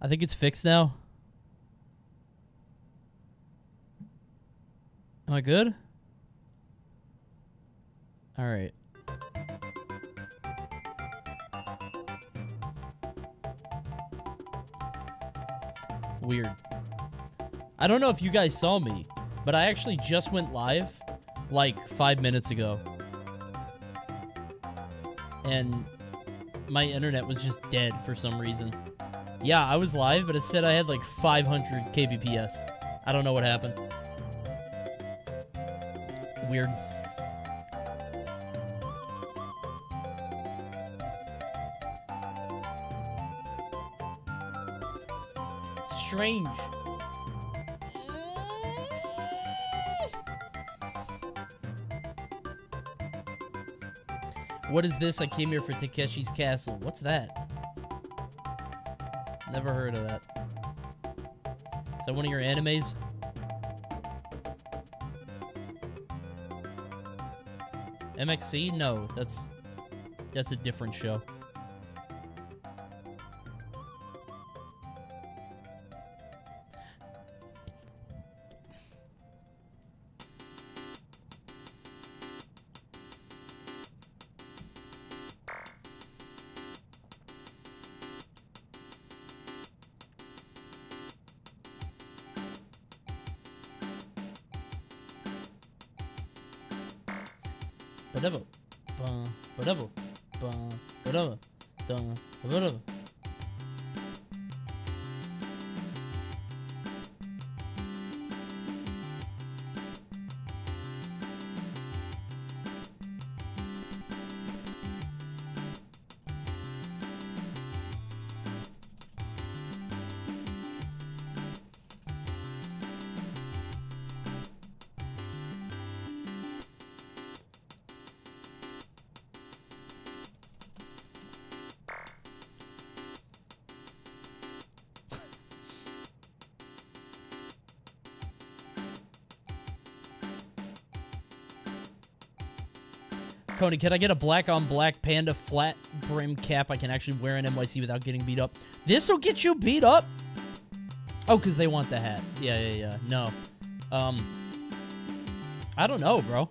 I think it's fixed now. Am I good? All right. Weird. I don't know if you guys saw me, but I actually just went live like 5 minutes ago. And my internet was just dead for some reason. Yeah, I was live, but it said I had like 500 kbps. I don't know what happened. Weird. Strange. What is this? I came here for Takeshi's Castle. What's that? Never heard of that. Is that one of your animes? MXC? No, that's a different show. Coney, can I get a black on black panda flat brim cap I can actually wear in NYC without getting beat up? This'll get you beat up? Oh, because they want the hat. Yeah. No. I don't know, bro.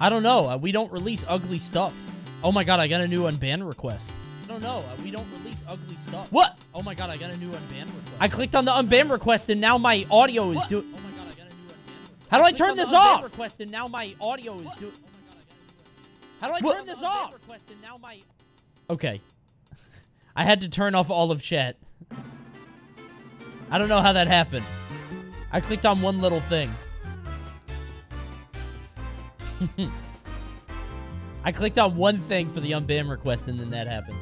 I don't know. We don't release ugly stuff. Oh my god, I got a new unban request. I don't know. We don't release ugly stuff. What? Oh my god, I got a new unban request. I clicked on the unban request and now my audio is doing... How do I turn this off? Request and now my audio is doing. How do I turn this off? Okay. I had to turn off all of chat. I don't know how that happened. I clicked on one little thing. I clicked on one thing for the unban request and then that happened.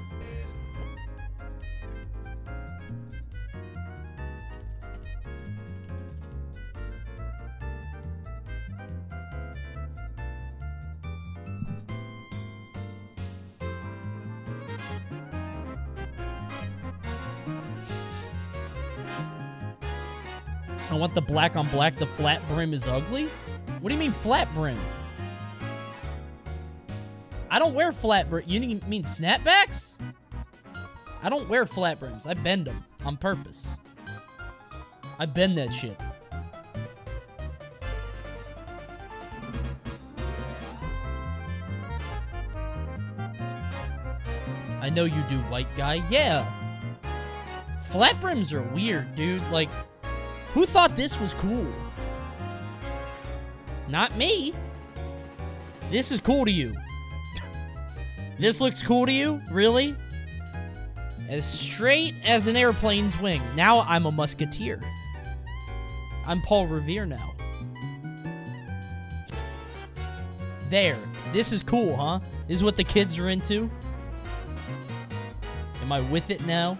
The black on black, the flat brim is ugly? What do you mean flat brim? I don't wear flat brim. You mean snapbacks? I don't wear flat brims. I bend them on purpose. I bend that shit. I know you do, white guy. Yeah. Flat brims are weird, dude. Like... Who thought this was cool? Not me. This is cool to you. This looks cool to you? Really? As straight as an airplane's wing. Now I'm a musketeer. I'm Paul Revere now. There. This is cool, huh? This is what the kids are into. Am I with it now?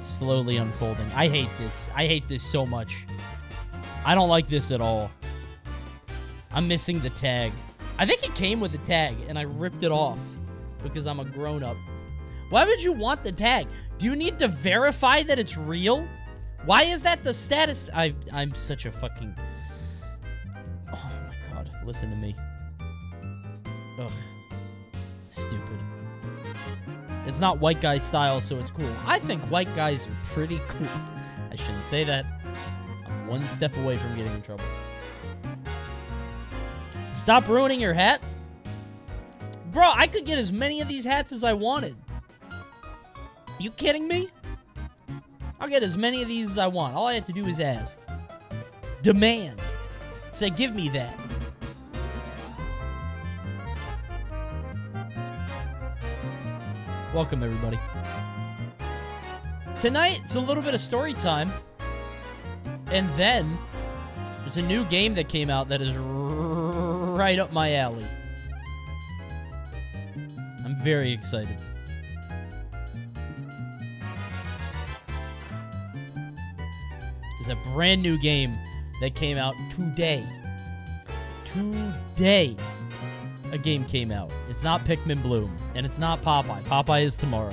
Slowly unfolding. I hate this. I hate this so much. I don't like this at all. I'm missing the tag. I think it came with the tag, and I ripped it off because I'm a grown-up. Why would you want the tag? Do you need to verify that it's real? Why is that the status? I'm such a fucking... Oh, my God. Listen to me. Ugh. stupid. It's not white guy style, so it's cool. I think white guys are pretty cool. I shouldn't say that. I'm one step away from getting in trouble. Stop ruining your hat. Bro, I could get as many of these hats as I wanted. You kidding me? I'll get as many of these as I want. All I have to do is ask. Demand. Say, give me that. Welcome, everybody. Tonight, it's a little bit of story time. And then, there's a new game that came out that is right up my alley. I'm very excited. It's a brand new game that came out today. Today, a game came out. It's not Pikmin Bloom, and it's not Popeye. Popeye is tomorrow.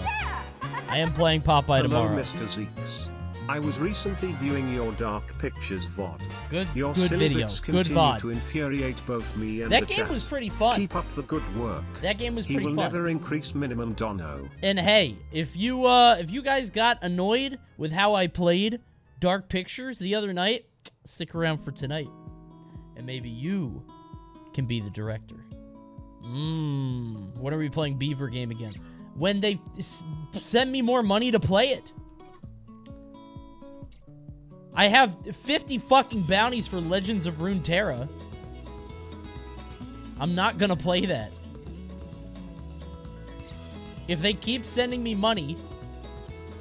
I am playing Popeye tomorrow. Hello, Mr. Zeeks. I was recently viewing your Dark Pictures VOD. Good video. Good VOD. To infuriate both me and that game was pretty fun. Keep up the good work. That game was pretty fun. He will never increase minimum dono. And hey, if you guys got annoyed with how I played Dark Pictures the other night, stick around for tonight. And maybe you can be the director. When are we playing Beaver game again? When they send me more money to play it. I have 50 fucking bounties for Legends of Runeterra. I'm not gonna play that. If they keep sending me money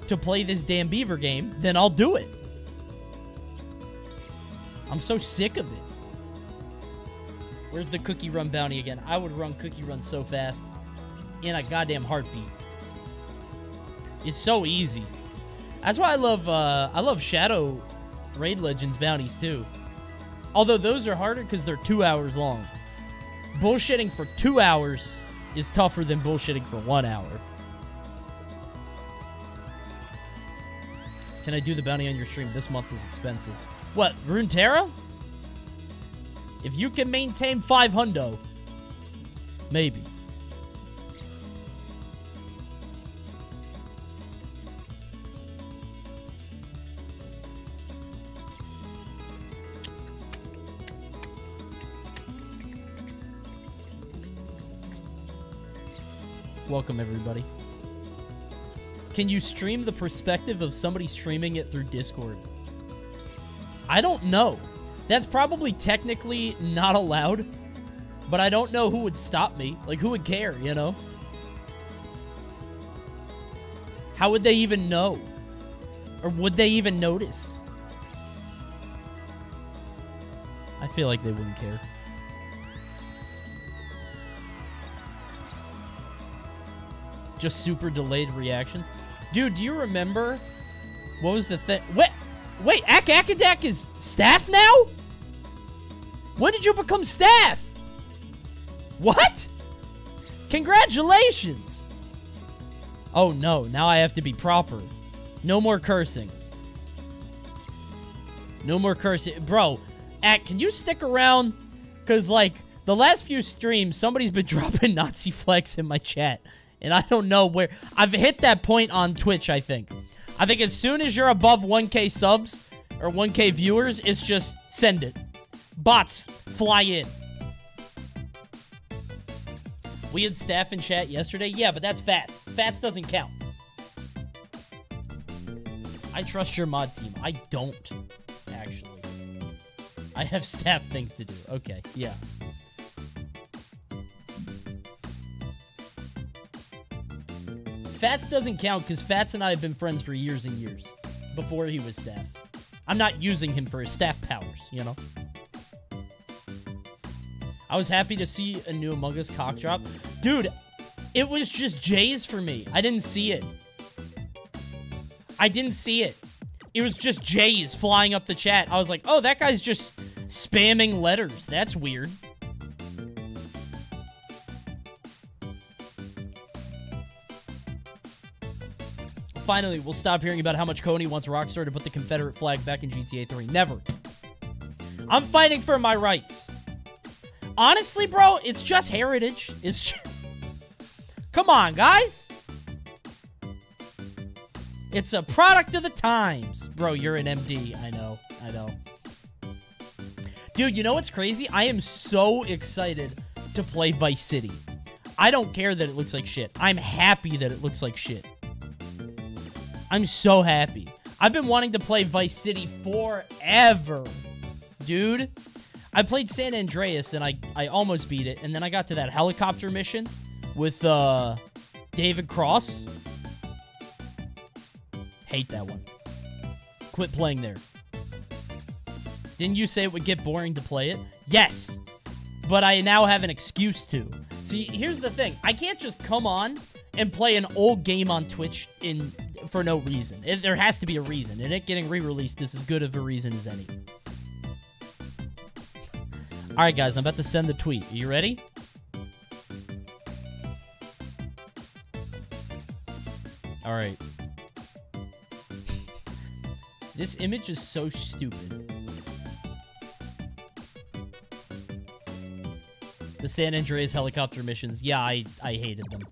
to play this damn Beaver game, then I'll do it. I'm so sick of it. Where's the Cookie Run bounty again? I would run Cookie Run so fast in a goddamn heartbeat. It's so easy. That's why I love Shadow Raid Legends bounties too. Although those are harder because they're 2 hours long. Bullshitting for 2 hours is tougher than bullshitting for 1 hour. Can I do the bounty on your stream? This month is expensive. What, Runeterra? If you can maintain 500, maybe. Welcome, everybody. Can you stream the perspective of somebody streaming it through Discord? I don't know. That's probably technically not allowed, but I don't know who would stop me. Like, who would care, you know? How would they even know? Or would they even notice? I feel like they wouldn't care. Just super delayed reactions. Dude, do you remember? What was the thing? Wait, Akadack is staff now? When did you become staff? What? Congratulations! Oh no, now I have to be proper. No more cursing. No more cursing. Bro, Ak, can you stick around? Because, like, the last few streams, somebody's been dropping Nazi flags in my chat. And I don't know where. I've hit that point on Twitch, I think. I think as soon as you're above 1K subs or 1K viewers, it's just send it. Bots, fly in. We had staff in chat yesterday. Yeah, but that's Fats. Fats doesn't count. I trust your mod team. I don't, actually. I have staff things to do. Okay, yeah. Fats doesn't count because Fats and I have been friends for years and years before he was staff. I'm not using him for his staff powers, you know? I was happy to see a new Among Us cock drop. Dude, it was just J's for me. I didn't see it. I didn't see it. It was just J's flying up the chat. I was like, oh, that guy's just spamming letters. That's weird. Finally, we'll stop hearing about how much Coney wants Rockstar to put the Confederate flag back in GTA 3. Never. I'm fighting for my rights. Honestly, bro, it's just heritage. It's just... Come on, guys. It's a product of the times. Bro, you're an MD. I know. I know. Dude, you know what's crazy? I am so excited to play Vice City. I don't care that it looks like shit. I'm happy that it looks like shit. I'm so happy. I've been wanting to play Vice City forever. Dude. I played San Andreas, and I almost beat it. And then I got to that helicopter mission with David Cross. Hate that one. Quit playing there. Didn't you say it would get boring to play it? Yes, but I now have an excuse to. See, here's the thing. I can't just come on and play an old game on Twitch for no reason. There has to be a reason, and it getting re-released is as good of a reason as any. All right, guys, I'm about to send the tweet. Are you ready? All right. This image is so stupid. The San Andreas helicopter missions. Yeah, I hated them.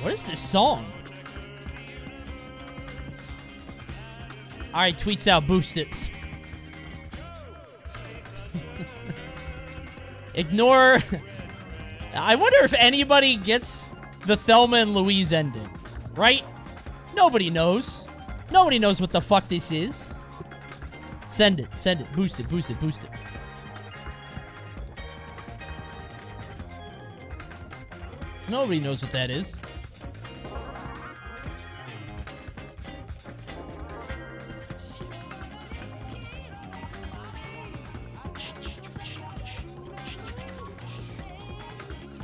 What is this song? Alright, tweets out. Boost it. Ignore. I wonder if anybody gets the Thelma and Louise ending. Right? Nobody knows. Nobody knows what the fuck this is. Send it. Send it. Boost it. Boost it. Boost it. Nobody knows what that is.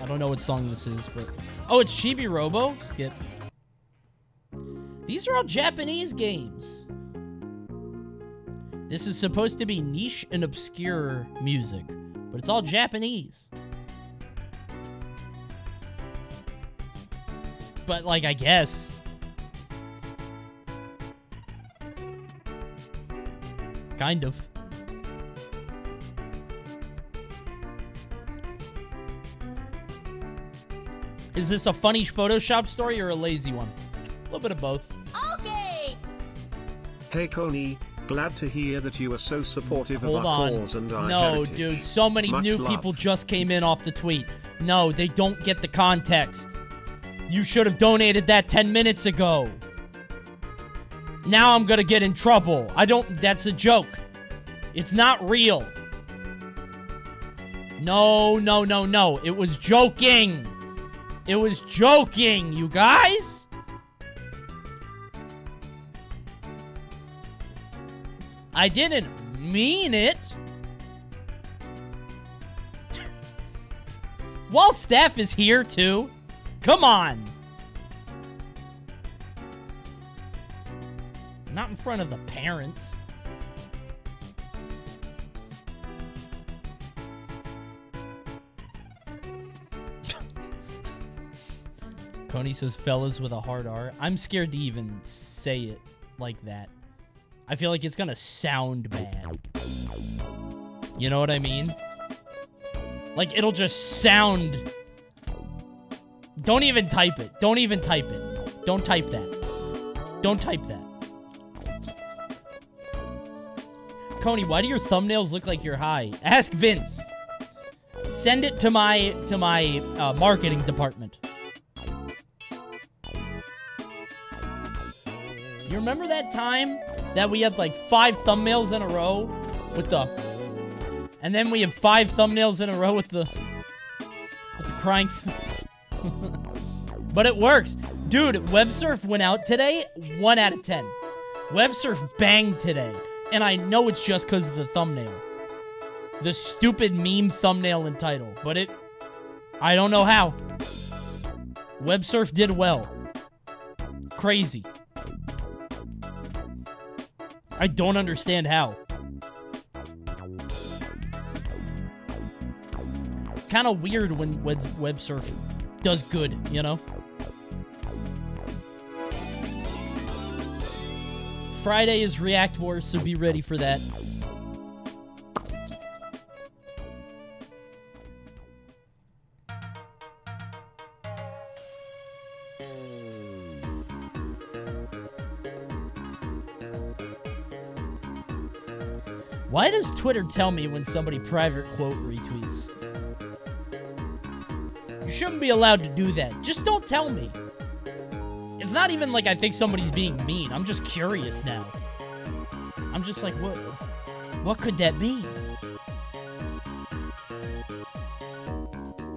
I don't know what song this is, but... Oh, it's Chibi Robo? Skip. These are all Japanese games. This is supposed to be niche and obscure music, but it's all Japanese. But, like, I guess. Kind of. Is this a funny Photoshop story or a lazy one? A little bit of both. Okay. Hey, Coney. Glad to hear that you are so supportive of our cause and our heritage. Dude. So many new people just came in off the tweet. No, they don't get the context. You should have donated that 10 minutes ago. Now I'm gonna get in trouble. I don't... That's a joke. It's not real. No, no, no, no. It was joking. It was joking, you guys! I didn't mean it! Well, Steph is here, too. Come on! Not in front of the parents. Coney says, fellas with a hard R. I'm scared to even say it like that. I feel like it's gonna sound bad. You know what I mean? Like, it'll just sound... Don't even type it. Don't even type it. Don't type that. Don't type that. Coney, why do your thumbnails look like you're high? Ask Vince. Send it to my marketing department. You remember that time that we had like 5 thumbnails in a row with the... And then we have 5 thumbnails in a row with the... With the crying... But it works. Dude, WebSurf went out today, 1 out of 10. WebSurf banged today. And I know it's just because of the thumbnail. the stupid meme thumbnail and title, but it... I don't know how. Websurf did well. Crazy. I don't understand how. Kind of weird when Websurf does good, you know? Friday is React Wars, so be ready for that. Why does Twitter tell me when somebody private quote retweets? You shouldn't be allowed to do that. Just don't tell me. It's not even like I think somebody's being mean. I'm just curious now. I'm just like, what could that be?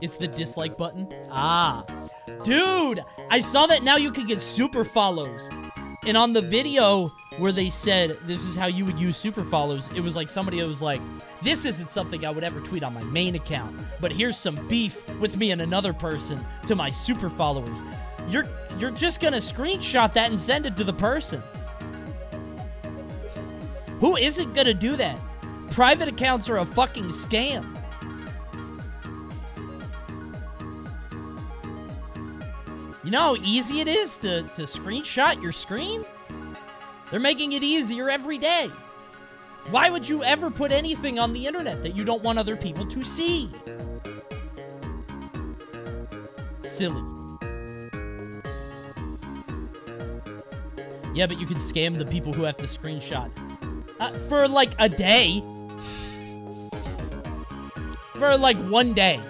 It's the dislike button. Ah. Dude, I saw that now you can get super follows. And on the video where they said this is how you would use super follows, it was like somebody was like, this isn't something I would ever tweet on my main account, but here's some beef with me and another person to my super followers. You're just gonna screenshot that and send it to the person. Who isn't gonna do that? Private accounts are a fucking scam. You know how easy it is to screenshot your screen? They're making it easier every day. Why would you ever put anything on the internet that you don't want other people to see? Silly. Yeah, but you can scam the people who have to screenshot. For like a day. For like one day.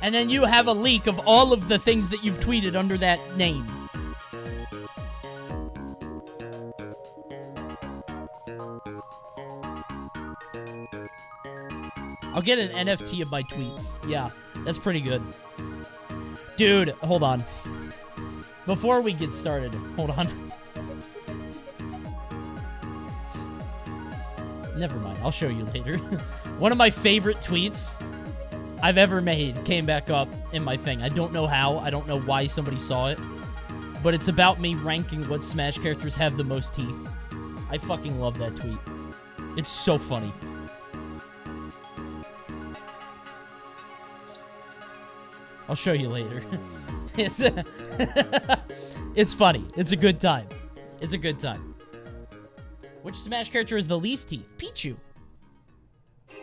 And then you have a leak of all of the things that you've tweeted under that name. I'll get an NFT of my tweets. Yeah, that's pretty good. Dude, hold on. Before we get started, hold on. Never mind, I'll show you later. One of my favorite tweets I've ever made came back up in my thing. I don't know how. I don't know why somebody saw it. But it's about me ranking what Smash characters have the most teeth. I fucking love that tweet. It's so funny. I'll show you later. It's funny. It's a good time. It's a good time. Which Smash character has the least teeth? Pichu.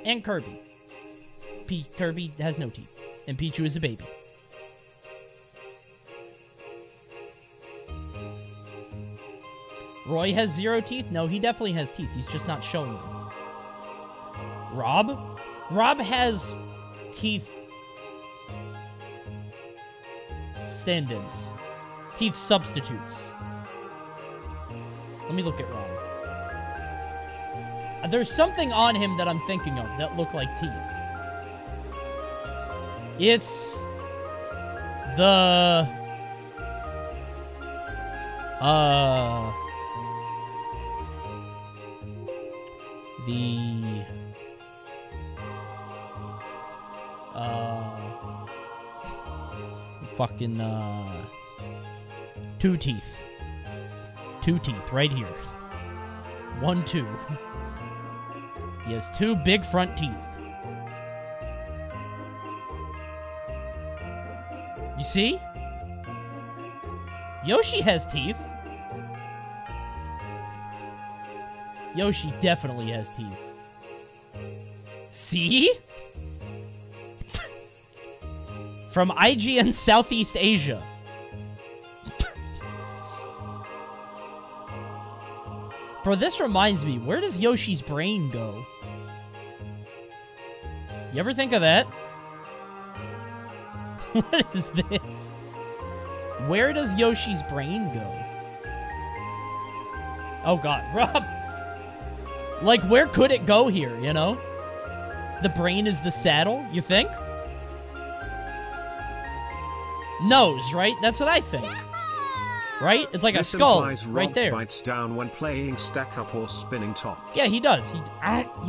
And Kirby. Kirby has no teeth. And Pichu is a baby. Roy has 0 teeth? No, he definitely has teeth. He's just not showing them. Rob? Rob has teeth... stand-ins. Teeth substitutes. Let me look at Rob. There's something on him that I'm thinking of that look like teeth. It's... the... the... fucking, two teeth. Two teeth, right here. 1, 2. He has 2 big front teeth. You see? Yoshi has teeth. Yoshi definitely has teeth. See? From IGN Southeast Asia. Bro, this reminds me. Where does Yoshi's brain go? You ever think of that? What is this? Where does Yoshi's brain go? Oh, God. Rob. Like, where could it go here, you know? The brain is the saddle, you think? Nose, right? That's what I think. Right? It's like this a skull right there. Bites down when playing stack up or spinning tops. Yeah, he does. He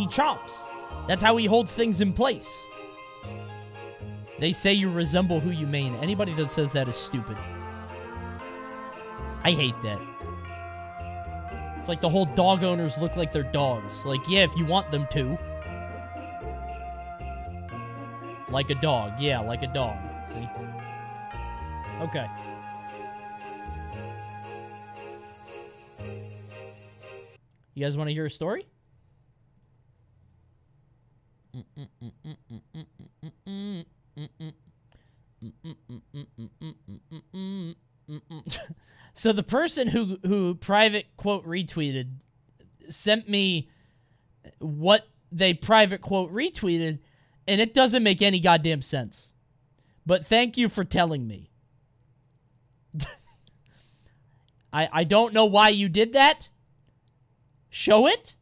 chomps. That's how he holds things in place. They say you resemble who you main. Anybody that says that is stupid. I hate that. It's like the whole dog owners look like their dogs. Like, yeah, if you want them to. Like a dog. Yeah, like a dog. See? Okay. You guys want to hear a story? So the person who private quote retweeted sent me what they private quote retweeted, and it doesn't make any goddamn sense. But thank you for telling me. I don't know why you did that. Show it.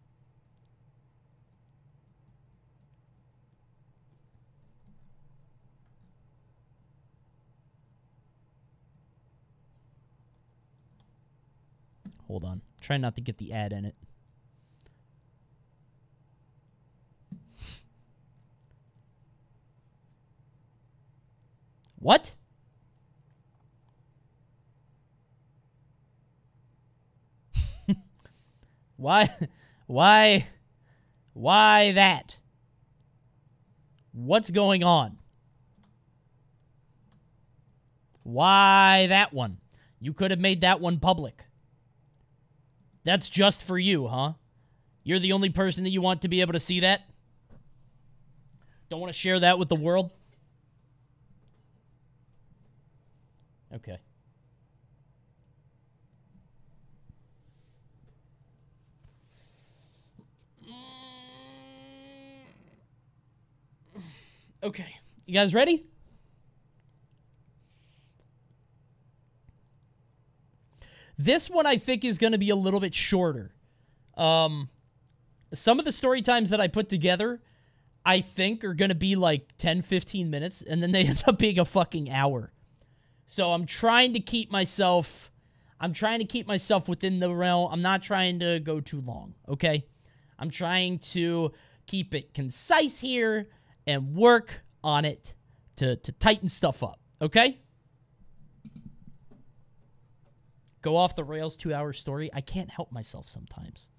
Hold on. Try not to get the ad in it. What? Why that? What's going on? Why that one? You could have made that one public. That's just for you, huh? You're the only person that you want to be able to see that? Don't want to share that with the world? Okay. Okay. You guys ready? This one I think is going to be a little bit shorter. Some of the story times that I put together, I think are going to be like 10, 15 minutes, and then they end up being a fucking hour. So I'm trying to keep myself, within the realm. I'm not trying to go too long, okay? I'm trying to keep it concise here and work on it to tighten stuff up, okay? Go off the rails, 2-hour story. I can't help myself sometimes.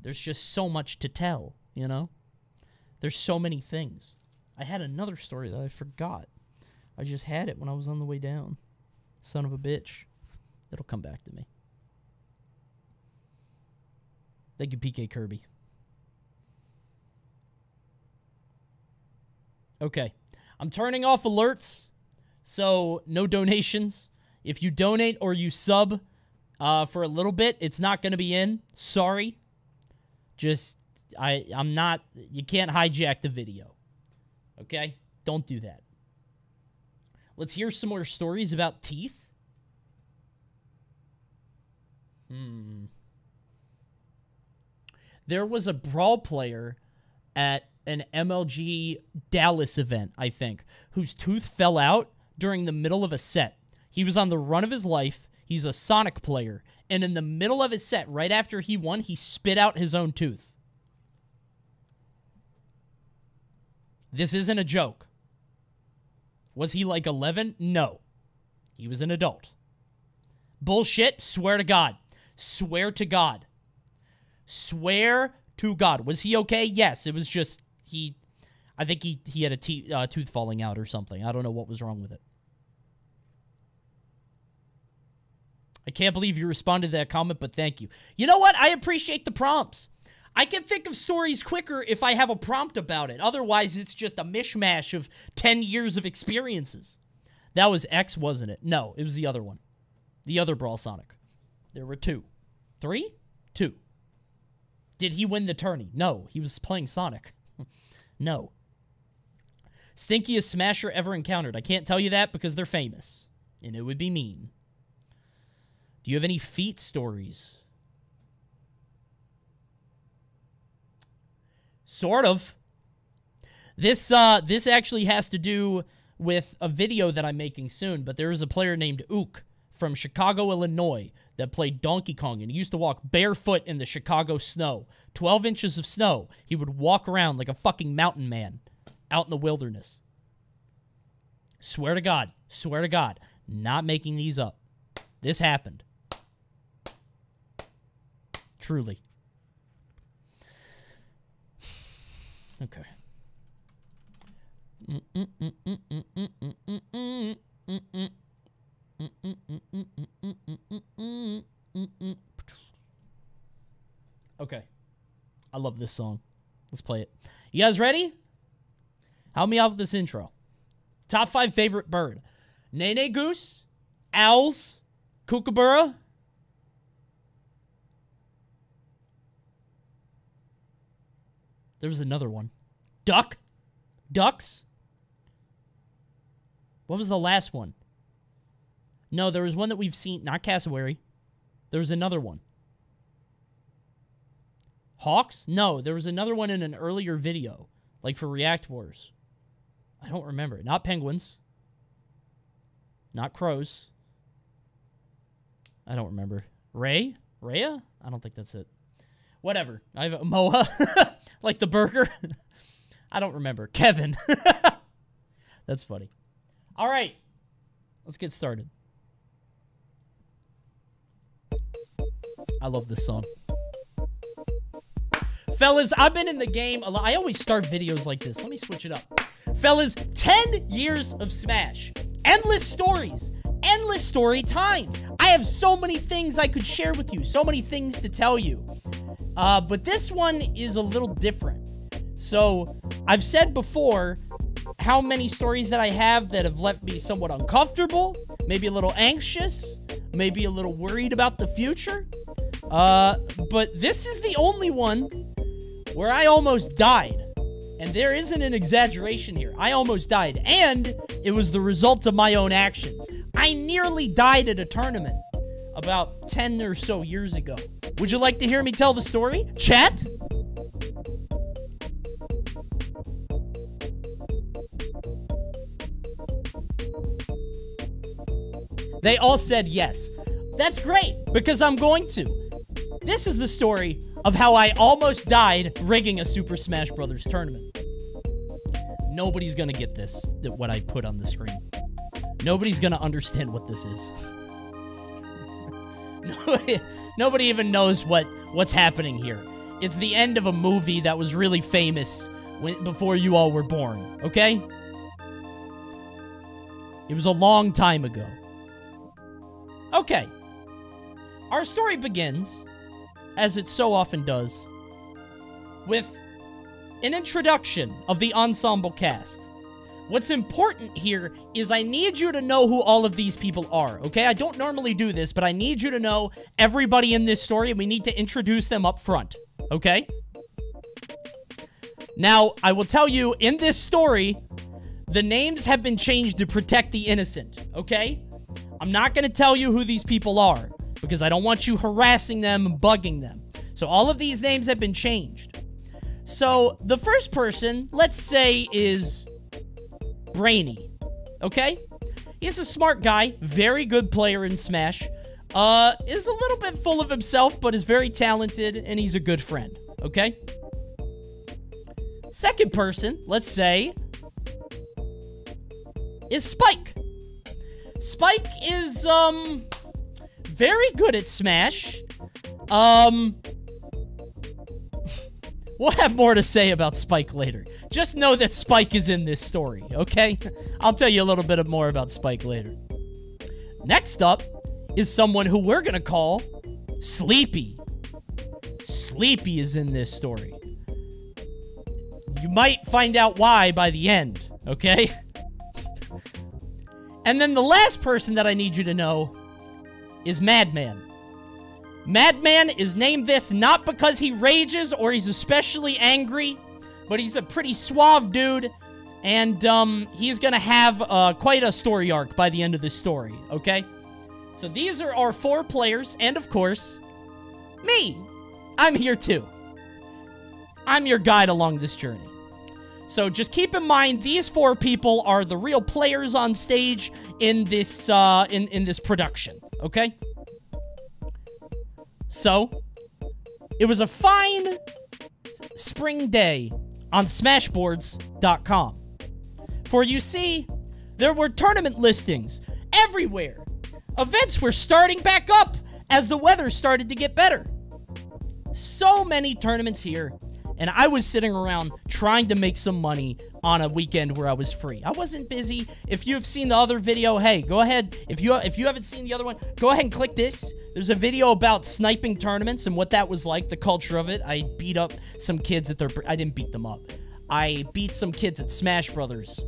There's just so much to tell, you know? There's so many things. I had another story that I forgot. I just had it when I was on the way down. Son of a bitch. It'll come back to me. Thank you, PK Kirby. Okay. I'm turning off alerts, so no donations. If you donate or you sub for a little bit, it's not going to be in. Sorry. Just, I'm not, you can't hijack the video. Okay? Don't do that. Let's hear some more stories about teeth. There was a Brawl player at an MLG Dallas event, I think, whose tooth fell out during the middle of a set. He was on the run of his life. He's a Sonic player. And in the middle of his set, right after he won, he spit out his own tooth. This isn't a joke. Was he like 11? No. He was an adult. Bullshit. Swear to God. Swear to God. Swear to God. Was he okay? Yes. It was just he... I think he had a tooth falling out or something. I don't know what was wrong with it. I can't believe you responded to that comment, but thank you. You know what? I appreciate the prompts. I can think of stories quicker if I have a prompt about it. Otherwise, it's just a mishmash of 10 years of experiences. That was X, wasn't it? No, it was the other one. The other Brawl Sonic. There were two. Three? Two. Did he win the tourney? No, he was playing Sonic. No. Stinkiest Smasher ever encountered. I can't tell you that because they're famous. And it would be mean. Do you have any feet stories? Sort of. This actually has to do with a video that I'm making soon, but there is a player named Ook from Chicago, Illinois, that played Donkey Kong, and he used to walk barefoot in the Chicago snow. 12 inches of snow. He would walk around like a fucking mountain man out in the wilderness. Swear to God, not making these up. This happened. Truly. Okay. Okay. I love this song. Let's play it. You guys ready? Help me out with this intro. Top 5 favorite bird. Nene goose, owls, kookaburra. There was another one. Duck. Ducks. What was the last one? No, there was one that we've seen. Not cassowary. There was another one. Hawks? No, there was another one in an earlier video. Like for React Wars. I don't remember. Not penguins. Not crows. I don't remember. Ray? Rhea? I don't think that's it. Whatever. I have a Moa. Like the burger. I don't remember. Kevin. That's funny. All right. Let's get started. I love this song. Fellas, I've been in the game a lot. I always start videos like this. Let me switch it up. Fellas, 10 years of Smash. Endless stories. Endless story times. I have so many things I could share with you. So many things to tell you. But this one is a little different. So, I've said before how many stories that I have that have left me somewhat uncomfortable, maybe a little anxious, maybe a little worried about the future. But this is the only one where I almost died. And there isn't an exaggeration here. I almost died, and it was the result of my own actions. I nearly died at a tournament about 10 or so years ago. Would you like to hear me tell the story? Chat? They all said yes. That's great, because I'm going to. This is the story of how I almost died rigging a Super Smash Bros. Tournament. Nobody's gonna get this, what I put on the screen. Nobody's gonna understand what this is. Nobody even knows what's happening here. It's the end of a movie that was really famous before you all were born, okay? It was a long time ago. Okay. Our story begins, as it so often does, with an introduction of the ensemble cast. What's important here is I need you to know who all of these people are, okay? I don't normally do this, but I need you to know everybody in this story, and we need to introduce them up front, okay? Now, I will tell you, in this story, the names have been changed to protect the innocent, okay? I'm not going to tell you who these people are, because I don't want you harassing them and bugging them. So all of these names have been changed. So the first person, let's say, is Brainy, okay? He's a smart guy, very good player in Smash, is a little bit full of himself, but is very talented, and he's a good friend, okay? Second person, let's say, is Spike. Spike is, very good at Smash. We'll have more to say about Spike later. Just know that Spike is in this story, okay? I'll tell you a little bit more about Spike later. Next up is someone who we're gonna call Sleepy. Sleepy is in this story. You might find out why by the end, okay? And then the last person that I need you to know is Madman. Madman is named this not because he rages or he's especially angry, but he's a pretty suave dude, and he's gonna have quite a story arc by the end of this story, okay? So these are our 4 players, and of course, me! I'm here too. I'm your guide along this journey. So just keep in mind, these 4 people are the real players on stage in this production, okay? So, it was a fine spring day on smashboards.com. For you see, there were tournament listings everywhere. Events were starting back up as the weather started to get better. So many tournaments here, and I was sitting around trying to make some money on a weekend where I was free. I wasn't busy. If you've seen the other video, hey, go ahead. If you haven't seen the other one, go ahead and click this. There's a video about sniping tournaments and what that was like, the culture of it. I beat up some kids at their... I didn't beat them up. I beat some kids at Smash Bros.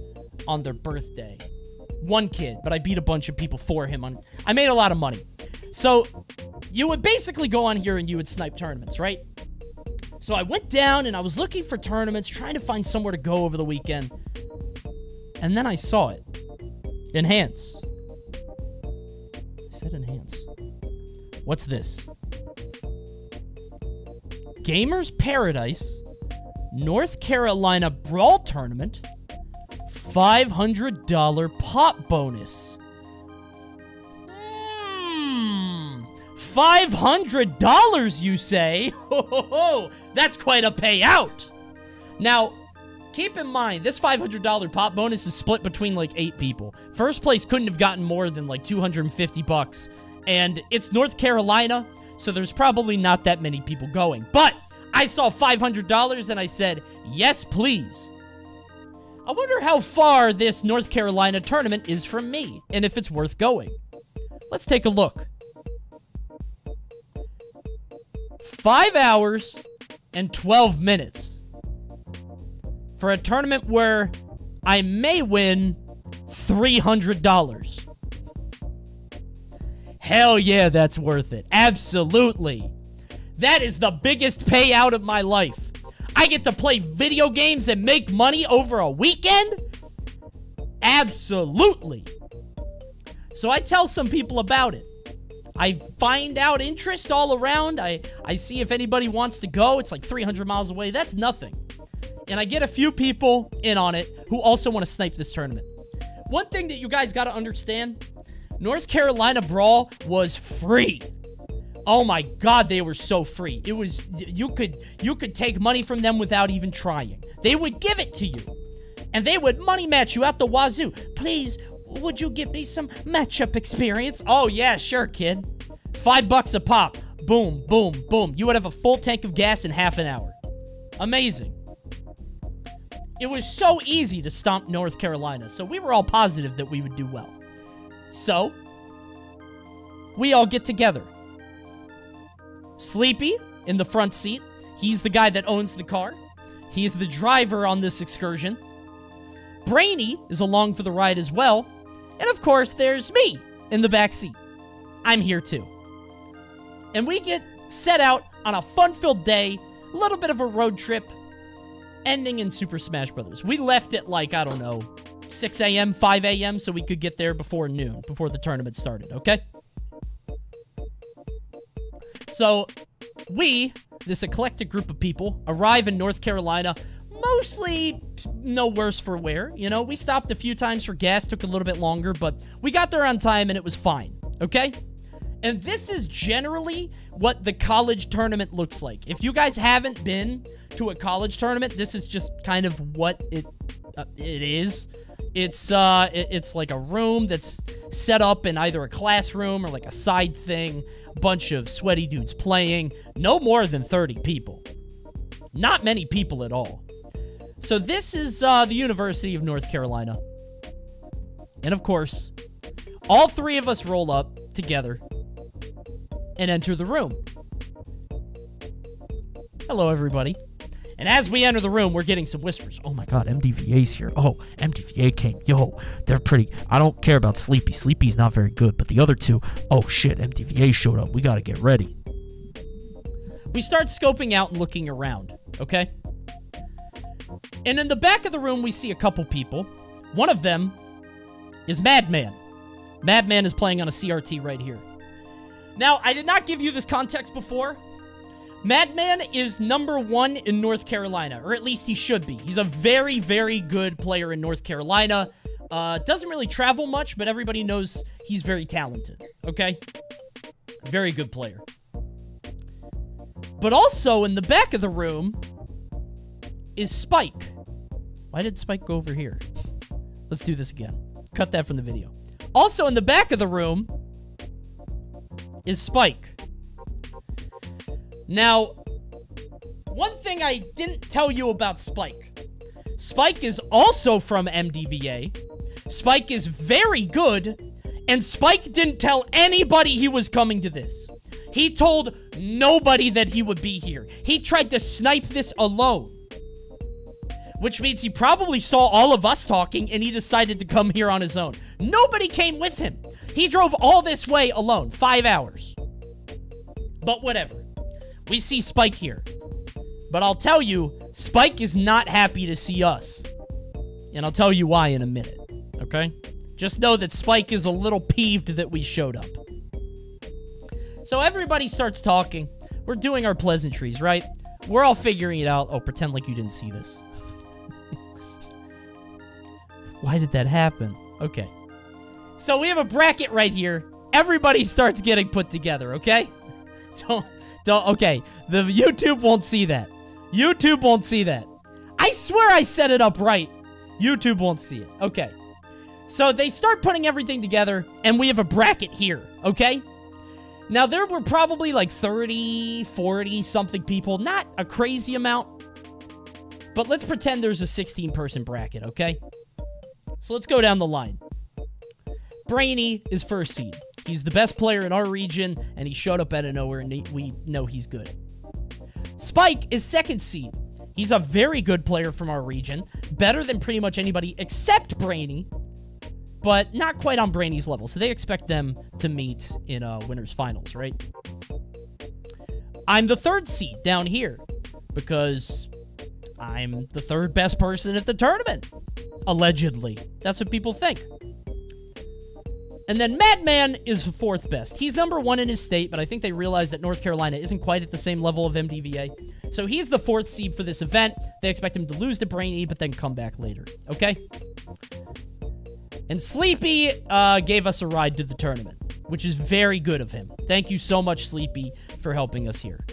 On their birthday. One kid, but I beat a bunch of people for him. I made a lot of money. So, you would basically go on here and you would snipe tournaments, right? So I went down and I was looking for tournaments, trying to find somewhere to go over the weekend. And then I saw it. Enhance. I said enhance. What's this? Gamers Paradise, North Carolina Brawl Tournament, $500 pop bonus. $500, you say? Ho, that's quite a payout. Now, keep in mind, this $500 pop bonus is split between like 8 people. First place couldn't have gotten more than like 250 bucks. And it's North Carolina, so there's probably not that many people going. But I saw $500 and I said, yes, please. I wonder how far this North Carolina tournament is from me and if it's worth going. Let's take a look. 5 hours and 12 minutes for a tournament where I may win $300. Hell yeah, that's worth it. Absolutely. That is the biggest payout of my life. I get to play video games and make money over a weekend? Absolutely. So I tell some people about it. I find out interest all around. I see if anybody wants to go. It's like 300 miles away. That's nothing. And I get a few people in on it who also want to snipe this tournament. One thing that you guys got to understand, North Carolina Brawl was free. Oh my God, they were so free. It was, you could take money from them without even trying. They would give it to you. And they would money match you out the wazoo. Please, would you give me some matchup experience? Oh, yeah, sure, kid. $5 a pop. Boom, boom, boom. You would have a full tank of gas in half an hour. Amazing. It was so easy to stomp North Carolina, so we were all positive that we would do well. So, we all get together. Sleepy in the front seat. He's the guy that owns the car. He's the driver on this excursion. Brainy is along for the ride as well. And of course, there's me in the back seat. I'm here too. And we get set out on a fun-filled day, a little bit of a road trip, ending in Super Smash Bros. We left at like, I don't know, 6 a.m., 5 a.m., so we could get there before noon, before the tournament started, okay? So, we, this eclectic group of people, arrive in North Carolina, mostly no worse for wear. You know, we stopped a few times for gas, took a little bit longer, but we got there on time and it was fine, okay? And this is generally what the college tournament looks like. If you guys haven't been to a college tournament, this is just kind of what it is. It's like a room that's set up in either a classroom or like a side thing, a bunch of sweaty dudes playing, no more than 30 people. Not many people at all. So this is the University of North Carolina. And of course, all three of us roll up together and enter the room. Hello, everybody. And as we enter the room, we're getting some whispers. Oh my God, MDVA's here. Oh, MDVA came. Yo, they're pretty. I don't care about Sleepy. Sleepy's not very good. But the other two, oh shit, MDVA showed up. We got to get ready. We start scoping out and looking around, okay? And in the back of the room, we see a couple people. One of them is Madman. Madman is playing on a CRT right here. Now, I did not give you this context before. Madman is #1 in North Carolina, or at least he should be. He's a very, very good player in North Carolina. Doesn't really travel much, but everybody knows he's very talented, okay? Very good player. But also in the back of the room is Spike. Why did Spike go over here? Let's do this again. Cut that from the video. Also in the back of the room is Spike. Now, one thing I didn't tell you about Spike. Spike is also from MDVA. Spike is very good, and Spike didn't tell anybody he was coming to this. He told nobody that he would be here. He tried to snipe this alone, which means he probably saw all of us talking and he decided to come here on his own. Nobody came with him. He drove all this way alone, 5 hours. But whatever. We see Spike here. But I'll tell you, Spike is not happy to see us. And I'll tell you why in a minute, okay? Just know that Spike is a little peeved that we showed up. So everybody starts talking. We're doing our pleasantries, right? We're all figuring it out. Oh, pretend like you didn't see this. Why did that happen? Okay. So we have a bracket right here. Everybody starts getting put together, okay? Okay. The YouTube won't see that. YouTube won't see that. I swear I set it up right. YouTube won't see it. Okay. So they start putting everything together, and we have a bracket here, okay? Now, there were probably like 30, 40-something people. Not a crazy amount. But let's pretend there's a 16-person bracket, okay? So let's go down the line. Brainy is first seed. He's the best player in our region, and he showed up out of nowhere, and we know he's good. Spike is second seed. He's a very good player from our region, better than pretty much anybody except Brainy, but not quite on Brainy's level, so they expect them to meet in Winners Finals, right? I'm the third seed down here, because I'm the third best person at the tournament. Allegedly. That's what people think. And then Madman is fourth best. He's number one in his state, but I think they realize that North Carolina isn't quite at the same level of MDVA. So he's the fourth seed for this event. They expect him to lose to Brainy, but then come back later. Okay? And Sleepy gave us a ride to the tournament, which is very good of him. Thank you so much, Sleepy, for helping us here.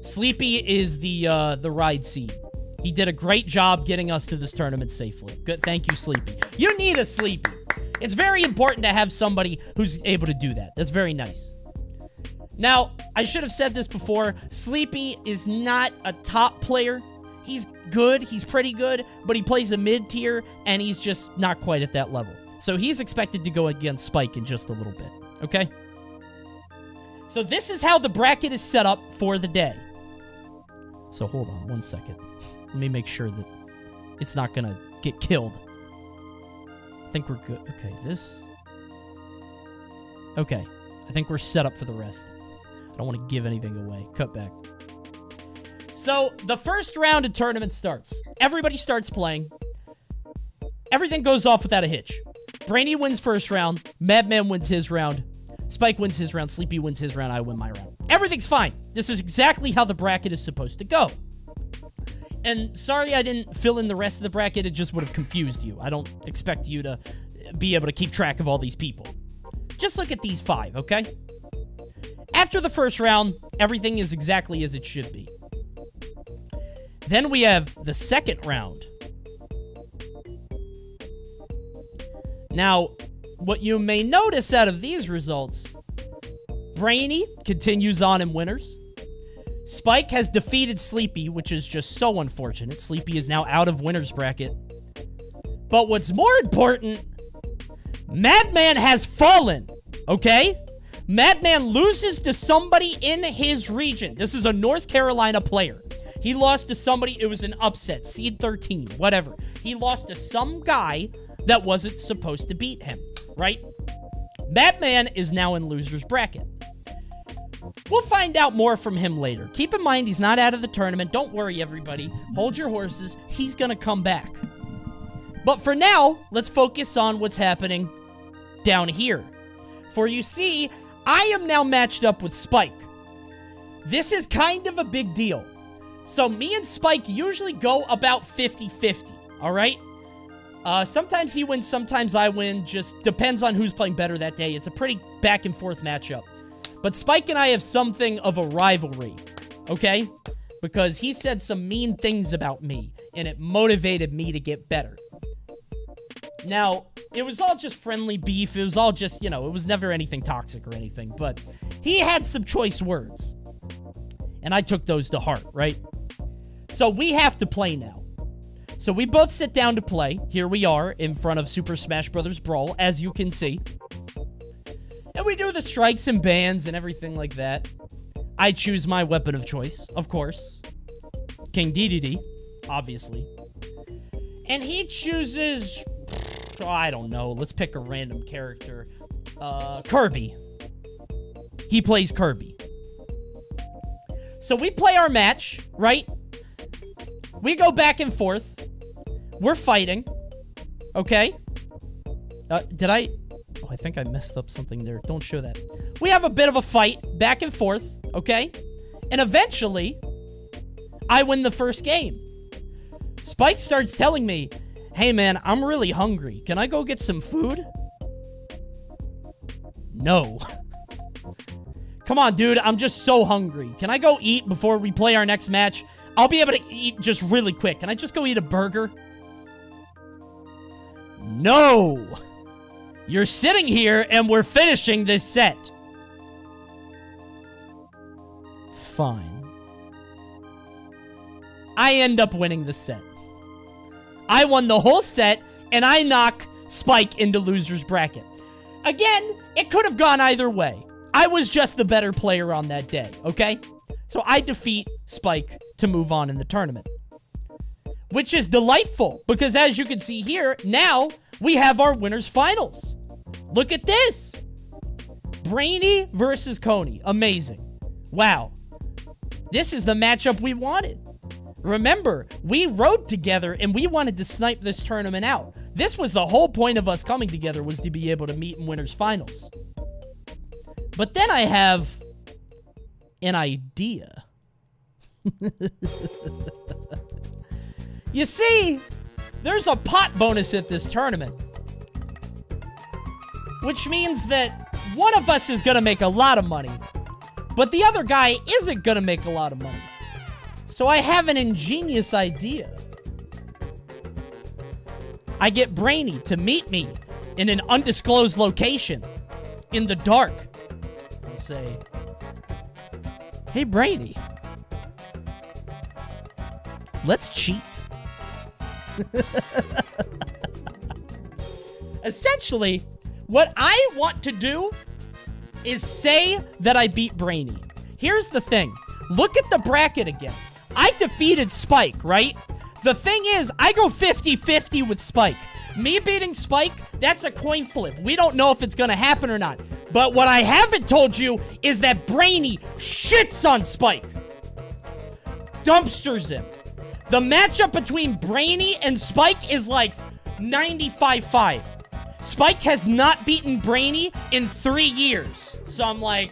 Sleepy is the ride seed. He did a great job getting us to this tournament safely. Good, thank you, Sleepy. You need a Sleepy. It's very important to have somebody who's able to do that. That's very nice. Now, I should have said this before. Sleepy is not a top player. He's good. He's pretty good, but he plays a mid-tier, and he's just not quite at that level. So he's expected to go against Spike in just a little bit, okay? So this is how the bracket is set up for the day. So hold on one second. Let me make sure that it's not gonna get killed. I think we're good. Okay, this. Okay. I think we're set up for the rest. I don't want to give anything away. Cut back. So, the first round of tournament starts. Everybody starts playing. Everything goes off without a hitch. Brainy wins first round. Madman wins his round. Spike wins his round. Sleepy wins his round. I win my round. Everything's fine. This is exactly how the bracket is supposed to go. And sorry I didn't fill in the rest of the bracket. It just would have confused you. I don't expect you to be able to keep track of all these people. Just look at these five, okay? After the first round, everything is exactly as it should be. Then we have the second round. Now, what you may notice out of these results, Brainy continues on in winners. Spike has defeated Sleepy, which is just so unfortunate. Sleepy is now out of winner's bracket. But what's more important, Madman has fallen, okay? Madman loses to somebody in his region. This is a North Carolina player. He lost to somebody. It was an upset, seed 13, whatever. He lost to some guy that wasn't supposed to beat him, right? Madman is now in loser's bracket. We'll find out more from him later. Keep in mind, he's not out of the tournament. Don't worry, everybody. Hold your horses. He's gonna come back. But for now, let's focus on what's happening down here. For you see, I am now matched up with Spike. This is kind of a big deal. So me and Spike usually go about 50-50, all right? Sometimes he wins, sometimes I win. Just depends on who's playing better that day. It's a pretty back-and-forth matchup. But Spike and I have something of a rivalry, okay? Because he said some mean things about me, and it motivated me to get better. Now, it was all just friendly beef. It was all just, you know, it was never anything toxic or anything. But he had some choice words. And I took those to heart, right? So we have to play now. So we both sit down to play. Here we are in front of Super Smash Bros. Brawl, as you can see. And we do the strikes and bans and everything like that. I choose my weapon of choice, of course. King DDD, obviously. And he chooses... oh, I don't know. Let's pick a random character. Kirby. He plays Kirby. So we play our match, right? We go back and forth. We're fighting. Okay. Did I... oh, I think I messed up something there. Don't show that. We have a bit of a fight back and forth, okay? And eventually, I win the first game. Spike starts telling me, hey, man, I'm really hungry. Can I go get some food? No. Come on, dude. I'm just so hungry. Can I go eat before we play our next match? I'll be able to eat just really quick. Can I just go eat a burger? No. You're sitting here, and we're finishing this set. Fine. I end up winning the set. I won the whole set, and I knock Spike into loser's bracket. Again, it could have gone either way. I was just the better player on that day, okay? So I defeat Spike to move on in the tournament. Which is delightful, because as you can see here, now... we have our winners finals. Look at this. Brainy versus Coney. Amazing. Wow. This is the matchup we wanted. Remember, we rode together and we wanted to snipe this tournament out. This was the whole point of us coming together, was to be able to meet in winners finals. But then I have an idea. You see... there's a pot bonus at this tournament. Which means that one of us is going to make a lot of money. But the other guy isn't going to make a lot of money. So I have an ingenious idea. I get Brainy to meet me in an undisclosed location. In the dark. I say, hey Brainy, let's cheat. Essentially, what I want to do is say that I beat Brainy. Here's the thing. Look at the bracket again. I defeated Spike, right? The thing is, I go 50-50 with Spike. Me beating Spike, that's a coin flip. We don't know if it's going to happen or not. But what I haven't told you is that Brainy shits on Spike. Dumpsters him. The matchup between Brainy and Spike is like 95-5. Spike has not beaten Brainy in 3 years. So I'm like...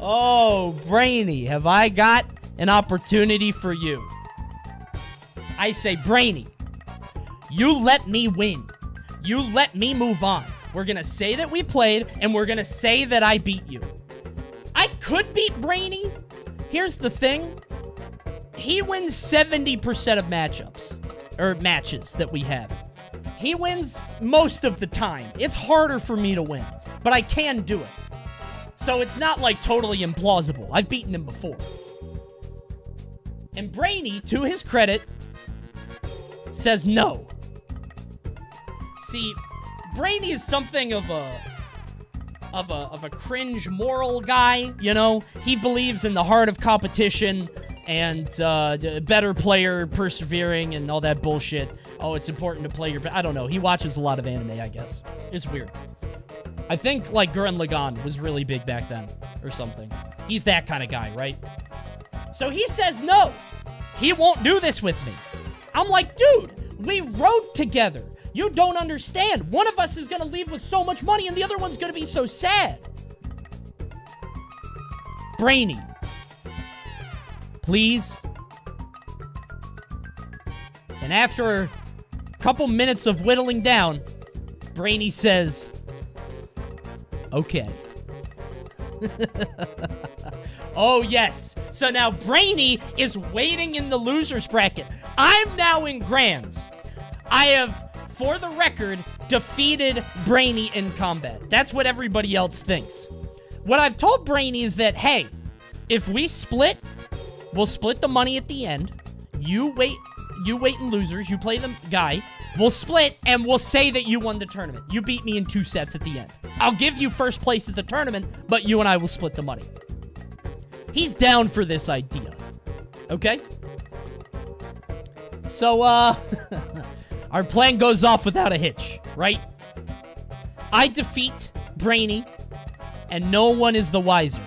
oh, Brainy, have I got an opportunity for you? I say, Brainy, you let me win. You let me move on. We're going to say that we played, and we're going to say that I beat you. I could beat Brainy. Here's the thing. He wins 70% of matchups. Or matches that we have. He wins most of the time. It's harder for me to win. But I can do it. So it's not like totally implausible. I've beaten him before. And Brainy, to his credit, says no. See, Brainy is something of a cringe moral guy, you know? He believes in the heart of competition and better player persevering and all that bullshit. Oh, it's important to play your... I don't know. He watches a lot of anime, I guess. It's weird. I think, like, Gurren Lagann was really big back then or something. He's that kind of guy, right? So he says no. He won't do this with me. I'm like, dude, we rode together. You don't understand. One of us is going to leave with so much money and the other one's going to be so sad. Brainy. Please. And after a couple minutes of whittling down, Brainy says, Okay. Oh, yes. So now Brainy is waiting in the loser's bracket. I'm now in Grands. I have, for the record, defeated Brainy in combat. That's what everybody else thinks. What I've told Brainy is that, hey, if we split, we'll split the money at the end. You wait in losers. You play the guy. We'll split, and we'll say that you won the tournament. You beat me in 2 sets at the end. I'll give you first place at the tournament, but you and I will split the money. He's down for this idea. Okay? So, our plan goes off without a hitch, right? I defeat Brainy, and no one is the wiser.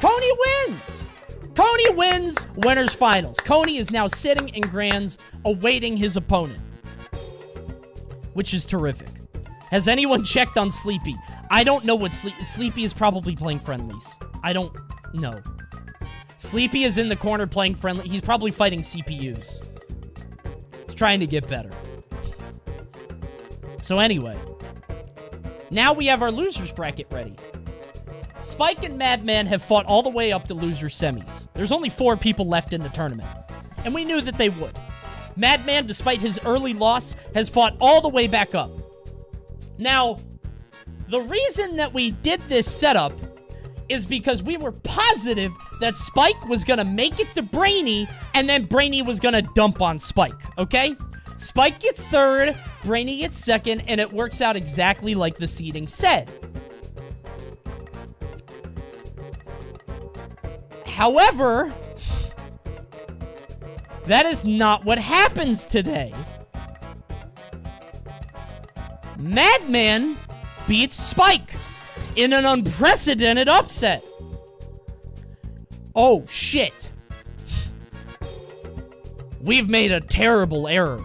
Coney wins! Coney wins Winners Finals. Coney is now sitting in Grands, awaiting his opponent. Which is terrific. Has anyone checked on Sleepy? I don't know what Sleepy is probably playing friendlies. I don't know. Sleepy is in the corner playing friendly. He's probably fighting CPUs. He's trying to get better. So anyway. Now we have our losers bracket ready. Spike and Madman have fought all the way up to loser semis. There's only 4 people left in the tournament. And we knew that they would. Madman, despite his early loss, has fought all the way back up. Now, the reason that we did this setup is because we were positive that Spike was going to make it to Brainy, and then Brainy was going to dump on Spike, okay? Spike gets 3rd, Brainy gets 2nd, and it works out exactly like the seeding said. However, that is not what happens today. Madman beats Spike in an unprecedented upset. Oh, shit. We've made a terrible error.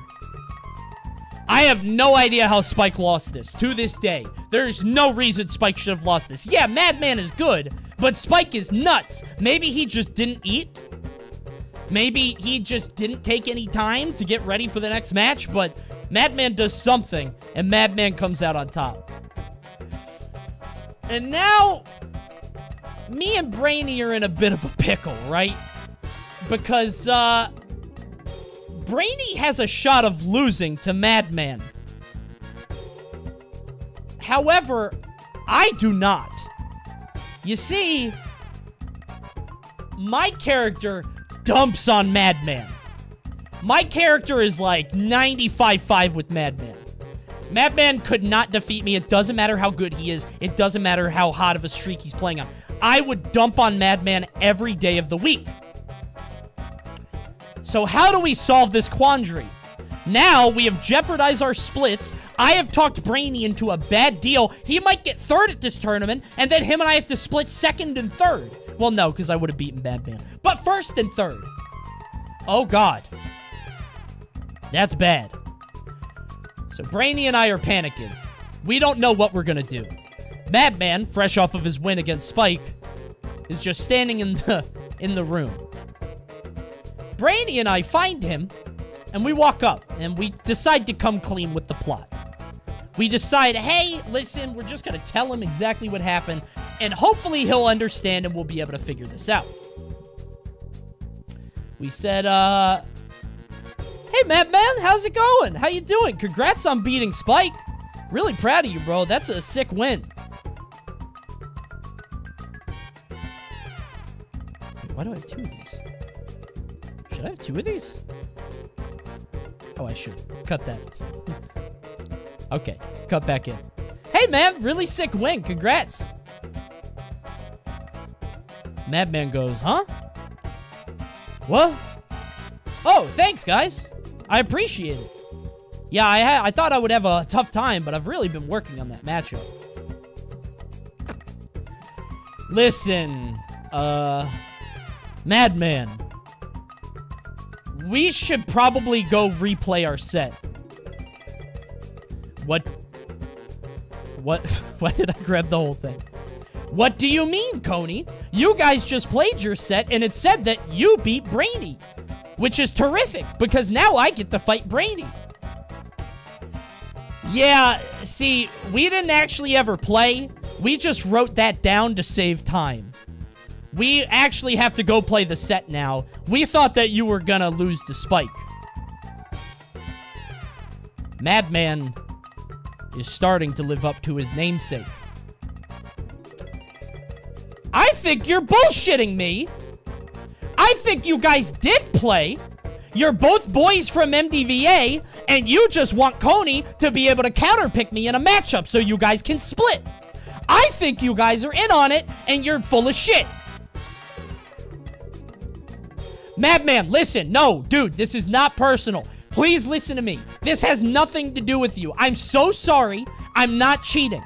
I have no idea how Spike lost this to this day. There's no reason Spike should have lost this. Yeah, Madman is good, but Spike is nuts. Maybe he just didn't eat. Maybe he just didn't take any time to get ready for the next match, but Madman does something, and Madman comes out on top. And now, me and Brainy are in a bit of a pickle, right? Because, Brainy has a shot of losing to Madman. However, I do not. You see, my character dumps on Madman. My character is like 95-5 with Madman. Madman could not defeat me. It doesn't matter how good he is. It doesn't matter how hot of a streak he's playing on. I would dump on Madman every day of the week. So how do we solve this quandary? Now we have jeopardized our splits. I have talked Brainy into a bad deal. He might get 3rd at this tournament, and then him and I have to split 2nd and 3rd. Well, no, because I would have beaten Batman. But 1st and 3rd. Oh, God. That's bad. So Brainy and I are panicking. We don't know what we're going to do. Madman, fresh off of his win against Spike, is just standing in the room. Brainy and I find him, and we walk up, and we decide to come clean with the plot. We decide, hey, listen, we're just going to tell him exactly what happened, and hopefully he'll understand and we'll be able to figure this out. We said, hey, Madman, how's it going? How you doing? Congrats on beating Spike. Really proud of you, bro. That's a sick win. Wait, why do I have 2 of these? Should I have 2 of these? Oh, I should. Cut that. Okay, cut back in. Hey, man, really sick win. Congrats. Madman goes, huh? What? Oh, thanks, guys. I appreciate it. Yeah, I thought I would have a tough time, but I've really been working on that matchup. Listen, Madman. We should probably go replay our set. What? Why did I grab the whole thing? What do you mean, Coney? You guys just played your set, and it said that you beat Brainy, which is terrific, because now I get to fight Brainy. Yeah, see, we didn't actually ever play, We just wrote that down to save time. We actually have to go play the set now. We thought that you were gonna lose to Spike. Madman is starting to live up to his namesake. I think you're bullshitting me. I think you guys did play. You're both boys from MDVA, and you just want Coney to be able to counterpick me in a matchup so you guys can split. I think you guys are in on it, and you're full of shit. Madman, listen. No, dude, this is not personal. Please listen to me. This has nothing to do with you. I'm so sorry. I'm not cheating.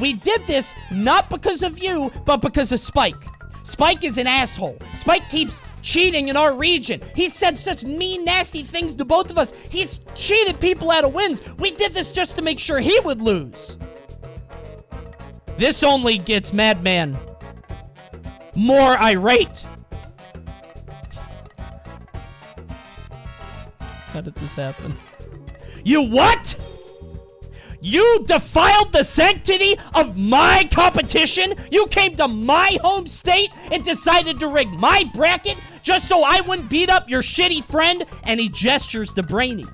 We did this not because of you, but because of Spike. Spike is an asshole. Spike keeps cheating in our region. He said such mean, nasty things to both of us. He's cheated people out of wins. We did this just to make sure he would lose. This only gets Madman more irate. How did this happen? You what? You defiled the sanctity of my competition? You came to my home state and decided to rig my bracket just so I wouldn't beat up your shitty friend? And he gestures to Brainy.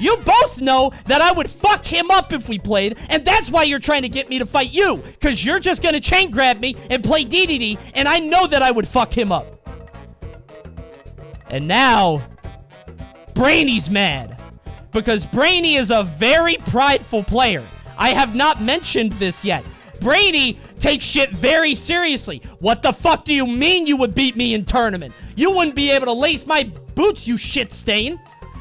You both know that I would fuck him up if we played, and that's why you're trying to get me to fight you, because you're just going to chain grab me and play DDD, and I know that I would fuck him up. And now, Brainy's mad. Because Brainy is a very prideful player. I have not mentioned this yet. Brainy takes shit very seriously. What the fuck do you mean you would beat me in tournament? You wouldn't be able to lace my boots, you shit stain.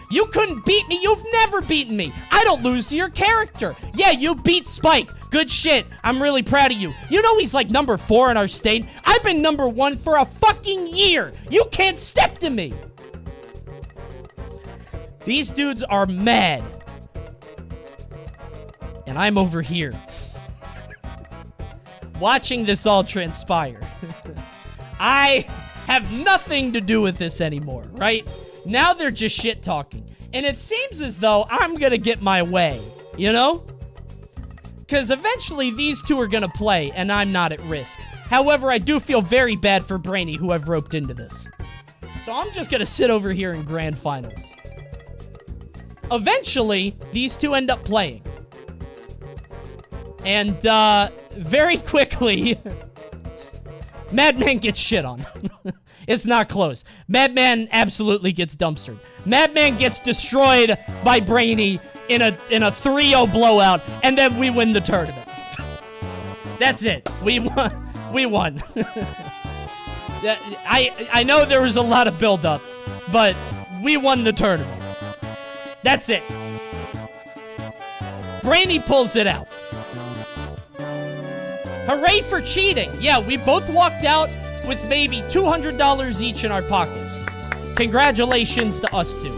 You couldn't beat me. You've never beaten me. I don't lose to your character. Yeah, you beat Spike. Good shit. I'm really proud of you. You know he's like number 4 in our state. I've been number 1 for a fucking year. You can't step to me. These dudes are mad. And I'm over here. Watching this all transpire. I have nothing to do with this anymore, right? Now they're just shit talking. And it seems as though I'm gonna get my way, you know? Because eventually these two are gonna play and I'm not at risk. However, I do feel very bad for Brainy, who I've roped into this. So I'm just gonna sit over here in grand finals. Eventually, these two end up playing. And, very quickly, Madman gets shit on. It's not close. Madman absolutely gets dumpstered. Madman gets destroyed by Brainy in a 3-0 blowout, and then we win the tournament. That's it. We won. We won. I know there was a lot of buildup, but we won the tournament. That's it. Brainy pulls it out. Hooray for cheating. Yeah, we both walked out with maybe $200 each in our pockets. Congratulations to us two.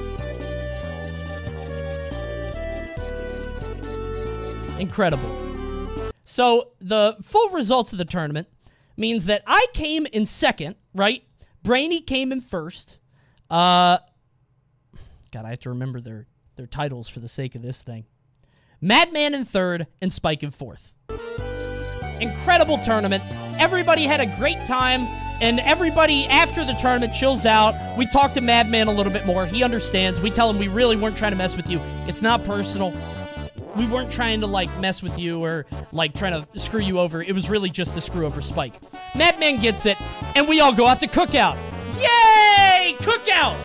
Incredible. So, the full results of the tournament means that I came in second, right? Brainy came in first. God, I have to remember their titles for the sake of this thing. Madman in third and Spike in fourth. Incredible tournament. Everybody had a great time, and everybody after the tournament chills out. We talk to Madman a little bit more. He understands. We tell him we really weren't trying to mess with you. It's not personal. We weren't trying to, like, mess with you or, like, trying to screw you over. It was really just to screw over Spike. Madman gets it, and we all go out to Cookout. Yay! Cookout!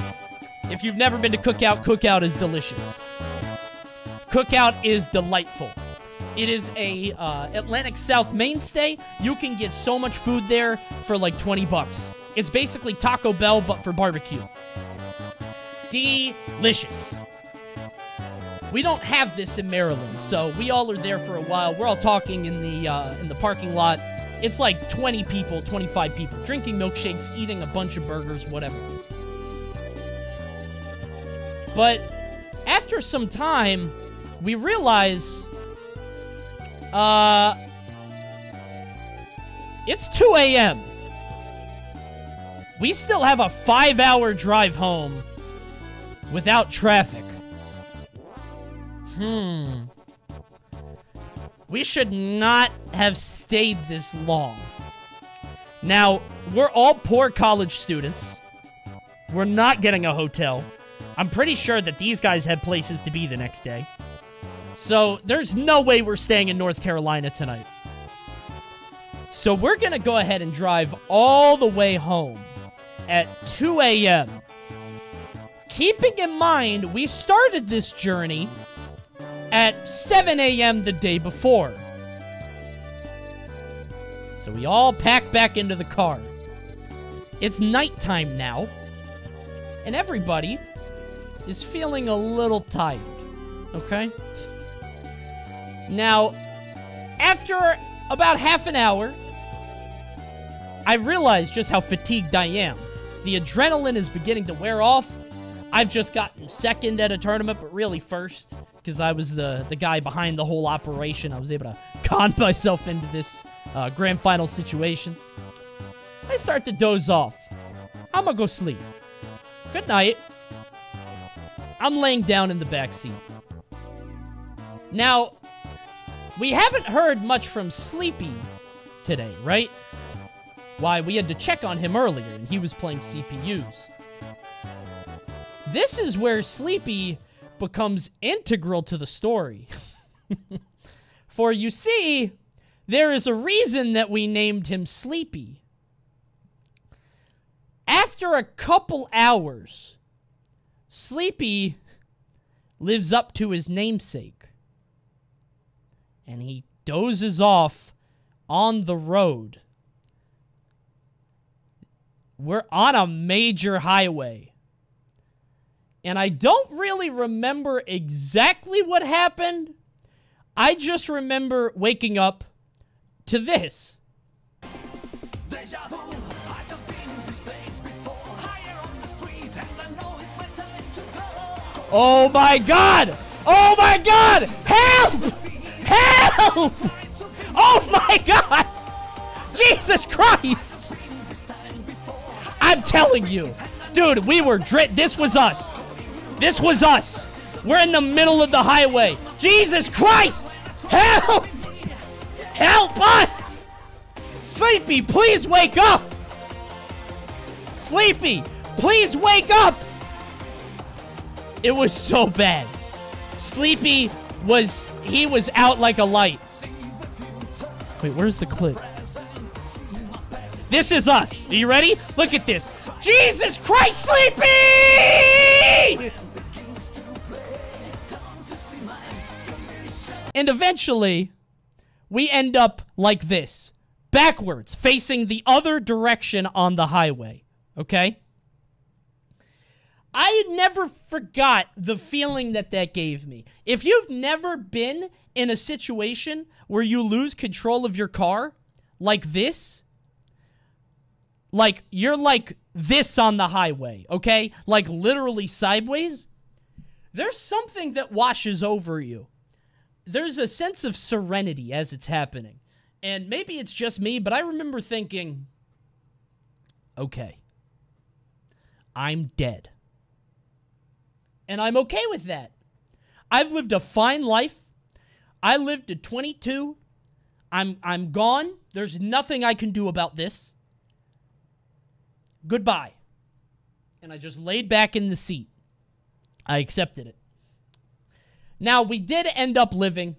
If you've never been to Cookout, Cookout is delicious. Cookout is delightful. It is a Atlantic South mainstay. You can get so much food there for like 20 bucks. It's basically Taco Bell, but for barbecue. Delicious. We don't have this in Maryland, so we all are there for a while. We're all talking in the parking lot. It's like 20 people, 25 people, drinking milkshakes, eating a bunch of burgers, whatever. But after some time, we realize... it's 2 a.m. We still have a 5-hour drive home without traffic. We should not have stayed this long. Now, we're all poor college students. We're not getting a hotel. I'm pretty sure that these guys had places to be the next day. So, there's no way we're staying in North Carolina tonight. So, we're going to go ahead and drive all the way home at 2 a.m. Keeping in mind, we started this journey at 7 a.m. the day before. So, we all pack back into the car. It's nighttime now. And everybody is feeling a little tired, okay? Now, after about half an hour, I realized just how fatigued I am. The adrenaline is beginning to wear off. I've just gotten second at a tournament, but really first, because I was the guy behind the whole operation. I was able to con myself into this grand final situation. I start to doze off. I'm gonna go sleep. Good night. I'm laying down in the backseat. Now, we haven't heard much from Sleepy today, right? Why, we had to check on him earlier, and he was playing CPUs. This is where Sleepy becomes integral to the story. For you see, there is a reason that we named him Sleepy. After a couple hours, Sleepy lives up to his namesake. And he dozes off on the road. We're on a major highway. And I don't really remember exactly what happened. I just remember waking up to this. Oh my god! Oh my god! Help! Help! Oh my god! Jesus Christ! I'm telling you, dude, we were this was us. This was us. We're in the middle of the highway. Jesus Christ! Help! Help us! Sleepy, please wake up! Sleepy, please wake up! It was so bad. Sleepy was... he was out like a light. Wait, where's the clip? This is us. Are you ready? Look at this. Jesus Christ, Sleepy! And eventually, we end up like this. Backwards, facing the other direction on the highway. Okay? I never forgot the feeling that that gave me. If you've never been in a situation where you lose control of your car, like this, like, you're like this on the highway, okay? Like, literally sideways. There's something that washes over you. There's a sense of serenity as it's happening. And maybe it's just me, but I remember thinking, okay, I'm dead. And I'm okay with that. I've lived a fine life. I lived to 22. I'm gone. There's nothing I can do about this. Goodbye. And I just laid back in the seat. I accepted it. Now, we did end up living.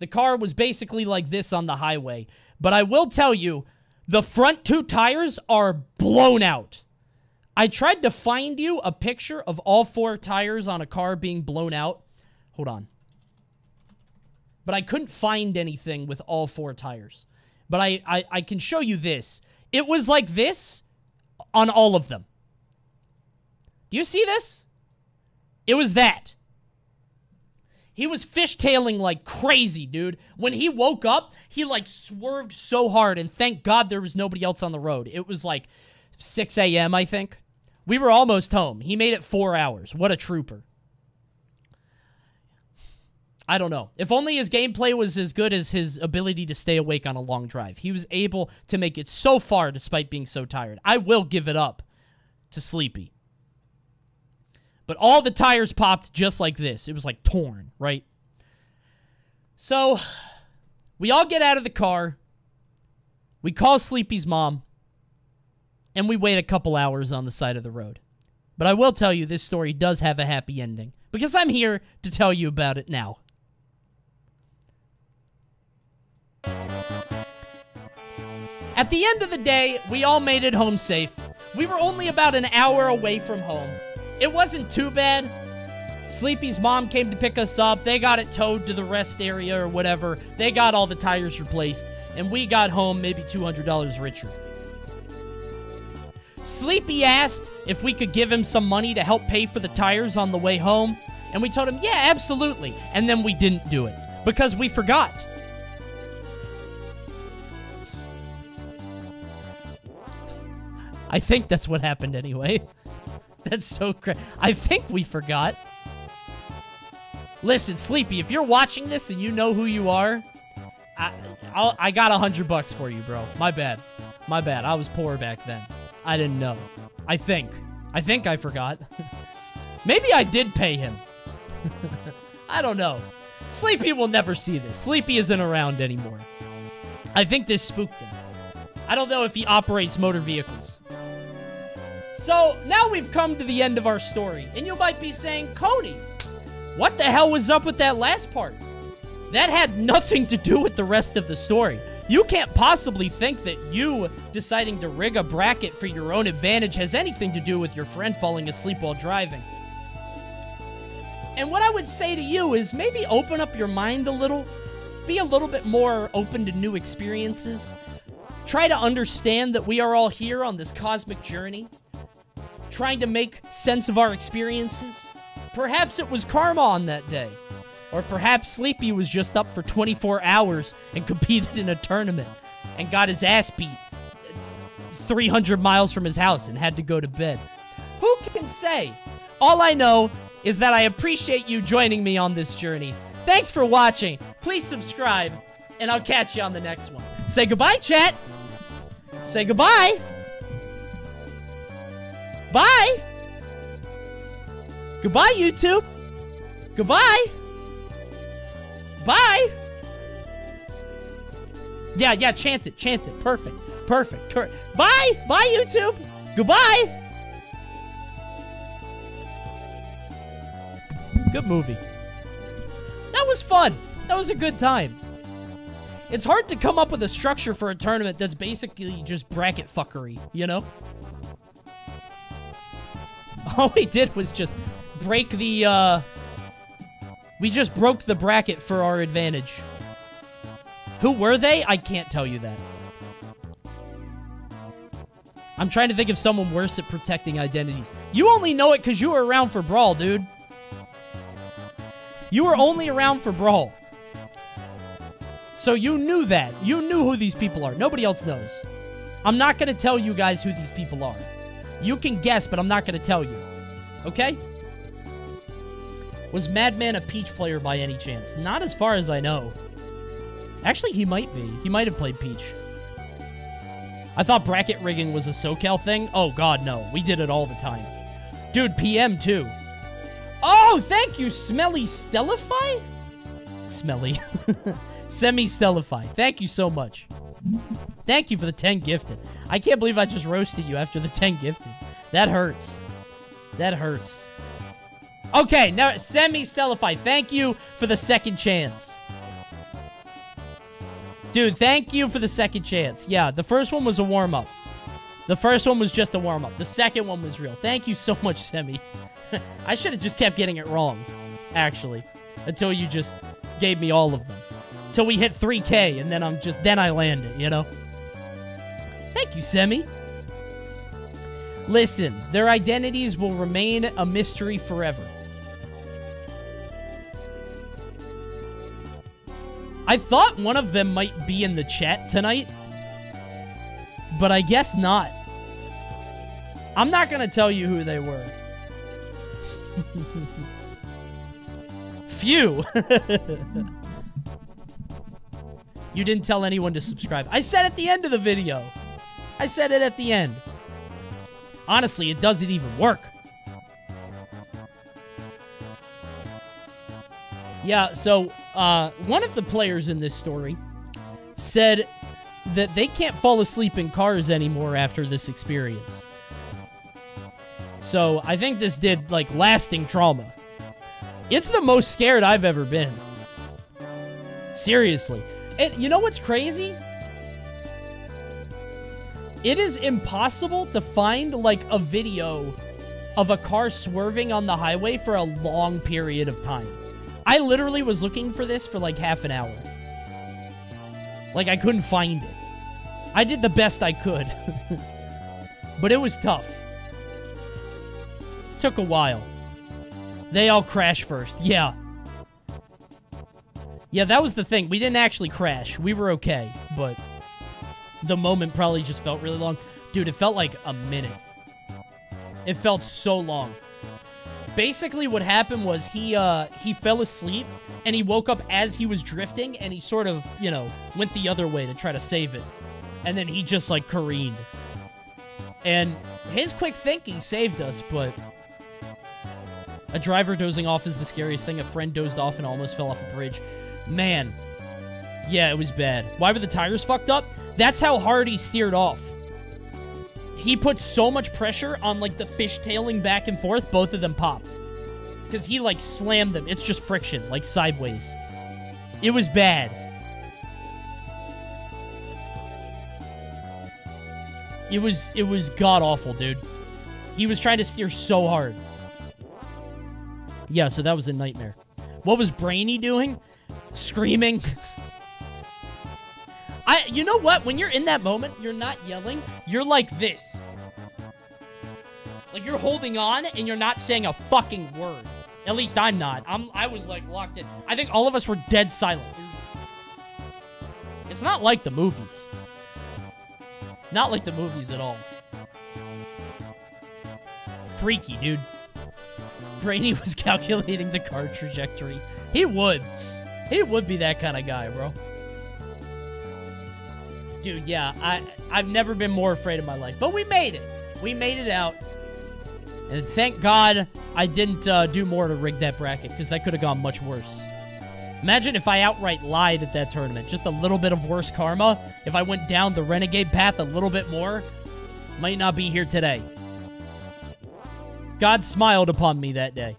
The car was basically like this on the highway. But I will tell you, the front two tires are blown out. I tried to find you a picture of all four tires on a car being blown out. Hold on. But I couldn't find anything with all four tires. But I can show you this. It was like this on all of them. Do you see this? It was that. He was fishtailing like crazy, dude. When he woke up, he like swerved so hard. And thank God there was nobody else on the road. It was like 6 a.m., I think. We were almost home. He made it 4 hours. What a trooper. I don't know. If only his gameplay was as good as his ability to stay awake on a long drive. He was able to make it so far despite being so tired. I will give it up to Sleepy. But all the tires popped just like this. It was like torn, right? So, We all get out of the car. We call Sleepy's mom. And we wait a couple hours on the side of the road. But I will tell you, this story does have a happy ending, because I'm here to tell you about it now. At the end of the day, we all made it home safe. We were only about an hour away from home. It wasn't too bad. Sleepy's mom came to pick us up. They got it towed to the rest area or whatever. They got all the tires replaced, and we got home maybe $200 richer. Sleepy asked if we could give him some money to help pay for the tires on the way home, and we told him, yeah, absolutely, and then we didn't do it, because we forgot. I think that's what happened anyway. That's so crazy. I think we forgot. Listen, Sleepy, if you're watching this and you know who you are, I got $100 for you, bro. My bad. My bad. I was poor back then. I didn't know. I think I forgot. Maybe I did pay him. I don't know. Sleepy will never see this. Sleepy isn't around anymore. I think this spooked him. I don't know if he operates motor vehicles. So, now we've come to the end of our story. And you might be saying, Cody, what the hell was up with that last part? That had nothing to do with the rest of the story. You can't possibly think that you deciding to rig a bracket for your own advantage has anything to do with your friend falling asleep while driving. And what I would say to you is maybe open up your mind a little. Be a little bit more open to new experiences. Try to understand that we are all here on this cosmic journey, trying to make sense of our experiences. Perhaps it was karma on that day. Or perhaps Sleepy was just up for 24 hours and competed in a tournament and got his ass beat 300 miles from his house and had to go to bed. Who can say? All I know is that I appreciate you joining me on this journey. Thanks for watching. Please subscribe, and I'll catch you on the next one. Say goodbye, chat. Say goodbye. Bye. Goodbye, YouTube. Goodbye. Bye. Yeah, chant it, chant it. Perfect. Bye. Bye, YouTube. Goodbye. Good movie. That was fun. That was a good time. It's hard to come up with a structure for a tournament that's basically just bracket fuckery, you know? All we did was just break the, we just broke the bracket for our advantage. Who were they? I can't tell you that. I'm trying to think of someone worse at protecting identities. You only know it because you were around for Brawl, dude. You were only around for Brawl. So you knew that. You knew who these people are. Nobody else knows. I'm not going to tell you guys who these people are. You can guess, but I'm not going to tell you. Okay? Was Madman a Peach player by any chance? Not as far as I know. Actually, he might be. He might have played Peach. I thought bracket rigging was a SoCal thing. Oh, God, no. We did it all the time. Dude, PM, too. Oh, thank you, Smelly Stellify? Smelly. Semi-Stellify. Thank you so much. Thank you for the 10 gifted. I can't believe I just roasted you after the 10 gifted. That hurts. That hurts. Okay, now Semi-Stellify, thank you for the second chance. Dude, thank you for the second chance. Yeah, the first one was a warm-up. The first one was just a warm-up. The second one was real. Thank you so much, Semi. I should have just kept getting it wrong, actually, until you just gave me all of them. Until we hit 3K, and then I land it, you know? Thank you, Semi. Listen, their identities will remain a mystery forever. I thought one of them might be in the chat tonight, but I guess not. I'm not going to tell you who they were. Phew. You didn't tell anyone to subscribe. I said at the end of the video. I said it at the end. Honestly, it doesn't even work. Yeah, so one of the players in this story said that they can't fall asleep in cars anymore after this experience. So I think this did, like, lasting trauma. It's the most scared I've ever been. Seriously. And you know what's crazy? It is impossible to find, like, a video of a car swerving on the highway for a long period of time. I literally was looking for this for, like, half an hour. Like, I couldn't find it. I did the best I could. But it was tough. Took a while. They all crashed first. Yeah. Yeah, that was the thing. We didn't actually crash. We were okay, but the moment probably just felt really long. Dude, it felt like a minute. It felt so long. Basically, what happened was he fell asleep, and he woke up as he was drifting, and he sort of, you know, went the other way to try to save it. And then he just, like, careened. And his quick thinking saved us, but a driver dozing off is the scariest thing. A friend dozed off and almost fell off a bridge. Man. Yeah, it was bad. Why were the tires fucked up? That's how hard he steered off. He put so much pressure on, like, the fishtailing back and forth, both of them popped. Because he, like, slammed them. It's just friction, like, sideways. It was bad. It was god-awful, dude. He was trying to steer so hard. Yeah, so that was a nightmare. What was Brainy doing? Screaming. You know what? When you're in that moment, you're not yelling. You're like this. Like, you're holding on, and you're not saying a fucking word. At least I'm not. I was, like, locked in. I think all of us were dead silent. It's not like the movies. Not like the movies at all. Freaky, dude. Brainy was calculating the car trajectory. He would. He would be that kind of guy, bro. Dude, yeah, I've never been more afraid in my life. But we made it. We made it out. And thank God I didn't do more to rig that bracket, because that could have gone much worse. Imagine if I outright lied at that tournament. Just a little bit of worse karma. If I went down the renegade path a little bit more, might not be here today. God smiled upon me that day.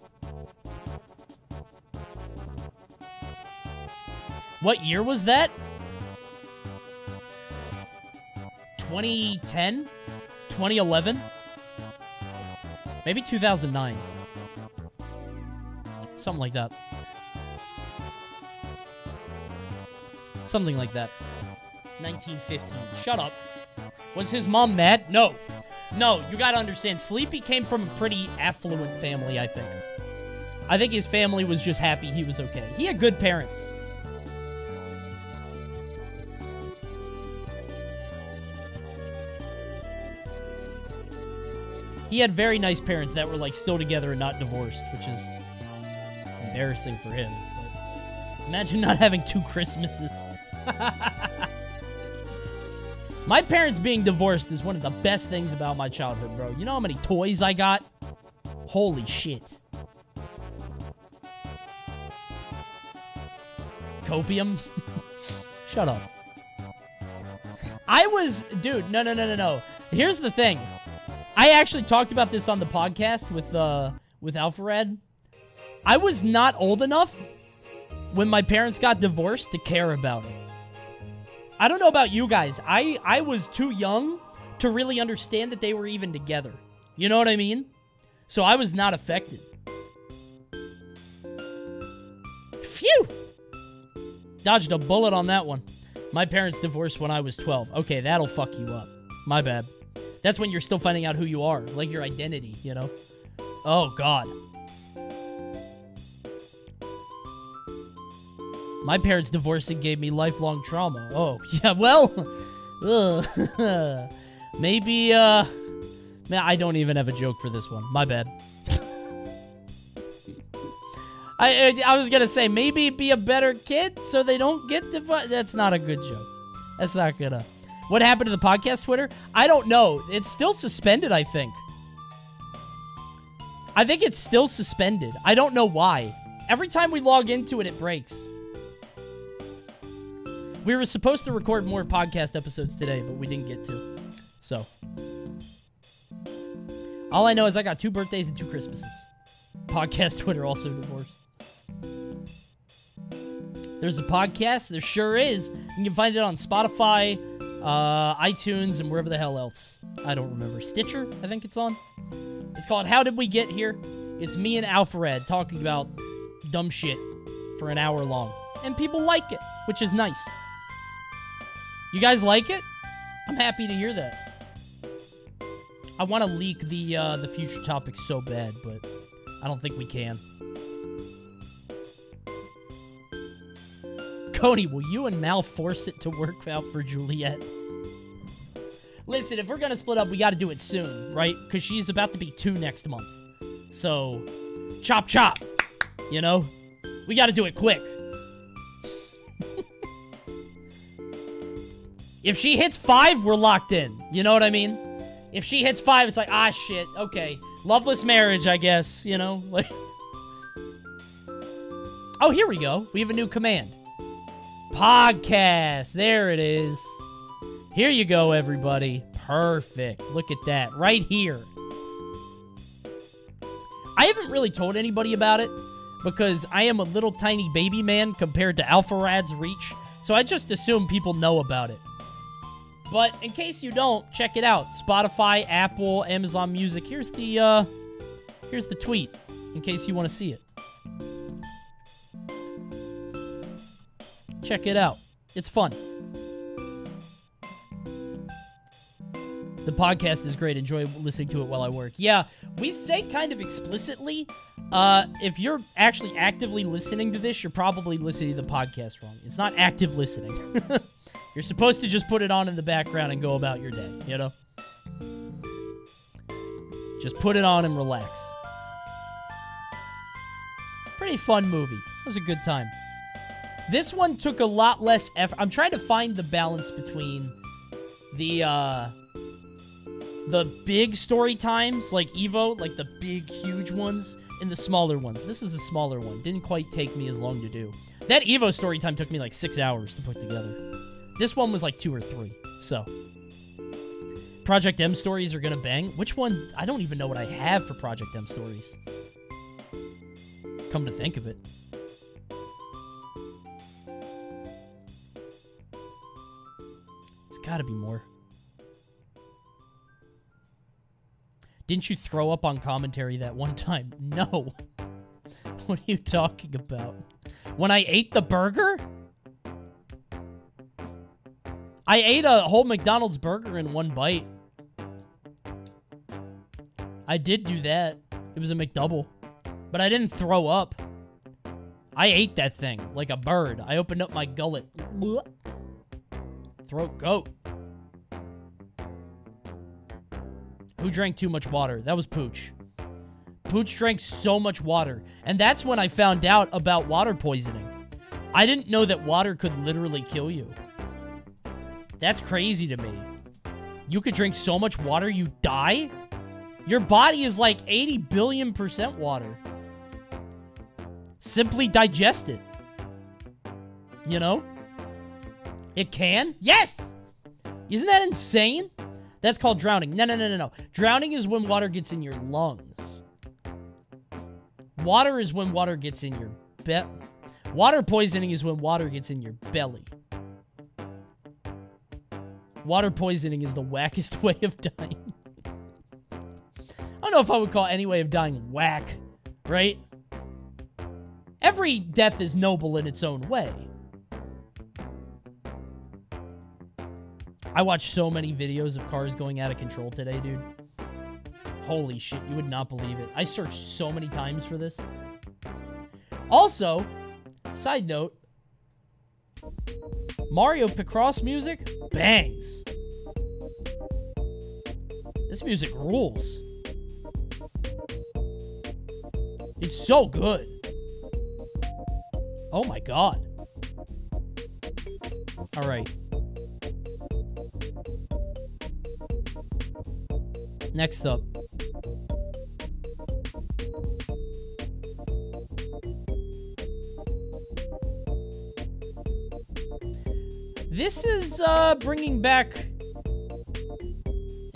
What year was that? 2010? 2011? Maybe 2009. Something like that. Something like that. 1915. Shut up. Was his mom mad? No. No, you gotta understand. Sleepy came from a pretty affluent family, I think. I think his family was just happy he was okay. He had good parents. He had very nice parents that were, like, still together and not divorced, which is embarrassing for him. But imagine not having two Christmases. My parents being divorced is one of the best things about my childhood, bro. You know how many toys I got? Holy shit. Copium? Shut up. Dude, no. Here's the thing. I actually talked about this on the podcast with Alpharad. I was not old enough when my parents got divorced to care about it. I don't know about you guys. I was too young to really understand that they were even together. You know what I mean? So I was not affected. Phew! Dodged a bullet on that one. My parents divorced when I was 12. Okay, that'll fuck you up. My bad. That's when you're still finding out who you are. Like, your identity, you know? Oh, God. My parents divorcing gave me lifelong trauma. Oh, yeah, well... Maybe, Man, I don't even have a joke for this one. My bad. I was gonna say, maybe be a better kid so they don't get divorced. That's not a good joke. That's not gonna... What happened to the podcast Twitter? I don't know. It's still suspended, I think. I think it's still suspended. I don't know why. Every time we log into it, it breaks. We were supposed to record more podcast episodes today, but we didn't get to. So, all I know is I got 2 birthdays and 2 Christmases. Podcast Twitter also divorced. There's a podcast. There sure is. You can find it on Spotify, iTunes, and wherever the hell else. I don't remember. Stitcher, I think it's on. It's called How Did We Get Here? It's me and Alfred talking about dumb shit for an hour long. And people like it, which is nice. You guys like it? I'm happy to hear that. I want to leak the future topic so bad, but I don't think we can. Coney, will you and Mal force it to work out for Juliet? Listen, if we're going to split up, we got to do it soon, right? Because she's about to be 2 next month. So, chop chop, you know? We got to do it quick. If she hits 5, we're locked in. You know what I mean? If she hits 5, it's like, ah, shit, okay. Loveless marriage, I guess, you know? Like, oh, here we go. We have a new command. Podcast. There it is. Here you go, everybody. Perfect. Look at that. Right here. I haven't really told anybody about it because I am a little tiny baby man compared to Alpharad's reach, so I just assume people know about it. But in case you don't, check it out. Spotify, Apple, Amazon Music. Here's the tweet in case you want to see it. Check it out. It's fun. The podcast is great. Enjoy listening to it while I work. Yeah, we say kind of explicitly, if you're actually actively listening to this, you're probably listening to the podcast wrong. It's not active listening. You're supposed to just put it on in the background and go about your day, you know? Just put it on and relax. Pretty fun movie. It was a good time. This one took a lot less effort. I'm trying to find the balance between the big story times, like Evo, like the big, huge ones, and the smaller ones. This is a smaller one. Didn't quite take me as long to do. That Evo story time took me like 6 hours to put together. This one was like 2 or 3, so. Project M stories are gonna bang. Which one? I don't even know what I have for Project M stories. Come to think of it. There's gotta be more. Didn't you throw up on commentary that one time? No. What are you talking about? When I ate the burger? I ate a whole McDonald's burger in 1 bite. I did do that. It was a McDouble. But I didn't throw up. I ate that thing like a bird. I opened up my gullet. Throat goat. Who drank too much water? That was Pooch. Pooch drank so much water. And that's when I found out about water poisoning. I didn't know that water could literally kill you. That's crazy to me. You could drink so much water, you die? Your body is like 80 billion % water. Simply digest it. You know? It can? Yes! Isn't that insane? That's called drowning. No, no, no, no, no. Drowning is when water gets in your lungs. Water is when water gets in your belly. Water poisoning is when water gets in your belly. Water poisoning is the wackest way of dying. I don't know if I would call any way of dying whack, right? Every death is noble in its own way. I watched so many videos of cars going out of control today, dude. Holy shit, you would not believe it. I searched so many times for this. Also, side note, Mario Picross music bangs. This music rules. It's so good. Oh my god. All right. Next up. This is bringing back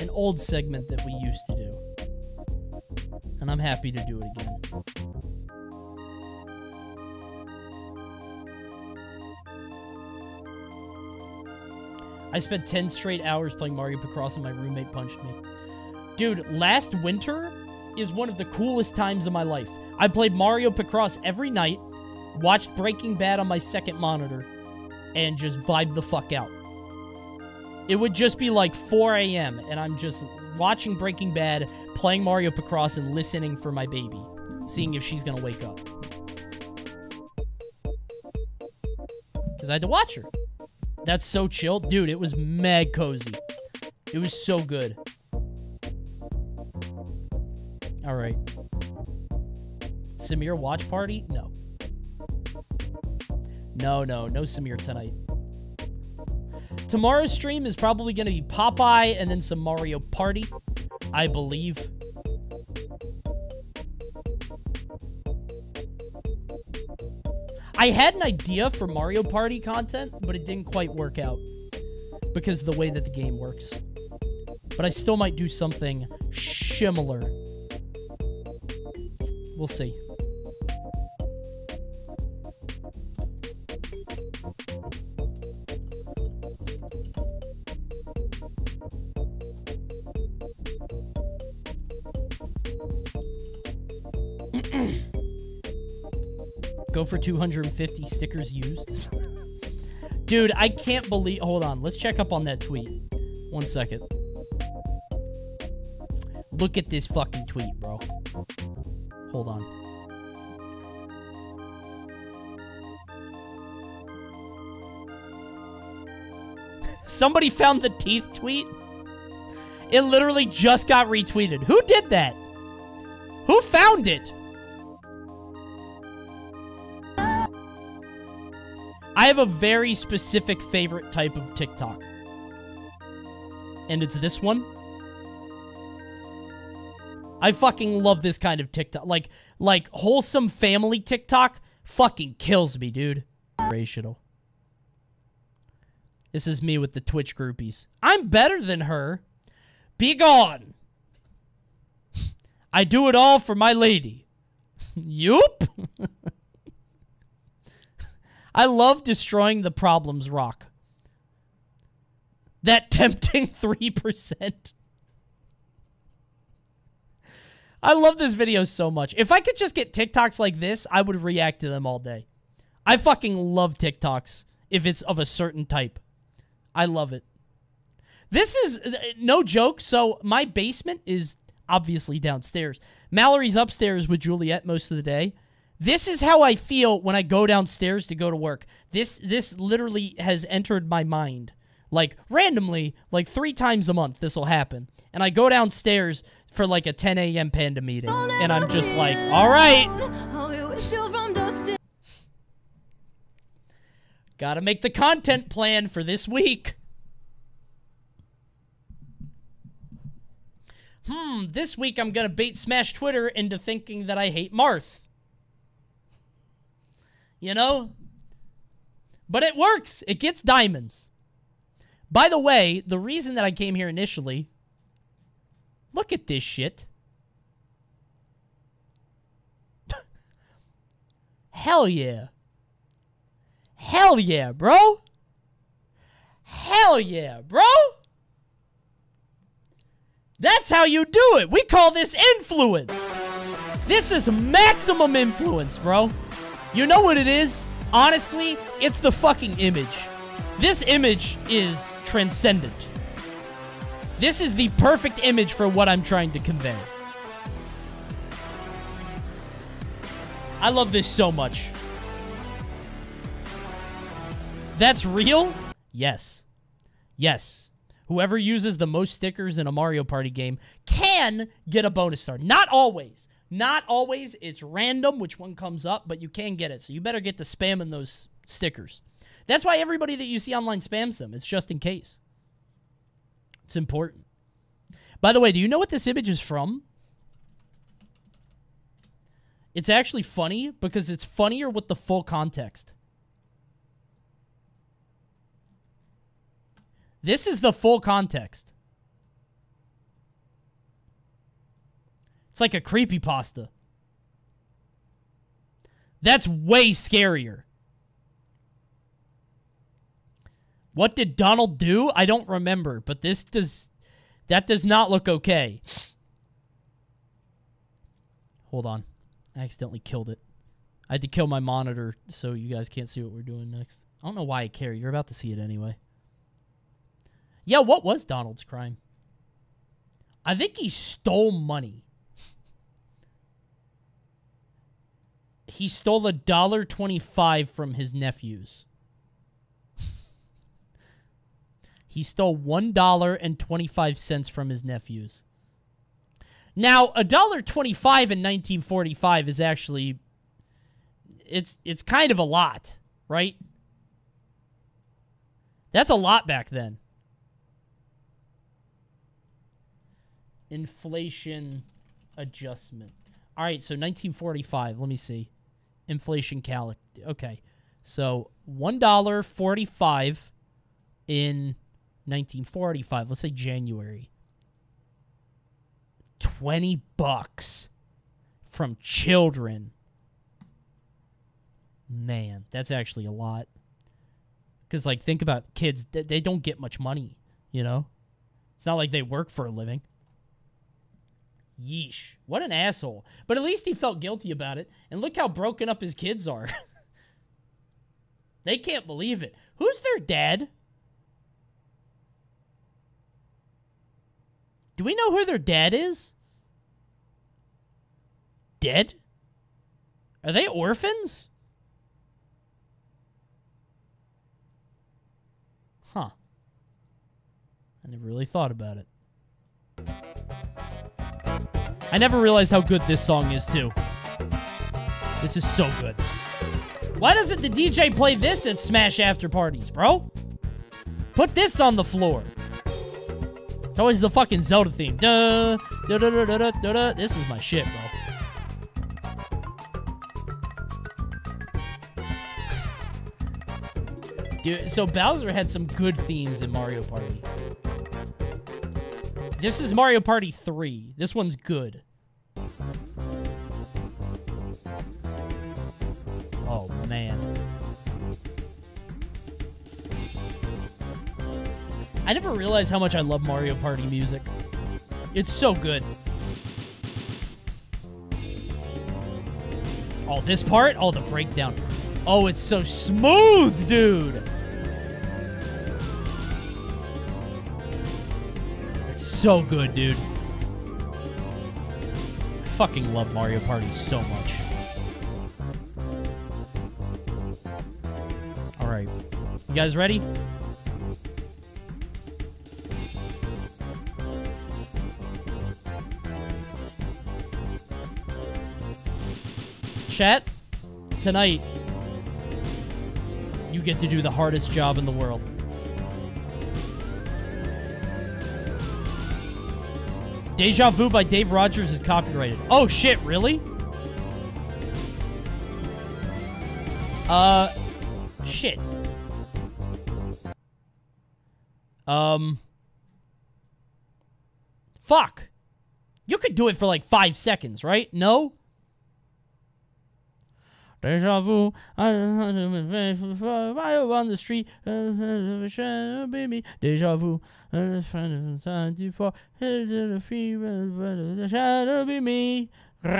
an old segment that we used to do, and I'm happy to do it again. I spent 10 straight hours playing Mario Picross and my roommate punched me. Dude, last winter is one of the coolest times of my life. I played Mario Picross every night, watched Breaking Bad on my second monitor, and just vibed the fuck out. It would just be like 4 a.m. and I'm just watching Breaking Bad, playing Mario Picross, and listening for my baby, seeing if she's gonna wake up. Because I had to watch her. That's so chill. Dude, it was mad cozy. It was so good. Alright. Samir watch party? No. No Samir tonight. Tomorrow's stream is probably going to be Popeye and then some Mario Party, I believe. I had an idea for Mario Party content, but it didn't quite work out because of the way that the game works. But I still might do something similar. We'll see. Go for 250 stickers used. Dude, I can't believe... Hold on. Let's check up on that tweet. One second. Look at this fucking tweet, bro. Hold on. Somebody found the teeth tweet? It literally just got retweeted. Who did that? Who found it? I have a very specific favorite type of TikTok. And it's this one. I fucking love this kind of TikTok. Like wholesome family TikTok fucking kills me, dude. Rational. This is me with the Twitch groupies. I'm better than her. Be gone. I do it all for my lady. Yup. I love destroying the problems, Rock. That tempting 3%. I love this video so much. If I could just get TikToks like this, I would react to them all day. I fucking love TikToks if it's of a certain type. I love it. This is no joke. So my basement is obviously downstairs. Mallory's upstairs with Juliet most of the day. This is how I feel when I go downstairs to go to work. This literally has entered my mind. Like, randomly, like 3 times a month this will happen. And I go downstairs for like a 10 a.m. panda meeting. And I'm just like, all right. Gotta make the content plan for this week. This week I'm gonna bait Smash Twitter into thinking that I hate Marth. You know? But it works! It gets diamonds. By the way, the reason that I came here initially... Look at this shit. Hell yeah. Hell yeah, bro! Hell yeah, bro! That's how you do it! We call this influence! This is maximum influence, bro! You know what it is? Honestly, it's the fucking image. This image is transcendent. This is the perfect image for what I'm trying to convey. I love this so much. That's real? Yes. Yes. Whoever uses the most stickers in a Mario Party game can get a bonus star. Not always. Not always. It's random which one comes up, but you can get it. So you better get to spamming those stickers. That's why everybody that you see online spams them. It's just in case. It's important. By the way, do you know what this image is from? It's actually funny because it's funnier with the full context. This is the full context. It's like a creepypasta. That's way scarier. What did Donald do? I don't remember, but this does... That does not look okay. Hold on. I accidentally killed it. I had to kill my monitor so you guys can't see what we're doing next. I don't know why I care. You're about to see it anyway. Yeah, what was Donald's crime? I think he stole money. He stole $1.25 from his nephews. He stole $1.25 from his nephews. Now, $1.25 in 1945 is actually... It's kind of a lot, right? That's a lot back then. Inflation adjustment. All right, so 1945. Let me see. Inflation cal. Okay. So $1.45 in... 1945, let's say January. $20 from children. Man, that's actually a lot. Because, like, think about kids. They don't get much money, you know? It's not like they work for a living. Yeesh. What an asshole. But at least he felt guilty about it. And look how broken up his kids are. They can't believe it. Who's their dad? Do we know who their dad is? Dead? Are they orphans? Huh. I never really thought about it. I never realized how good this song is, too. This is so good. Why doesn't the DJ play this at Smash After Parties, bro? Put this on the floor. It's always the fucking Zelda theme. Duh, duh, duh, duh, duh, duh, duh. This is my shit, bro. Dude, so Bowser had some good themes in Mario Party. This is Mario Party 3. This one's good. Oh, man. I never realized how much I love Mario Party music. It's so good. Oh, this part? Oh, the breakdown. Oh, it's so smooth, dude! It's so good, dude. I fucking love Mario Party so much. Alright. You guys ready? Chat, tonight, you get to do the hardest job in the world. Deja Vu by Dave Rogers is copyrighted. Oh, shit, really? Shit. Fuck. You could do it for like 5 seconds, right? No? Deja vu, on the street, baby, deja vu, shadow be me. I'll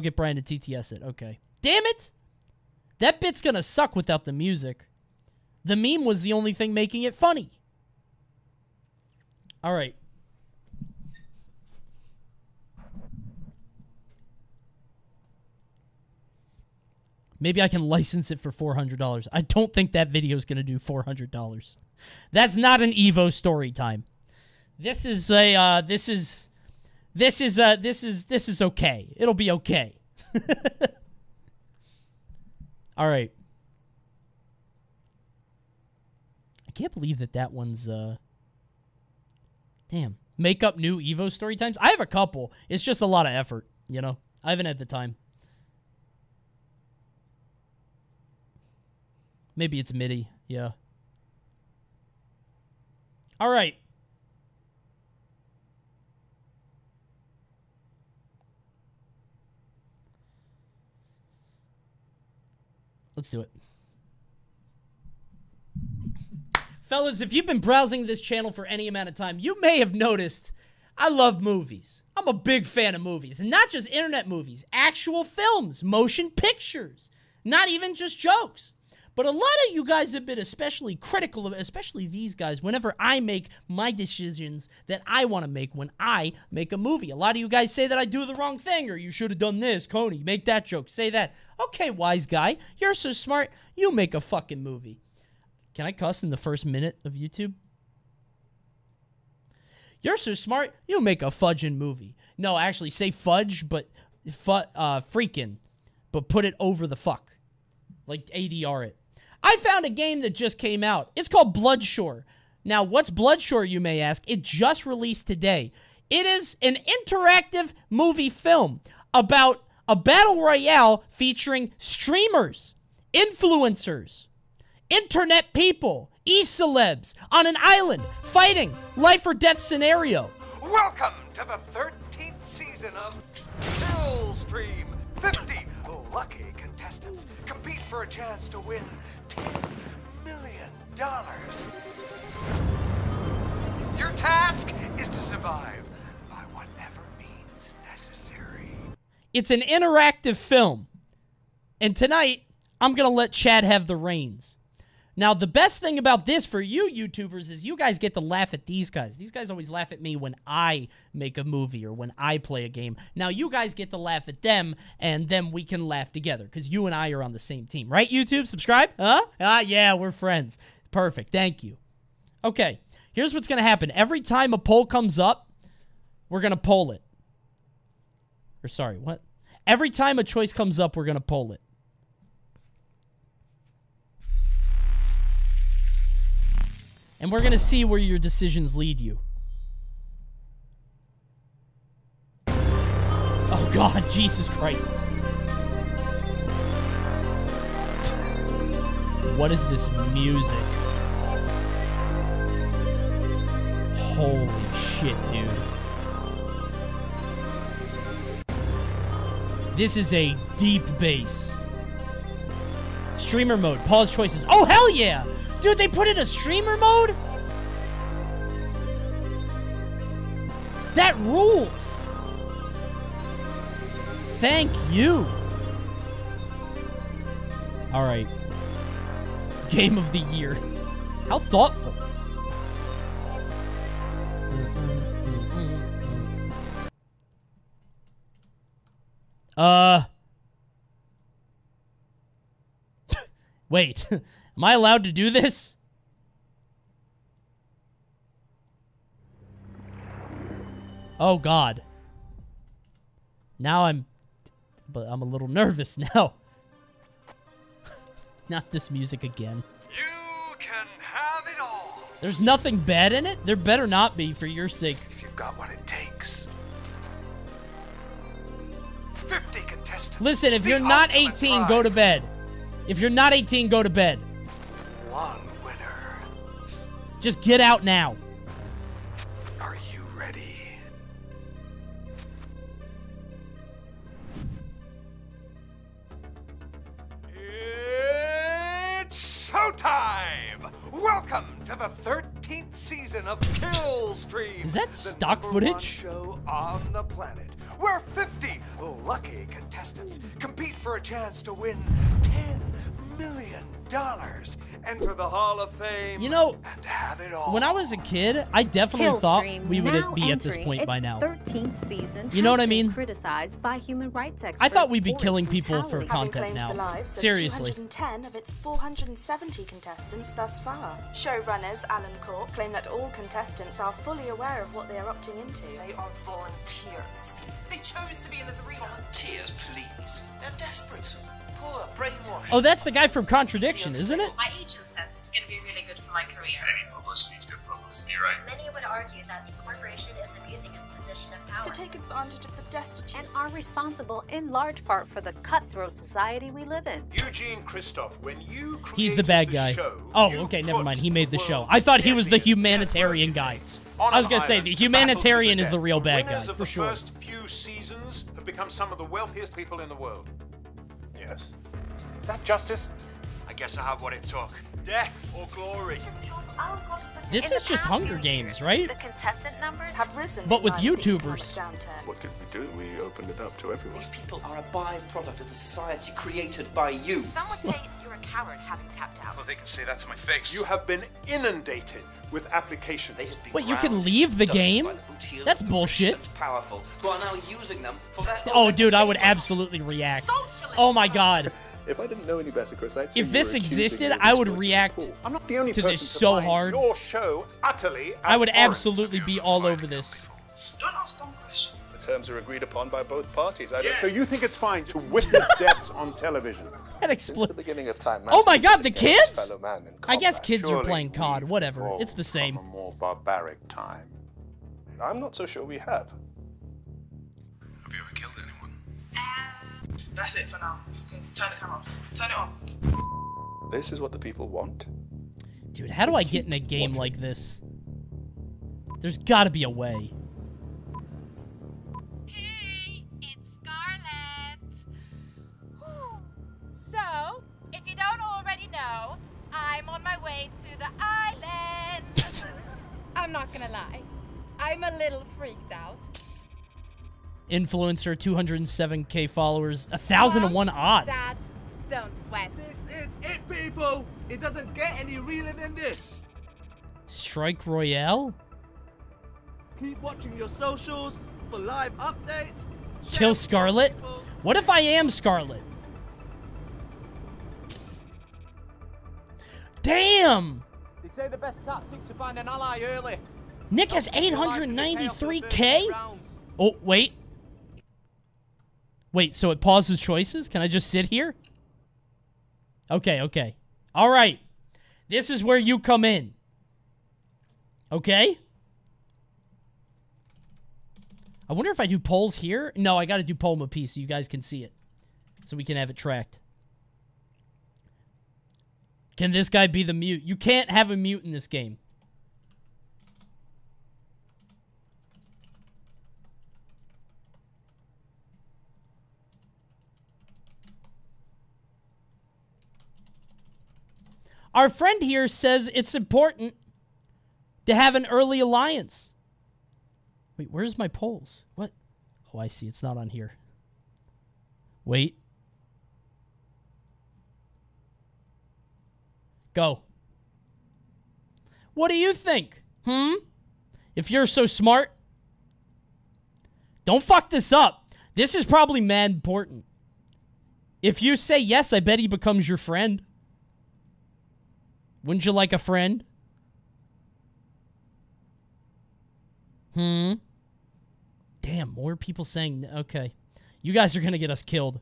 get Brian to TTS it, okay. Damn it! That bit's gonna suck without the music. The meme was the only thing making it funny. Alright. Maybe I can license it for $400. I don't think that video is going to do $400. That's not an Evo story time. This is a this is okay. It'll be okay. All right. I can't believe that that one's damn. Make up new Evo story times. I have a couple. It's just a lot of effort, you know. I haven't had the time. Maybe it's MIDI, yeah. All right. Let's do it. Fellas, if you've been browsing this channel for any amount of time, you may have noticed I love movies. I'm a big fan of movies, and not just internet movies, actual films, motion pictures, not even just jokes. But a lot of you guys have been especially critical of, especially these guys, whenever I make my decisions that I want to make when I make a movie. A lot of you guys say that I do the wrong thing, or you should have done this, Coney, make that joke, say that. Okay, wise guy, you're so smart, you make a fucking movie. Can I cuss in the first minute of YouTube? You're so smart, you make a fudgin' movie. No, actually, say fudge, but freaking, but put it over the fuck. Like, ADR it. I found a game that just came out. It's called Bloodshore. Now, what's Bloodshore, you may ask? It just released today. It is an interactive movie film about a battle royale featuring streamers, influencers, internet people, e-celebs, on an island, fighting life or death scenario. Welcome to the 13th season of Killstream. 50 lucky contestants compete for a chance to win $10 million. Your task is to survive by whatever means necessary. It's an interactive film. And tonight, I'm gonna let Chad have the reins. Now, the best thing about this for you YouTubers is you guys get to laugh at these guys. These guys always laugh at me when I make a movie or when I play a game. Now, you guys get to laugh at them, and then we can laugh together because you and I are on the same team. Right, YouTube? Subscribe? Huh? Ah, yeah, we're friends. Perfect. Thank you. Okay, here's what's going to happen. Every time a poll comes up, we're going to poll it. Or sorry, what? Every time a choice comes up, we're going to poll it. And we're gonna see where your decisions lead you. Oh God, Jesus Christ. What is this music? Holy shit, dude. This is a deep bass. Streamer mode, pause choices. Oh, hell yeah! Dude, they put in a streamer mode? That rules. Thank you. All right. Game of the year. How thoughtful. Wait. Am I allowed to do this? Oh God. Now I'm a little nervous now. Not this music again. You can have it all. There's nothing bad in it. There better not be, for your sake. If you've got what it takes. 50 contestants. Listen, if you're not 18, go to bed. If you're not 18, go to bed. Winner. Just get out now. Are you ready? It's showtime! Welcome to the 13th season of Killstream. Is that stock footage? Show on the planet, where 50 lucky contestants compete for a chance to win $10 million, enter the Hall of Fame, you know, and have it all. When I was a kid, I definitely thought we would be at this point by now. 13th season, you know what I mean? Criticized by human rights experts, I thought we'd be killing people for content now. Seriously. 210 of its 470 contestants thus far. Showrunners Alan Cork claim that all contestants are fully aware of what they are opting into. They are volunteers. They chose to be in this arena. Volunteers, please. They're desperate. Poor, brainwashed. Oh, that's the guy from Contradiction, isn't it? My agent says it's going to be really good for my career. Any publicity is good publicity, right? Many would argue that the corporation is abusing its position of power to take advantage of the destitute. And are responsible in large part for the cutthroat society we live in. Eugene Kristoff, when you created He's the bad guy. Oh, okay, never mind. He made the show. I thought he was the humanitarian guy. I was going to say, the humanitarian is the real bad guy, for sure. The first few seasons have become some of the wealthiest people in the world. Yes. Is that justice? I guess I have what it took. Death or glory. This is just Hunger Games, right? The contestant numbers have risen, but with YouTubers. What could we do? We opened it up to everyone. These people are a byproduct of the society created by you. Some would say you're a coward having tapped out. Well, they can say that to my face. You have been inundated with applications. Wait, you can leave the game? That's bullshit. Powerful, who are now using them for their oh, dude, I would absolutely react. Socialist. Oh my god. If I didn't know any better, Chris, I'd say if this existed, I would react I'm not the only to this so to hard. Your show utterly I would absolutely be all over this. Don't ask dumb questions. The terms are agreed upon by both parties. I don't so you think it's fine to witness deaths on television? Since the beginning of time, oh my god, the kids? I guess kids are playing COD, whatever. It's the same. A more barbaric time. I'm not so sure we have. Have you ever killed anyone? That's it for now. Turn the camera off. Turn it off. This is what the people want. Dude, how do I get in a game like this? There's gotta be a way. Hey, it's Scarlett. Whew. So, if you don't already know, I'm on my way to the island. I'm not gonna lie. I'm a little freaked out. Influencer, 207k followers, 1,001 odds. Dad, don't sweat. This is it, people. It doesn't get any realer than this. Strike Royale? Keep watching your socials for live updates. Kill Scarlet? What if I am Scarlet? Damn! They say the best tactics to find an ally early. Nick has 893k? Oh, wait. Wait, so it pauses choices? Can I just sit here? Okay, okay. All right. This is where you come in. Okay? I wonder if I do polls here. No, I gotta do poll piece so you guys can see it. So we can have it tracked. Can this guy be the mute? You can't have a mute in this game. Our friend here says it's important to have an early alliance. Wait, where's my polls? What? Oh, I see. It's not on here. Wait. Go. What do you think? Hmm? If you're so smart, don't fuck this up. This is probably mad important. If you say yes, I bet he becomes your friend. Wouldn't you like a friend? Hmm? Damn, more people saying... Okay. You guys are gonna get us killed.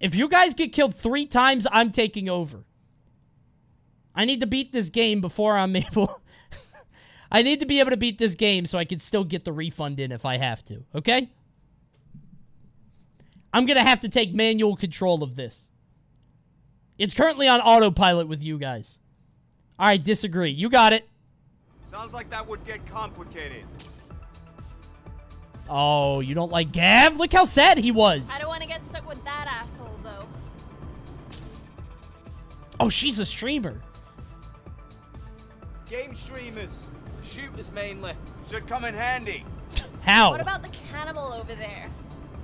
If you guys get killed 3 times, I'm taking over. I need to beat this game before I'm able... I need to be able to beat this game so I can still get the refund in if I have to. Okay? I'm gonna have to take manual control of this. It's currently on autopilot with you guys. All right, disagree. You got it. Sounds like that would get complicated. Oh, you don't like Gav? Look how sad he was. I don't want to get stuck with that asshole, though. Oh, she's a streamer. Game streamers. Shooters mainly. Should come in handy. How? What about the cannibal over there?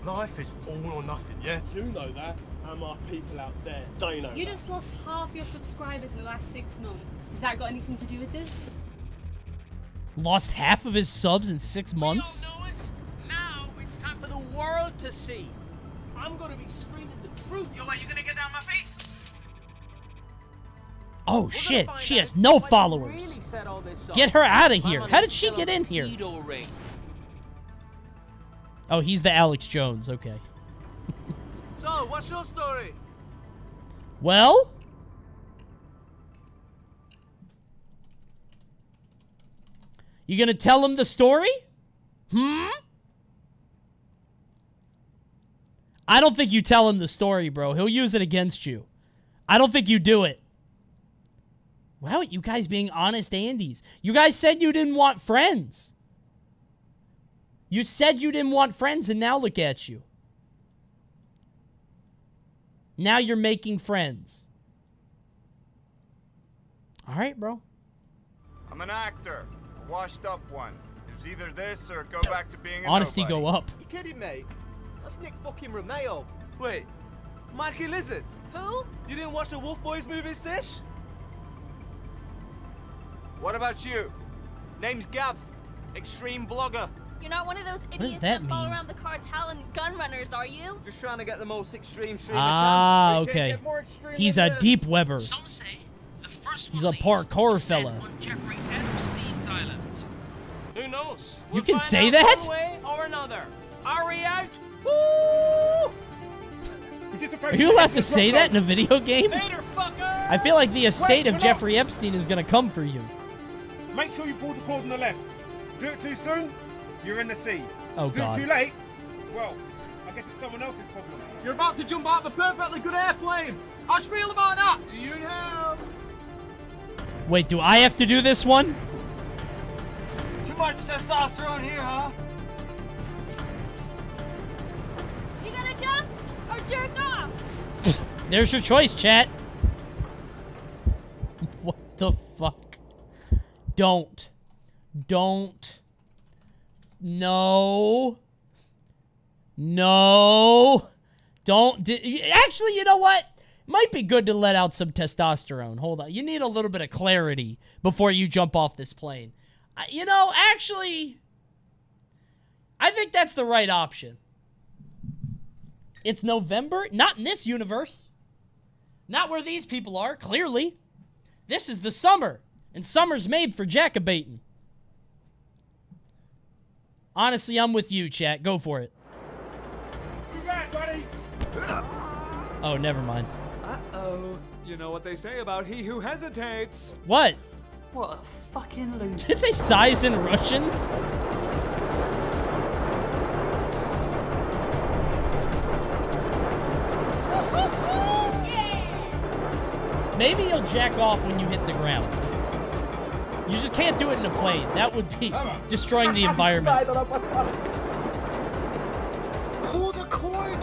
Life is all or nothing, yeah? You know that. And our people out there, don't know. You just lost half your subscribers in the last 6 months. Has that got anything to do with this? Lost half of his subs in 6 months? We don't know it. Now it's time for the world to see. I'm gonna be screaming the truth. Yo, are you gonna get down my face? Oh shit, she has no followers. Really set all this up. Get her out of here. How did she get in here? Oh, he's the Alex Jones, okay. So, what's your story? Well? You gonna tell him the story? Hmm? I don't think you tell him the story, bro. He'll use it against you. I don't think you do it. Wow, you guys being honest Andes. You guys said you didn't want friends. You said you didn't want friends, and now look at you. Now you're making friends. All right, bro. I'm an actor. A washed-up one. It was either this or go back to being a Honesty nobody. Go up. You kidding me? That's Nick fucking Romeo. Wait, Mikey Lizard. Who? You didn't watch the Wolf Boys movie, Sish? What about you? Name's Gav, extreme vlogger. You're not one of those idiots that follow around the cartel and gun runners, are you? Just trying to get the most extreme stream. Ah, okay. He's a deep Webber. Some say the first He's a parkour fella. On Jeffrey Epstein's island. Who knows? We'll you can say that? One way or another. Are you allowed to say that in a video game? I feel like the estate of Jeffrey Epstein is gonna come for you. Make sure you pull the cord on the left. Do it too soon, you're in the sea. Oh god. Do it too late, well, I guess it's someone else's problem. You're about to jump out of a perfectly good airplane. How'd you feel about that? Do you know? Wait, do I have to do this one? Too much testosterone here, huh? You gonna jump or jerk off? There's your choice, chat. What the fuck? Don't. Don't. No. No. Don't. Actually, you know what? Might be good to let out some testosterone. Hold on. You need a little bit of clarity before you jump off this plane. You know, actually, I think that's the right option. It's November. Not in this universe. Not where these people are, clearly. This is the summer. And summer's made for jacobaiting. Honestly, I'm with you, chat. Go for it. Too bad, buddy. Oh, never mind. Uh-oh. You know what they say about he who hesitates. What? What a fucking loser. Did it say size in Russian? Maybe you'll jack off when you hit the ground. You just can't do it in a plane. That would be destroying the environment. Pull the cord.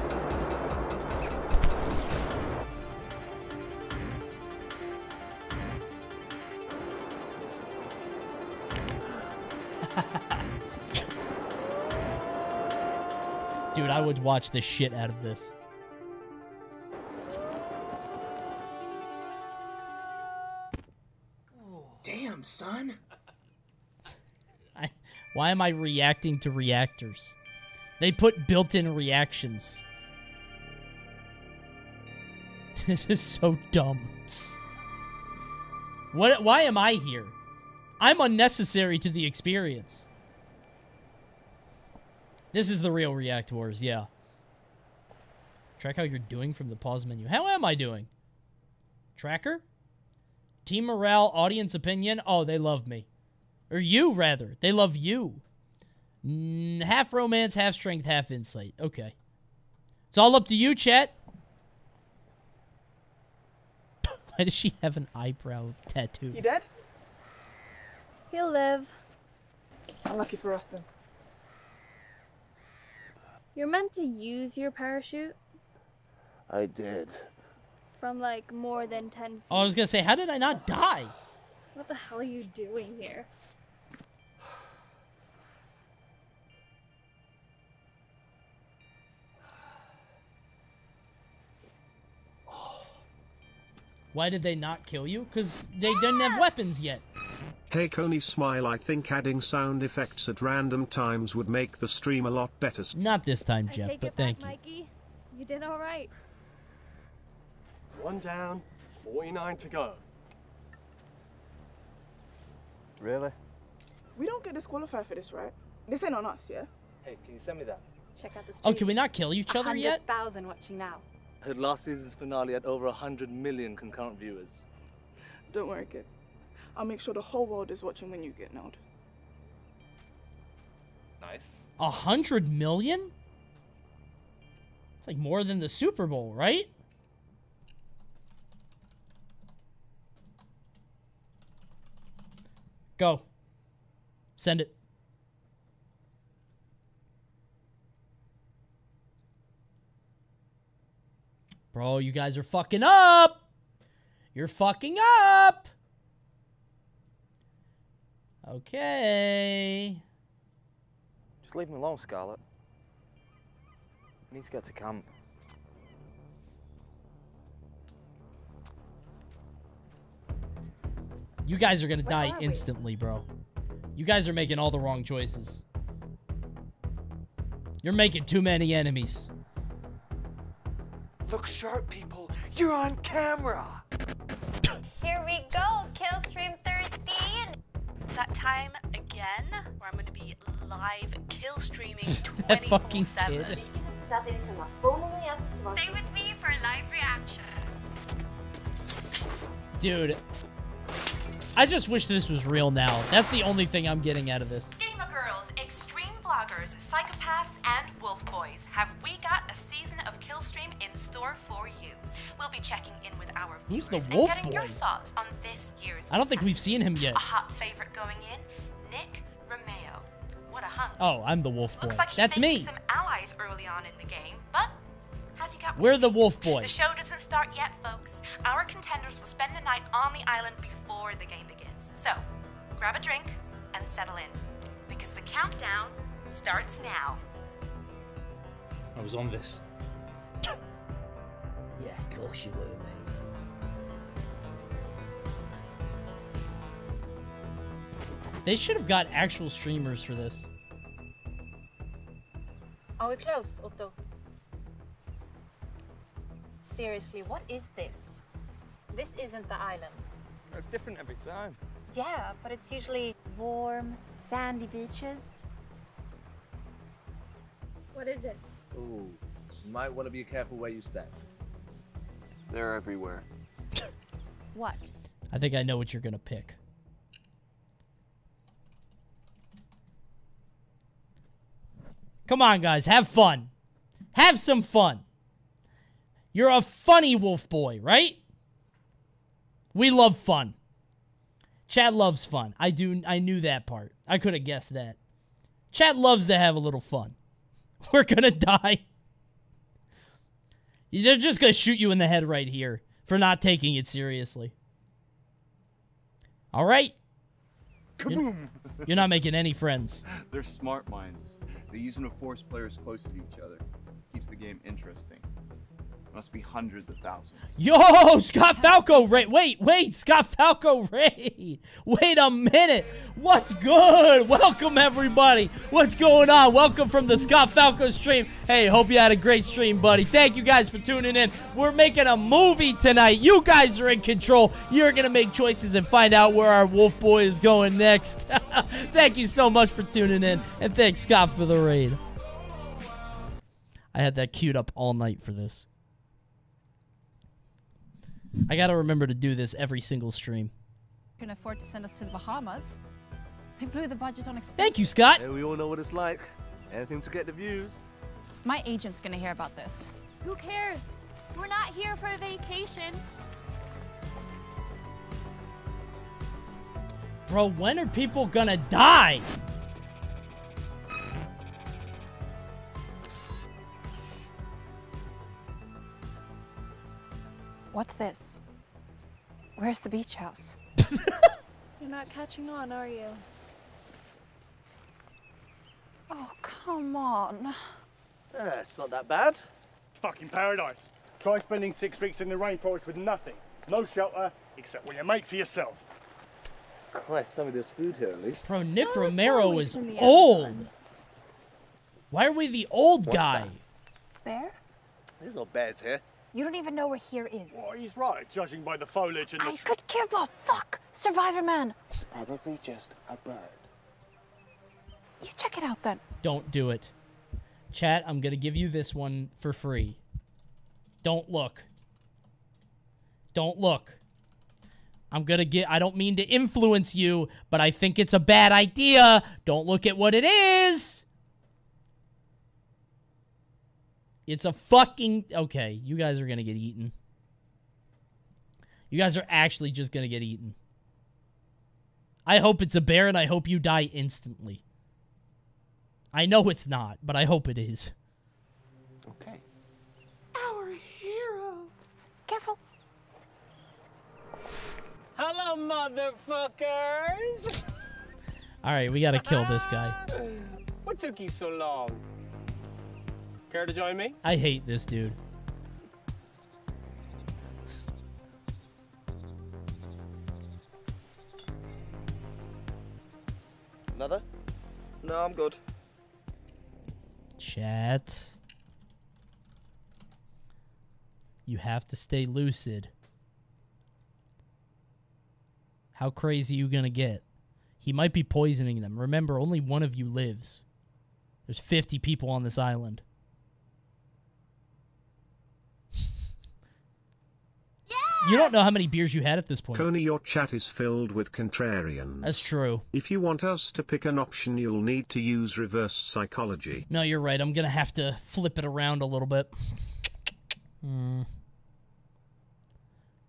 Dude, I would watch the shit out of this. Damn, son. Why am I reacting to reactors? They put built-in reactions. This is so dumb. What? Why am I here? I'm unnecessary to the experience. This is the real React Wars, yeah. Track how you're doing from the pause menu. How am I doing? Tracker? Team morale, audience opinion. Oh, they love me. Or you, rather. They love you. Half romance, half strength, half insight. Okay. It's all up to you, chat. Why does she have an eyebrow tattoo? You dead? He'll live. Unlucky for us, then. You're meant to use your parachute. I did. From like more than 10 feet. Oh, I was gonna say, how did I not die? What the hell are you doing here? Why did they not kill you? Because they didn't have weapons yet. Hey, Coney Smile, I think adding sound effects at random times would make the stream a lot better. Not this time, Jeff, but thank you. Mikey, you did all right. 1 down, 49 to go. Really? We don't get disqualified for this, right? This ain't on us, yeah? Hey, can you send me that? Check out the stream. Oh, can we not kill each other yet? 100,000 watching now. I heard last season's finale had over 100 million concurrent viewers. Don't worry, kid. I'll make sure the whole world is watching when you get nailed. Nice. 100 million? It's like more than the Super Bowl, right? Go. Send it. Bro, you guys are fucking up! You're fucking up! Okay. Just leave me alone, Scarlet. I need to get to camp. You guys are gonna die instantly, bro. You guys are making all the wrong choices. You're making too many enemies. Look sharp, people. You're on camera. Here we go, Killstream 13. It's that time again where I'm going to be live kill streaming 24/7. That fucking kid. Stay with me for a live reaction. Dude, I just wish this was real now. That's the only thing I'm getting out of this. Gamer girls, extreme vloggers, psychopaths, and wolf boys. Have we got a season of Killstream in store for you? We'll be checking in with our viewers and getting your thoughts on this year's. I don't think we've seen him yet. A hot favorite going in, Nick Romeo. What a hunk. Oh, I'm the wolf boy. Looks like that's me. Some allies early on in the game, but has he got we're the wolf boy. The show doesn't start yet, folks. Our contenders will spend the night on the island before the game begins. So, grab a drink and settle in, because the countdown starts now. I was on this. Yeah, of course you were, mate. They should have got actual streamers for this. Are we close, Otto? Seriously, what is this? This isn't the island. It's different every time. Yeah, but it's usually warm, sandy beaches. What is it? Ooh, you might want to be careful where you step. They're everywhere. What? I think I know what you're gonna pick. Come on, guys, have fun. Have some fun. You're a funny wolf boy, right? We love fun. Chad loves fun. I do. I knew that part. I could have guessed that. Chad loves to have a little fun. We're gonna die. They're just going to shoot you in the head right here for not taking it seriously. All right. Kaboom. You're not making any friends. They're smart minds. They use them to force players close to each other. Keeps the game interesting. Must be hundreds of thousands. Yo, Scott Falco Raid. Wait, Scott Falco Raid. Wait a minute. What's good? Welcome, everybody. What's going on? Welcome from the Scott Falco stream. Hey, hope you had a great stream, buddy. Thank you guys for tuning in. We're making a movie tonight. You guys are in control. You're going to make choices and find out where our wolf boy is going next. Thank you so much for tuning in. And thanks, Scott, for the raid. I had that queued up all night for this. I gotta remember to do this every single stream. Can afford to send us to the Bahamas. They blew the budget on expenses. Thank you, Scott. Hey, we all know what it's like. Anything to get the views. My agent's gonna hear about this. Who cares? We're not here for a vacation. Bro, when are people gonna die? What's this? Where's the beach house? You're not catching on, are you? Oh, come on. It's not that bad. Fucking paradise. Try spending 6 weeks in the rainforest with nothing. No shelter, except what you make for yourself. Christ, some of this food here, at least. Bro, Nick Romero is old. Why are we the old guy? Bear? There's no bears here. You don't even know where here is. Well, he's right, judging by the foliage and the... I could give a fuck, Survivor Man. It's probably just a bird. You check it out, then. Don't do it. Chat, I'm gonna give you this one for free. Don't look. Don't look. I'm gonna get... I don't mean to influence you, but I think it's a bad idea. Don't look at what it is. It's a fucking... Okay, you guys are gonna get eaten. You guys are actually just gonna get eaten. I hope it's a bear, and I hope you die instantly. I know it's not, but I hope it is. Okay. Our hero. Careful. Hello, motherfuckers! Alright, we gotta kill this guy. What took you so long? Care to join me? I hate this dude. Another? No, I'm good. Chat. You have to stay lucid. How crazy are you gonna get? He might be poisoning them. Remember, only one of you lives. There's 50 people on this island. Yeah! You don't know how many beers you had at this point. Coney, your chat is filled with contrarians. That's true. If you want us to pick an option, you'll need to use reverse psychology. No, you're right. I'm gonna have to flip it around a little bit.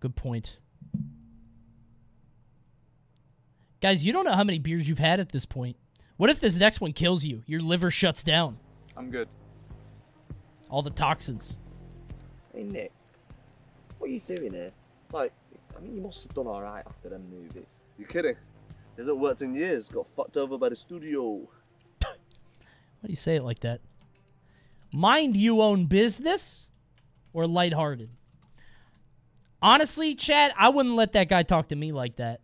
Good point. Guys, you don't know how many beers you've had at this point. What if this next one kills you? Your liver shuts down. I'm good. All the toxins. Hey, Nick. What are you doing here? Like, I mean, you must have done all right after them movies. You're kidding. Hasn't worked in years. Got fucked over by the studio. Why do you say it like that? Mind you own business or lighthearted? Honestly, Chad, I wouldn't let that guy talk to me like that.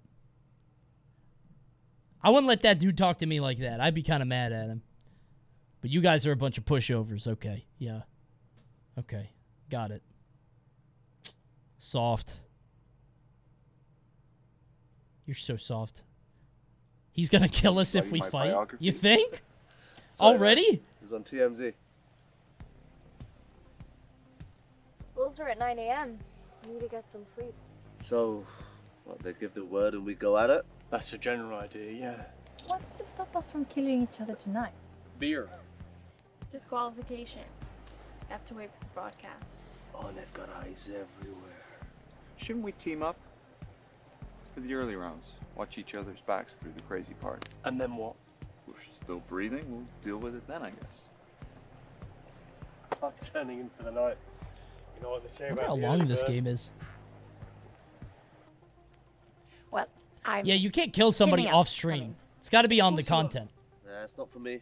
I wouldn't let that dude talk to me like that. I'd be kind of mad at him. But you guys are a bunch of pushovers. Okay. Yeah. Okay. Got it. Soft. You're so soft. He's going to kill us if we fight. You think? Sorry, already? It was on TMZ. Bulls were at 9 a.m. Need to get some sleep. So, what, they give the word and we go at it? That's the general idea, yeah. What's to stop us from killing each other tonight? Beer. Disqualification. I have to wait for the broadcast. Oh, they've got eyes everywhere. Shouldn't we team up? For the early rounds, watch each other's backs through the crazy part. And then what? We're still breathing, we'll deal with it then, I guess. I'm turning into the night. You know what they say about how long this game is. Well... yeah, you can't kill somebody off stream. Coming. It's got to be on the content. Nah, it's not for me.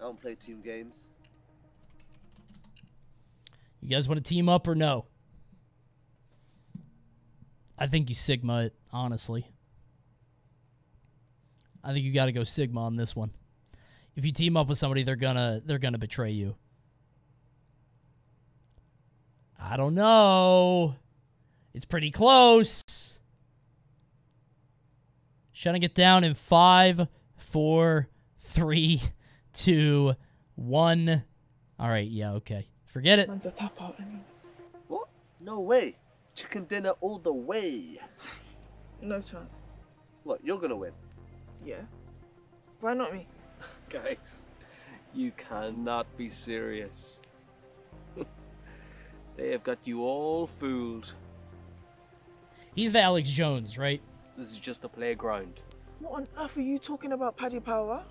I don't play team games. You guys want to team up or no? I think you Sigma it, honestly. I think you got to go Sigma on this one. If you team up with somebody, they're gonna betray you. I don't know. It's pretty close. Shutting it down in 5, 4, 3, 2, 1. All right, yeah, okay. Forget it. One's a top out, I mean. What? No way. Chicken dinner all the way. No chance. What, you're going to win? Yeah. Why not me? Guys, you cannot be serious. They have got you all fooled. He's the Alex Jones, right? This is just a playground. What on earth are you talking about, Paddy Power?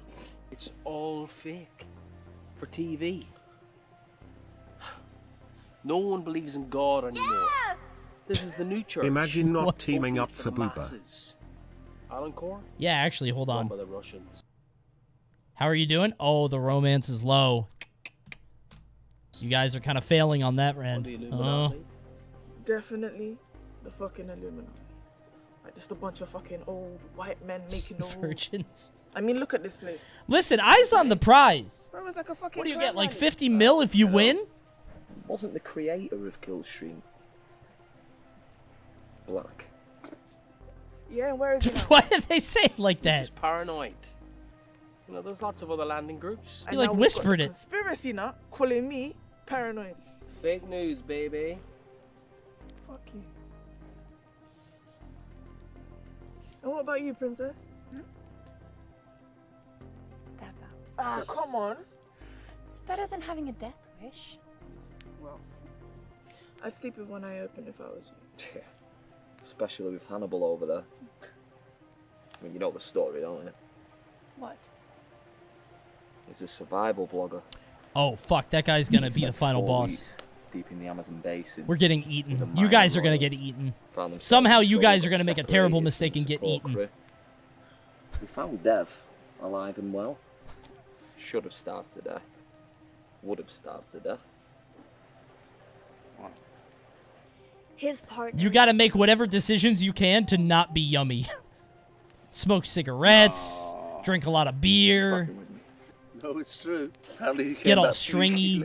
It's all fake. For TV. No one believes in God anymore. Yeah! This is the new church. Imagine not teaming up for Booba. Alan Core? Yeah, actually, hold on. By the Russians. How are you doing? Oh, the romance is low. You guys are kind of failing on that, Rand. Definitely the fucking Illuminati. Like just a bunch of fucking old white men making the virgins. I mean, look at this place. Listen, eyes on the prize. Bro, like a fucking what do you get? Like 50 mil if you win? Wasn't the creator of Killstream black? Yeah, where is he? Why did they say it like that? He's paranoid. You know, there's lots of other landing groups. He like whispered it. Conspiracy nut calling me paranoid. Fake news, baby. Fuck you. And what about you, princess? Hmm? That bounce. Ah, come on. It's better than having a death wish? Well, I'd sleep with one eye open if I was you. Yeah. Especially with Hannibal over there. I mean, you know the story, don't you? What? He's a survival blogger. Oh, fuck. That guy's going to be the final boss. Deep in the Amazon basin. We're getting eaten. You guys are going to get eaten. Somehow you guys are going to make a terrible mistake and get eaten. We found Dev alive and well. Should have starved to death. Would have starved to death. His partner. You got to make whatever decisions you can to not be yummy. Smoke cigarettes. Aww. Drink a lot of beer. No, it's true. Get all stringy.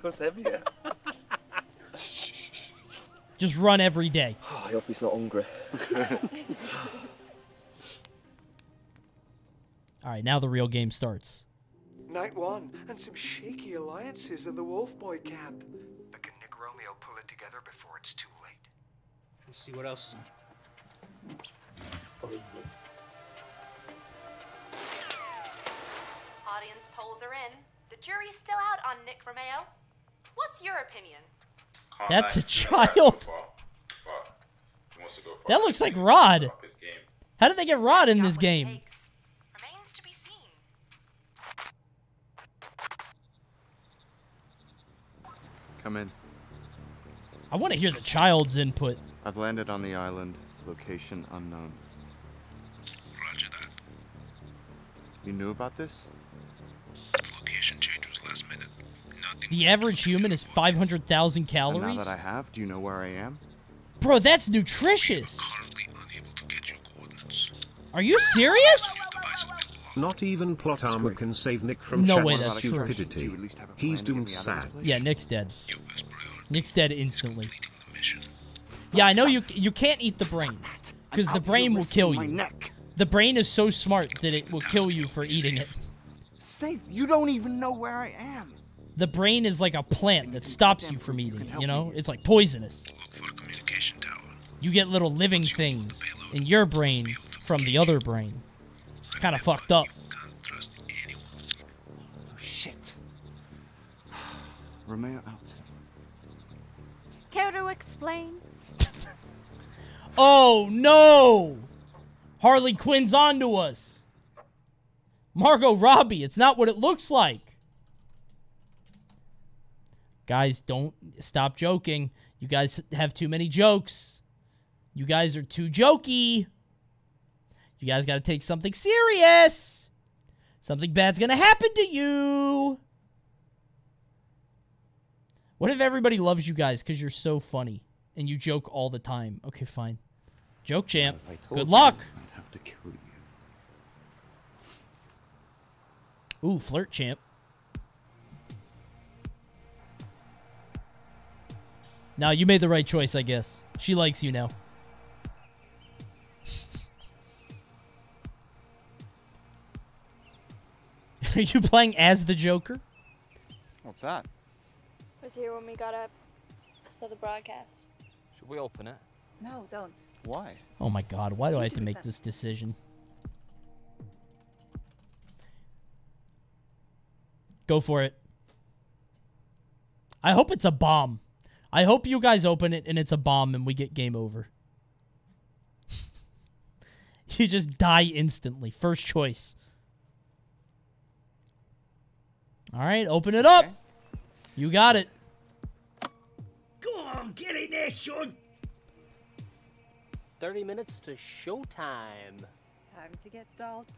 Just run every day. Oh, I hope he's not hungry. All right, now the real game starts. Night one, and some shaky alliances in the Wolf Boy camp. But can Nick Romeo pull it together before it's too late? We'll see what else. Audience polls are in. The jury's still out on Nick Romeo. What's your opinion? That's a child. That looks like Rod. How did they get Rod in this game? Remains to be seen. Come in. I want to hear the child's input. I've landed on the island, location unknown. Roger that. You knew about this? Location change was last minute. The average human is 500,000 calories. And now that I have, do you know where I am? Bro, that's nutritious. Are you serious? Not even plot armor can save Nick from Shaq's stupidity. He's doomed sad. Yeah, Nick's dead. Nick's dead instantly. Yeah, I know you can't eat the brain. Because the brain will kill you. The brain is so smart that it will kill you for eating it. Safe? You don't even know where I am. The brain is like a plant that stops you from eating, you know? It's like poisonous. You get little living things in your brain from the other brain. It's kind of fucked up. Oh, shit. Romeo out. Care to explain? Oh, no! Harley Quinn's onto us. Margot Robbie, it's not what it looks like. Guys, don't stop joking. You guys have too many jokes. You guys are too jokey. You guys got to take something serious. Something bad's going to happen to you. What if everybody loves you guys because you're so funny and you joke all the time? Okay, fine. Joke champ. Good luck. I'd have to kill you. Ooh, flirt champ. No, you made the right choice, I guess. She likes you now. Are you playing as the Joker? What's that? It was here when we got up. It's for the broadcast. Should we open it? No, don't. Why? Oh my god, why do I have to make this decision? Go for it. I hope it's a bomb. I hope you guys open it and it's a bomb and we get game over. You just die instantly. First choice. All right, open it up. Okay. You got it. Go on, get in there, son. 30 minutes to showtime. Time to get dolled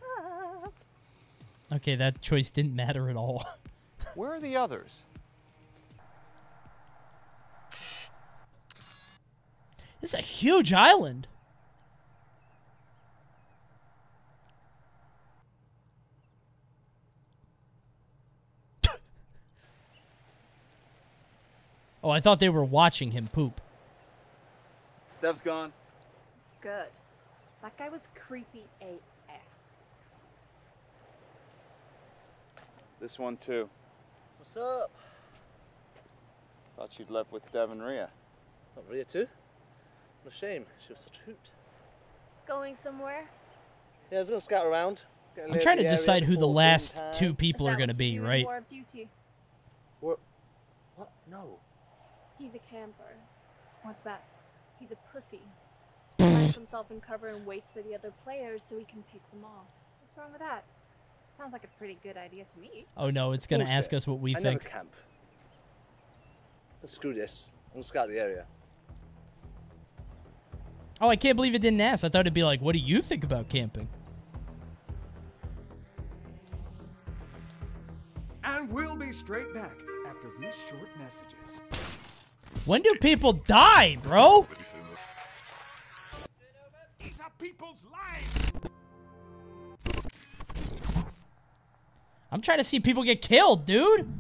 up. Okay, that choice didn't matter at all. Where are the others? This is a huge island. Oh, I thought they were watching him poop. Dev's gone. Good. That guy was creepy AF. This one, too. What's up? Thought you'd left with Dev and Rhea. Oh, Rhea, too? What a shame, she was such a hoot. Going somewhere? Yeah, I was gonna scout around. I'm trying to decide who the last two people are gonna be, right? War of Duty. What? No. He's a camper. What's that? He's a pussy. He hides himself in cover and waits for the other players so he can pick them off. What's wrong with that? Sounds like a pretty good idea to me. Oh no, it's gonna ask us what we think. I never camp. Let's screw this. We'll scout the area. Oh, I can't believe it didn't ask. I thought it'd be like, what do you think about camping? And we'll be straight back after these short messages. When do people die, bro? These are people's lives. I'm trying to see people get killed, dude.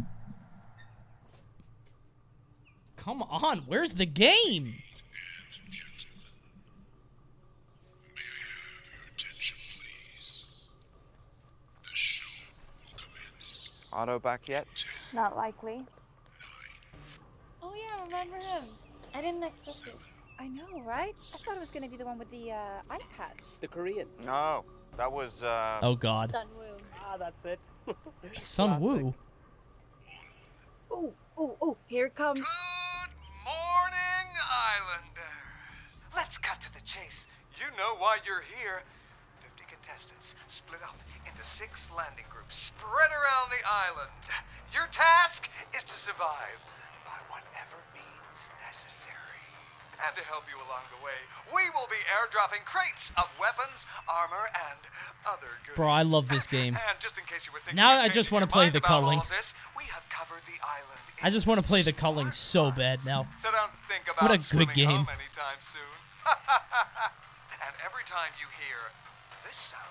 Come on, where's the game? Auto back yet? Not likely. Oh yeah, remember him. I didn't expect it. I know, right? I thought it was gonna be the one with the eye patch. The Korean. No, that was oh god. Sun Woo. Ah, that's it. Sun Woo. Oh, oh, oh! Here it comes. Good morning, Islanders. Let's cut to the chase. You know why you're here. 50 contestants split up into 6 landing groups spread around the island. Your task is to survive by whatever means necessary. And to help you along the way, we will be airdropping crates of weapons, armor, and other goods. Bro, I love this game. And just in case you were thinking now I just want to play the culling. This, we have covered the island. I just want to play the culling so bad now. So don't think about what a good game. Anytime soon. And every time you hear this sound,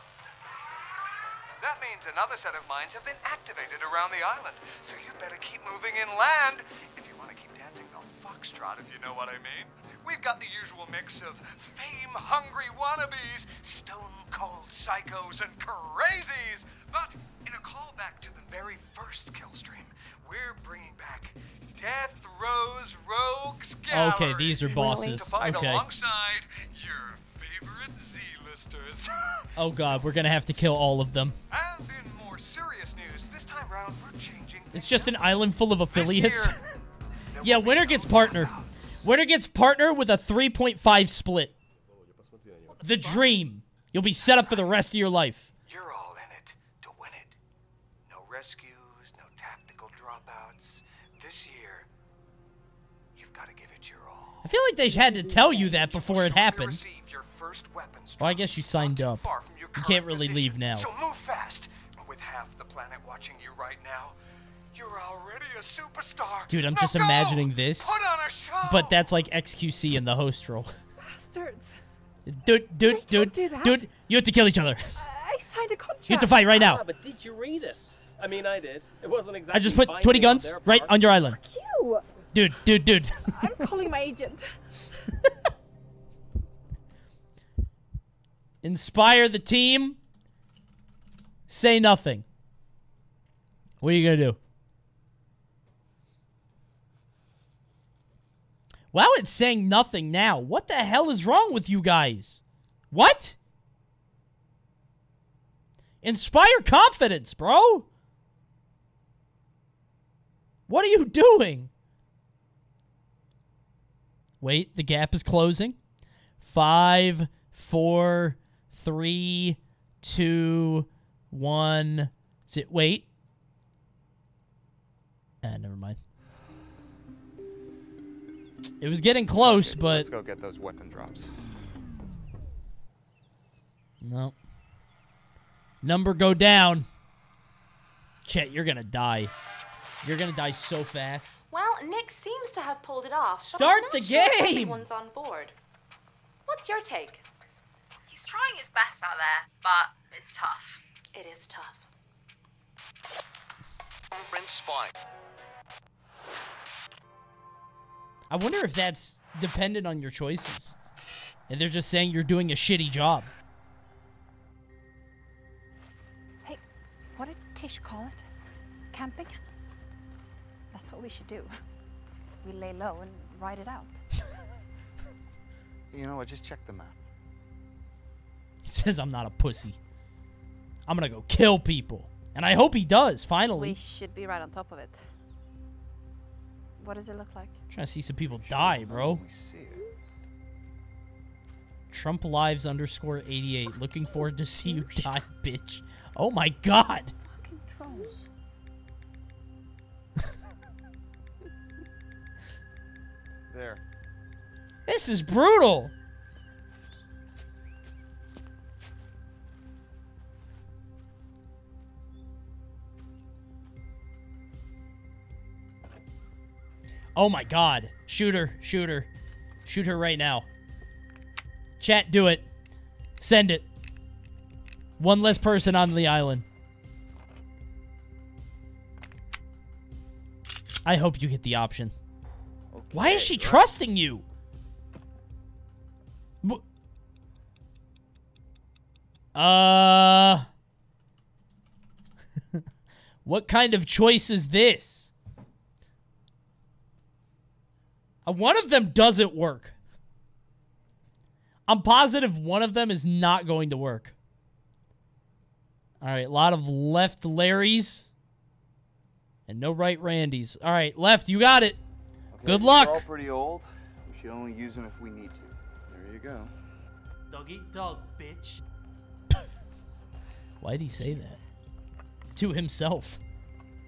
that means another set of mines have been activated around the island. So you better keep moving inland if you want to keep dancing the foxtrot, if you know what I mean. We've got the usual mix of fame-hungry wannabes, stone-cold psychos, and crazies. But in a callback to the very first Killstream, we're bringing back Death Row's Rogues Gallery. Okay, these are bosses. To fight alongside your favorite Z-listers. Oh god, we're gonna have to kill all of them. And in more serious news, this time round we're changing. It's just an island full of affiliates. Yeah, winner gets partner. Winner gets partner with a 3.5 split. The dream. You'll be set up for the rest of your life. You're all in it to win it. No rescues, no tactical dropouts. This year, you've got to give it your all. I feel like they had to tell you that before it happened. Well, I guess you signed up. You can't really leave now. So move fast. With half the planet watching you right now, you're already a superstar. Dude, I'm just imagining this. But that's like XQC in the host role. Bastards. Dude, you have to kill each other. I signed a contract. You have to fight right now. But did you read it? I mean, I did. It wasn't exactly. I just put 20 guns right on your island. You. Dude. I'm calling my agent. Inspire the team. Say nothing. What are you gonna do? Wow, it's saying nothing now. What the hell is wrong with you guys? What? Inspire confidence, bro. What are you doing? Wait, the gap is closing. 5, 4, 3, 2, 1. Wait. Never mind. It was getting close, okay, but let's go get those weapon drops. No. Number go down. Chet, you're gonna die. You're gonna die so fast. Well, Nick seems to have pulled it off. Start the game. Everyone's on board. What's your take? He's trying his best out there, but it's tough. It is tough. I wonder if that's dependent on your choices. And they're just saying you're doing a shitty job. Hey, what did Tish call it? Camping? That's what we should do. We lay low and ride it out. You know, I just checked the map. He says I'm not a pussy. I'm gonna go kill people. And I hope he does, finally. We should be right on top of it. What does it look like? I'm trying to see some people die, bro. TrumpLives_88. Looking forward to see you die, bitch. Oh my god. Fucking trolls. There. This is brutal. Oh my god. Shoot her. Shoot her. Shoot her right now. Chat, do it. Send it. One less person on the island. I hope you get the option. Okay, why is she trusting you? What kind of choice is this? One of them doesn't work. I'm positive one of them is not going to work. All right, a lot of left Larrys and no right Randys. All right, left, you got it. Okay, good luck. We're all pretty old. We should only use them if we need to. There you go. Dog eat dog, bitch. Why'd he say that? To himself.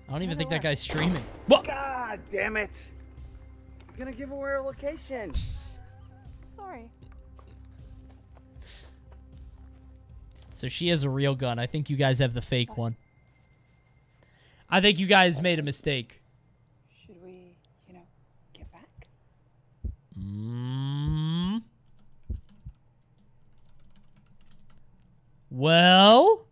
I don't even think that guy's streaming. What? God damn it. Gonna give away our location. Sorry. So she has a real gun. I think you guys have the fake one. I think you guys made a mistake. Should we, you know, get back? Well.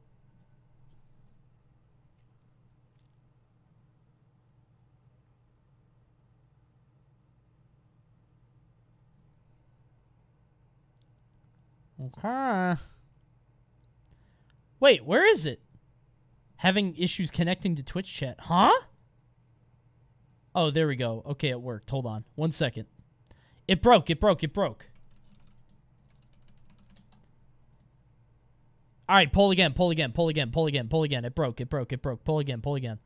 Okay. Wait, where is it? Having issues connecting to Twitch chat. Huh? Oh, there we go. Okay, it worked. Hold on. 1 second. It broke. It broke. It broke. All right, pull again. Pull again. Pull again. Pull again. Pull again. It broke. It broke. It broke. Pull again. Pull again.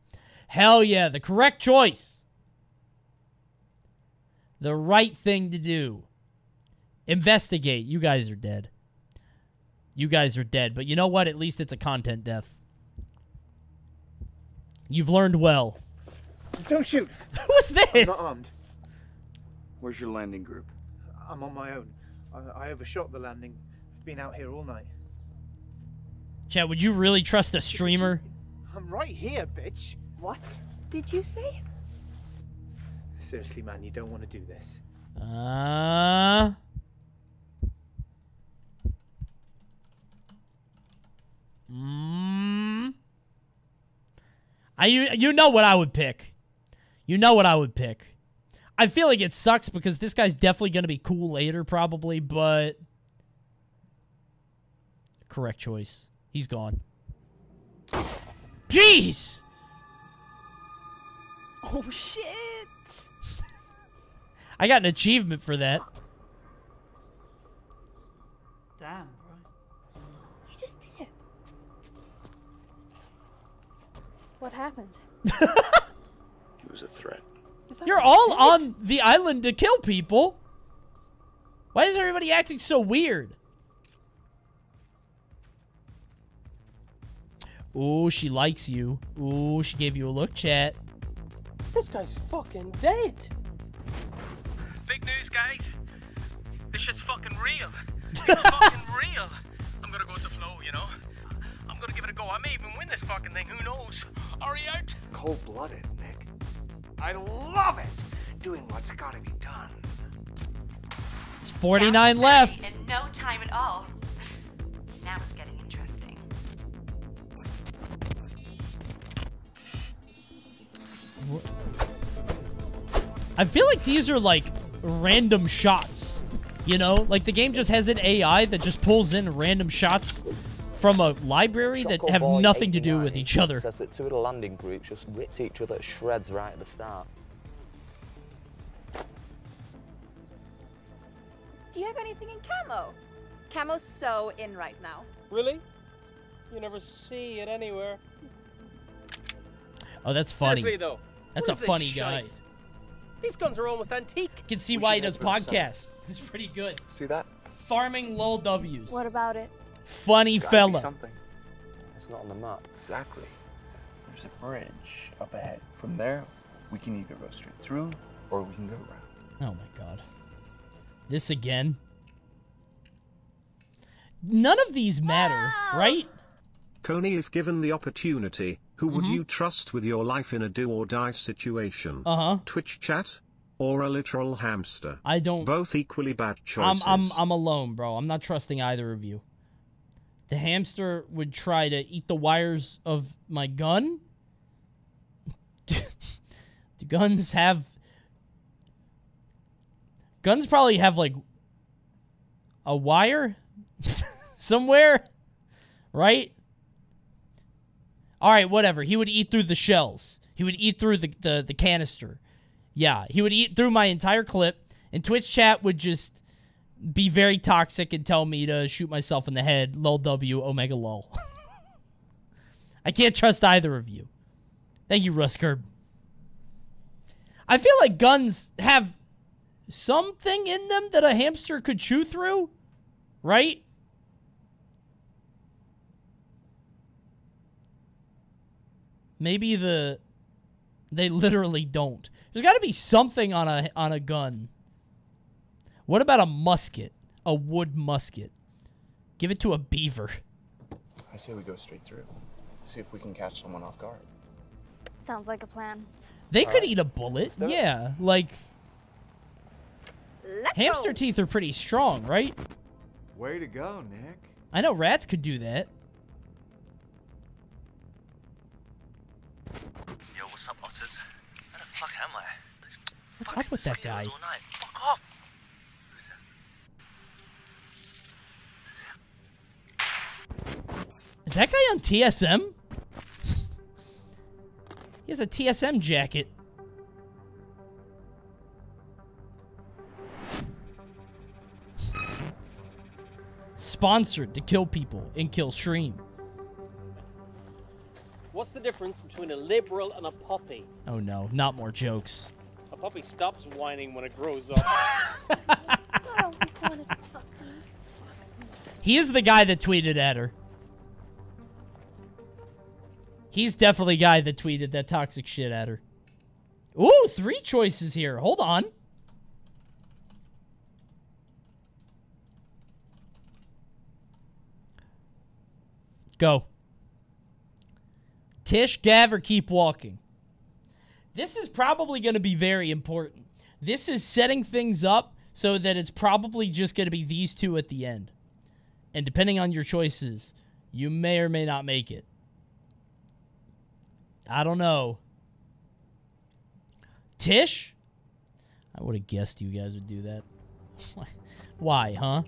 Hell yeah. The correct choice. The right thing to do. Investigate. You guys are dead. You guys are dead, but you know what? At least it's a content death. You've learned well. Don't shoot. Who's this? I'm not armed. Where's your landing group? I'm on my own. I overshot the landing. I've been out here all night. Chad, would you really trust a streamer? I'm right here, bitch. What did you say? Seriously, man, you don't want to do this. You know what I would pick. You know what I would pick. I feel like it sucks because this guy's definitely going to be cool later probably, but... Correct choice. He's gone. Jeez! Oh, shit! I got an achievement for that. Damn. What happened? It was a threat. You're all on the island to kill people. Why is everybody acting so weird? Ooh, she likes you. Ooh, she gave you a look, chat. This guy's fucking dead. Big news, guys. This shit's fucking real. It's fucking real. I'm gonna go with the flow, you know? I'm gonna give it a go. I may even win this fucking thing. Who knows? Are you out? Cold-blooded, Nick. I love it. Doing what's gotta be done. It's 49 left. In no time at all. Now it's getting interesting. What? I feel like these are like random shots. You know, like the game just has an AI that just pulls in random shots from a library that have nothing to do with each other. Says that two of the landing groups just ripped each other to shreds right at the start. Do you have anything in camo? Camo's so in right now. Really? You never see it anywhere. Oh, that's funny. Seriously, though, that's a funny guy. These guns are almost antique. You can see why he does podcasts. It's pretty good. See that? Farming lol W's. What about it? Funny fella. Something. It's not on the map. Exactly. There's a bridge up ahead. From there, we can either go straight through or we can go around. Oh my god. This again. None of these matter, right? Coney, if given the opportunity, who would you trust with your life in a do-or-die situation? Twitch chat or a literal hamster? I don't... Both equally bad choices. I'm alone, bro. I'm not trusting either of you. The hamster would try to eat the wires of my gun? Do guns have... Guns probably have, like, a wire somewhere, right? All right, whatever. He would eat through the shells. He would eat through the canister. Yeah, he would eat through my entire clip, and Twitch chat would just be very toxic and tell me to shoot myself in the head. Lol W, omega lol. I can't trust either of you. Thank you, Russ Kerb. I feel like guns have... something in them that a hamster could chew through, right? Maybe they literally don't. There's got to be something on a gun. What about a musket? A wood musket. Give it to a beaver. I say we go straight through. See if we can catch someone off guard. Sounds like a plan. They could eat a bullet. Yeah, like... Let's hamster go. Teeth are pretty strong, right? Way to go, Nick. I know rats could do that. Yo, what's up, otters? Where the fuck am I? What's up with that guy? Fuck off. Who's that? Is that guy on TSM? He has a TSM jacket. Sponsored to kill people in Killstream. What's the difference between a liberal and a poppy? Oh no, not more jokes. A poppy stops whining when it grows up. Oh, he is the guy that tweeted at her. He's definitely the guy that tweeted that toxic shit at her. Ooh, 3 choices here. Hold on. Go. Tish, Gav, or keep walking. This is probably going to be very important. This is setting things up so that it's probably just going to be these two at the end. And depending on your choices, you may or may not make it. I don't know. Tish? I would have guessed you guys would do that. Why, huh?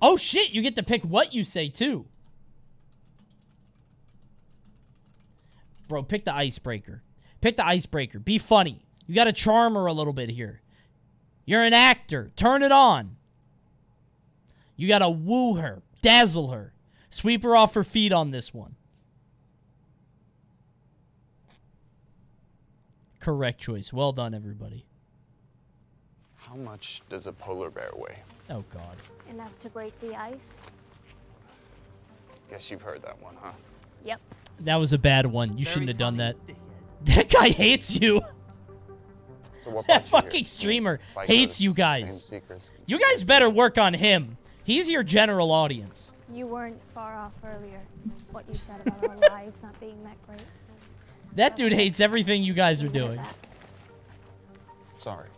Oh, shit. You get to pick what you say, too. Bro, pick the icebreaker. Pick the icebreaker. Be funny. You got to charm her a little bit here. You're an actor. Turn it on. You got to woo her. Dazzle her. Sweep her off her feet on this one. Correct choice. Well done, everybody. How much does a polar bear weigh? Oh, God. Enough to break the ice. Guess you've heard that one, huh? Yep. That was a bad one. You shouldn't have done that. That guy hates you. So what that fucking streamer hates you guys. You guys better work on him. He's your general audience. You weren't far off earlier. What you said about our lives not being that great. That dude hates everything you guys are doing. Sorry.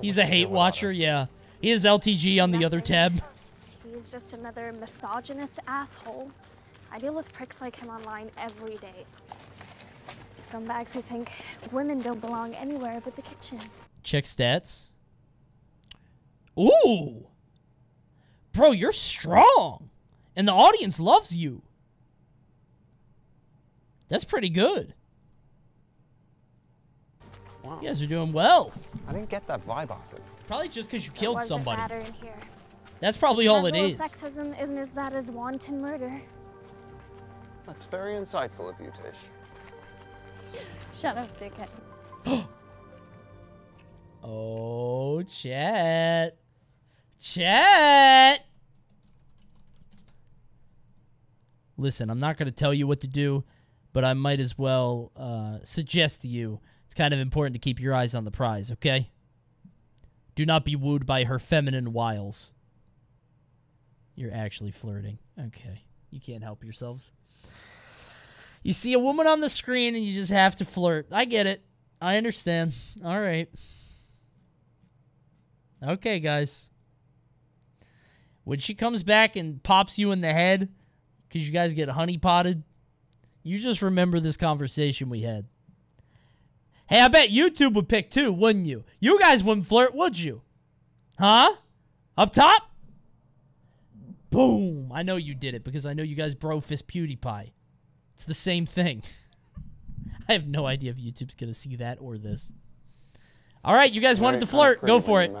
He's a hate watcher, yeah. He is LTG on the other tab. He's just another misogynist asshole. I deal with pricks like him online every day. Scumbags who think women don't belong anywhere but the kitchen. Check stats. Ooh! Bro, you're strong! And the audience loves you. That's pretty good. Wow. You guys are doing well. I didn't get that vibe off it. Probably just because you killed somebody. That's probably all it is. Sexism isn't as bad as wanton murder. That's very insightful of you, Tish. Shut up, dickhead. Oh, chat. Chat! Listen, I'm not going to tell you what to do, but I might as well suggest to you it's kind of important to keep your eyes on the prize, okay? Do not be wooed by her feminine wiles. You're actually flirting. Okay. You can't help yourselves. You see a woman on the screen and you just have to flirt. I get it. I understand. All right. Okay, guys. When she comes back and pops you in the head because you guys get honeypotted, you just remember this conversation we had. Hey, I bet YouTube would pick too, wouldn't you? You guys wouldn't flirt, would you? Huh? Up top? Boom. I know you did it because I know you guys bro fist PewDiePie. It's the same thing. I have no idea if YouTube's going to see that or this. All right, you guys wanted to flirt. Go for it.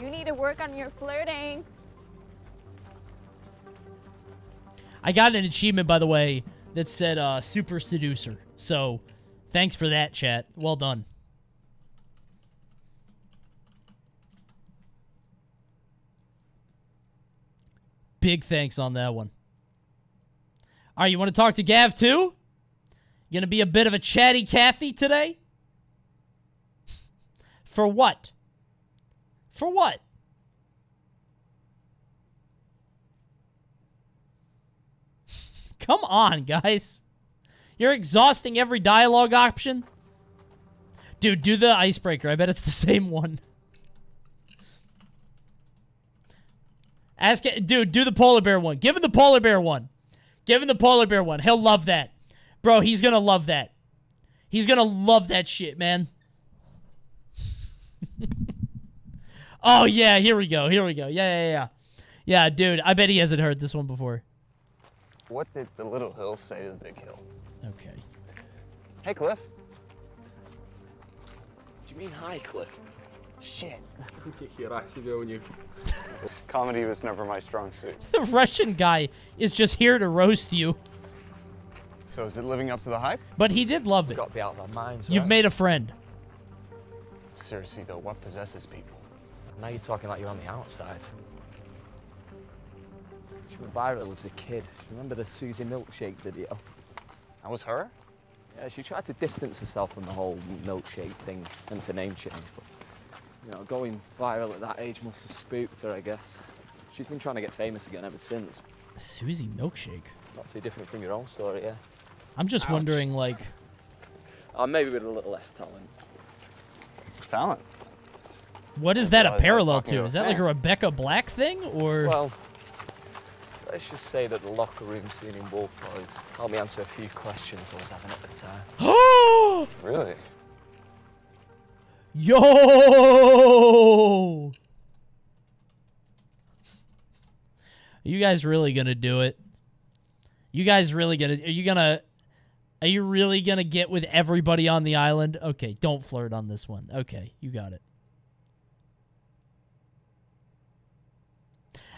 You need to work on your flirting. I got an achievement, by the way, that said Super Seducer. So, thanks for that, chat. Well done. Big thanks on that one. All right, you want to talk to Gav, too? You going to be a bit of a chatty Cathy today? For what? For what? Come on, guys. You're exhausting every dialogue option. Dude, do the icebreaker. I bet it's the same one. Ask it, dude, do the polar bear one. Give him the polar bear one. Give him the polar bear one. He'll love that. Bro, he's gonna love that. He's gonna love that shit, man. Oh, yeah, here we go. Here we go. Yeah. Yeah, dude, I bet he hasn't heard this one before. What did the little hill say to the big hill? Okay. Hey, Cliff. What do you mean, hi, Cliff? Shit. Comedy was never my strong suit. The Russian guy is just here to roast you. So is it living up to the hype? But he did love it. Got to be out of my mind, right? You've made a friend. Seriously, though, what possesses people? Now you're talking like you're on the outside. She went viral as a kid. Remember the Susie Milkshake video? That was her? Yeah, she tried to distance herself from the whole milkshake thing, hence her name change. But, you know, going viral at that age must have spooked her, I guess. She's been trying to get famous again ever since. A Susie Milkshake? Not too different from your own story, yeah. I'm just wondering, like... Oh, maybe with a little less talent. Talent? What is that a parallel to? Is that like a Rebecca Black thing, or...? Well, let's just say that the locker room scene in Wolf Boys helped me answer a few questions I was having at the time. Oh! Really? Yo! Are you guys really gonna do it? You guys really gonna... Are you really gonna get with everybody on the island? Okay, don't flirt on this one. Okay, you got it.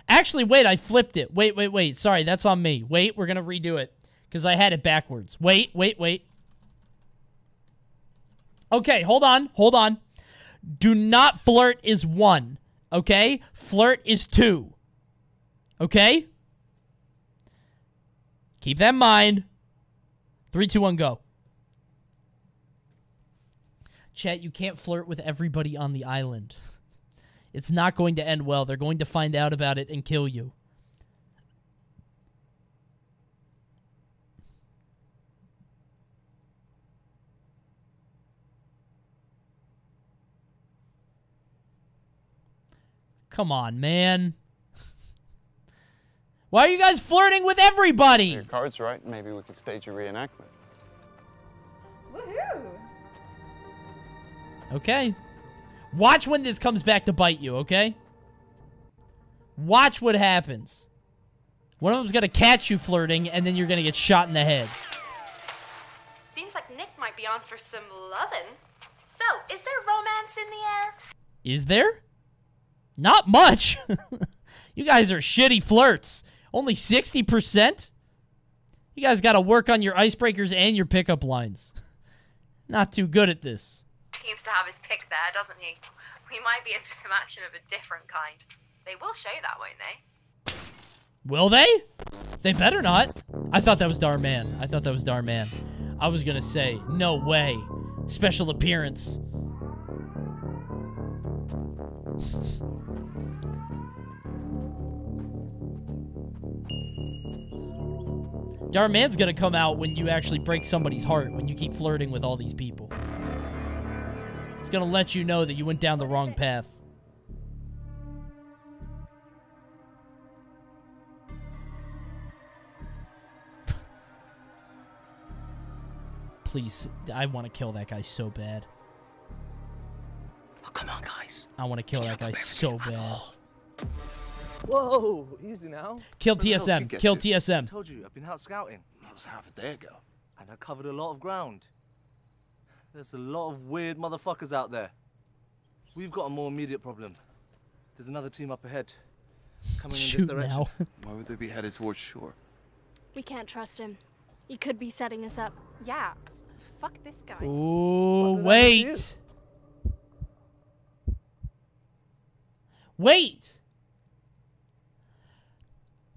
Actually, wait, I flipped it. Wait. Sorry, that's on me. Wait, we're gonna redo it. Because I had it backwards. Wait. Okay, hold on. Do not flirt is 1, okay? Flirt is 2, okay? Keep that in mind. 3, 2, 1, go. Chat, you can't flirt with everybody on the island. It's not going to end well. They're going to find out about it and kill you. Come on, man. Why are you guys flirting with everybody? Your card's right. Maybe we could stage a reenactment. Woohoo! Okay. Watch when this comes back to bite you, okay? Watch what happens. One of them's gonna catch you flirting, and then you're gonna get shot in the head. Seems like Nick might be on for some lovin'. So, is there romance in the air? Is there? Not much. You guys are shitty flirts. Only 60%? You guys got to work on your icebreakers and your pickup lines. Not too good at this. He seems to have his pick there, doesn't he? We might be in for some action of a different kind. They will show you that, won't they? Will they? They better not. I thought that was Darman. I thought that was Darman. I was gonna say, no way. Special appearance. Darman's gonna come out when you actually break somebody's heart, when you keep flirting with all these people. It's gonna let you know that you went down the wrong path. Please, I want to kill that guy so bad. Oh, come on, guys. I want to kill that guy so bad. Whoa, easy now. Kill TSM. Kill TSM. I told you, I've been out scouting. That was half a day ago. And I covered a lot of ground. There's a lot of weird motherfuckers out there. We've got a more immediate problem. There's another team up ahead. Coming in this direction. Why would they be headed towards shore? We can't trust him. He could be setting us up. Yeah. Fuck this guy. Ooh, wait. Wait.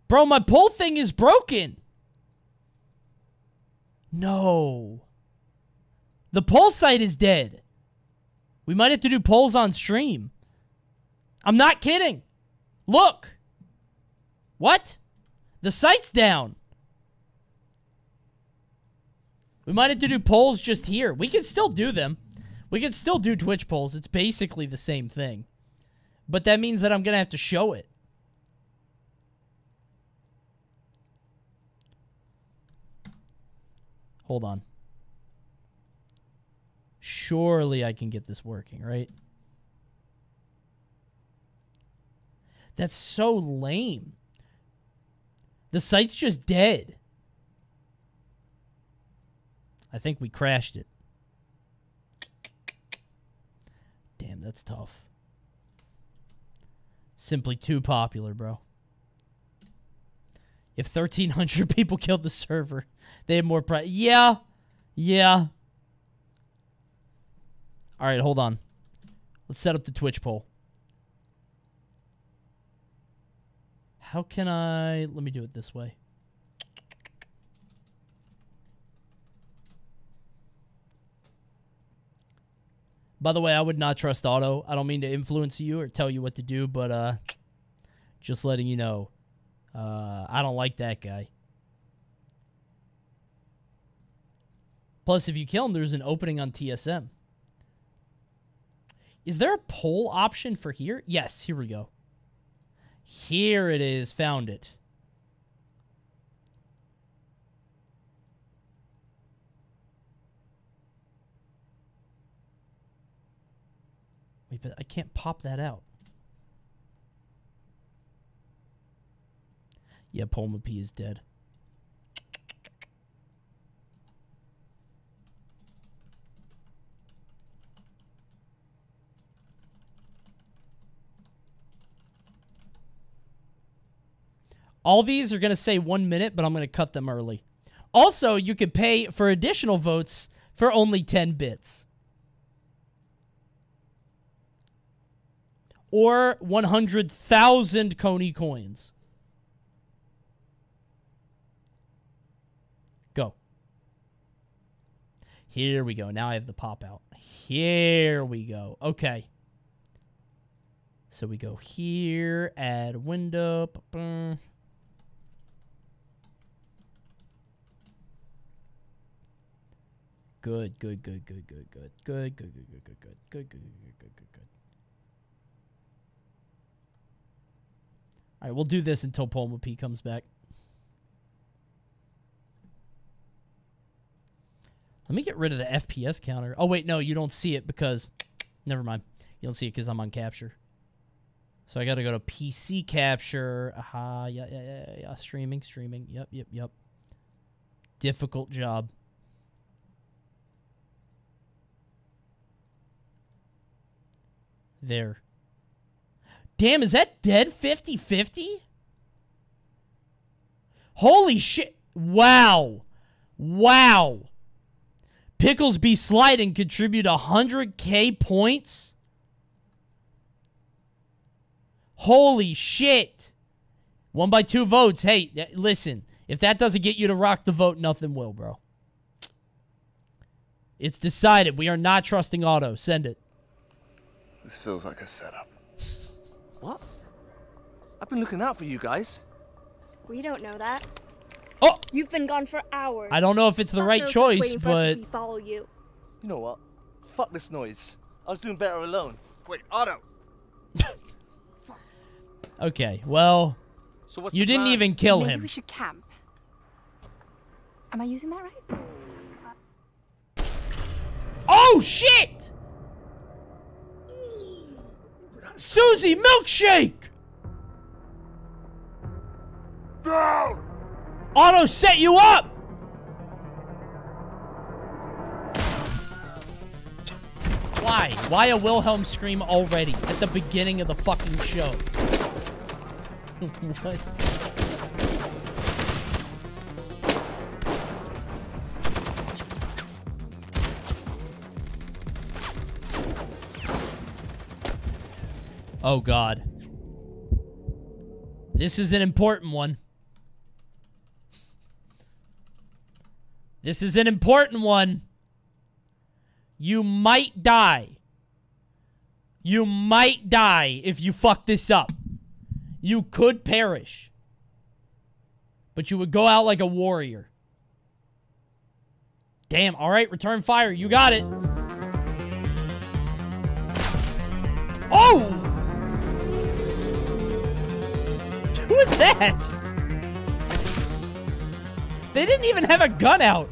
Bro, my poll thing is broken. No. The poll site is dead. We might have to do polls on stream. I'm not kidding. Look. What? The site's down. We might have to do polls just here. We can still do them. We can still do Twitch polls. It's basically the same thing. But that means that I'm going to have to show it. Hold on. Surely I can get this working, right? That's so lame. The site's just dead. I think we crashed it. Damn, that's tough. Simply too popular, bro. If 1,300 people killed the server, they had more pride. Yeah. Yeah. All right, hold on. Let's set up the Twitch poll. How can I... Let me do it this way. By the way, I would not trust auto. I don't mean to influence you or tell you what to do, but just letting you know, I don't like that guy. Plus, if you kill him, there's an opening on TSM. Is there a poll option for here? Yes, here we go. Here it is. Found it. Wait, but I can't pop that out. Yeah, Polma P is dead. All these are going to say 1 minute, but I'm going to cut them early. Also, you could pay for additional votes for only 10 bits. Or 100,000 Coney coins. Go. Here we go. Now I have the pop out. Here we go. Okay. So we go here, add window. Good, good, good, good, good, good, good, good, good, good, good, good, good, good, good, good, good. All right, we'll do this until Polma P comes back. Let me get rid of the FPS counter. Oh, wait, no, you don't see it because... Never mind. You don't see it because I'm on capture. So I got to go to PC capture. Aha, yeah, yeah, yeah, yeah. Streaming, streaming. Yep, yep, yep. Difficult job. There. Damn, is that dead 50-50? Holy shit. Wow. Wow. Pickles be sliding contribute 100K points. Holy shit. 1 by 2 votes. Hey, listen. If that doesn't get you to rock the vote, nothing will, bro. It's decided. We are not trusting auto. Send it. This feels like a setup. What? I've been looking out for you guys. We don't know that. Oh! You've been gone for hours. I don't know if it's the right choice, but... Follow you. You know what? Fuck this noise. I was doing better alone. Wait, auto! Okay, well... So what's you didn't plan? Even kill Maybe him. We should camp. Am I using that right? Oh, shit! Susie milkshake! No! Auto set you up! Why? Why a Wilhelm scream already at the beginning of the fucking show? What? Oh, God. This is an important one. This is an important one. You might die. You might die if you fuck this up. You could perish. But you would go out like a warrior. Damn. All right, return fire. You got it. Oh! Who was that? They didn't even have a gun out.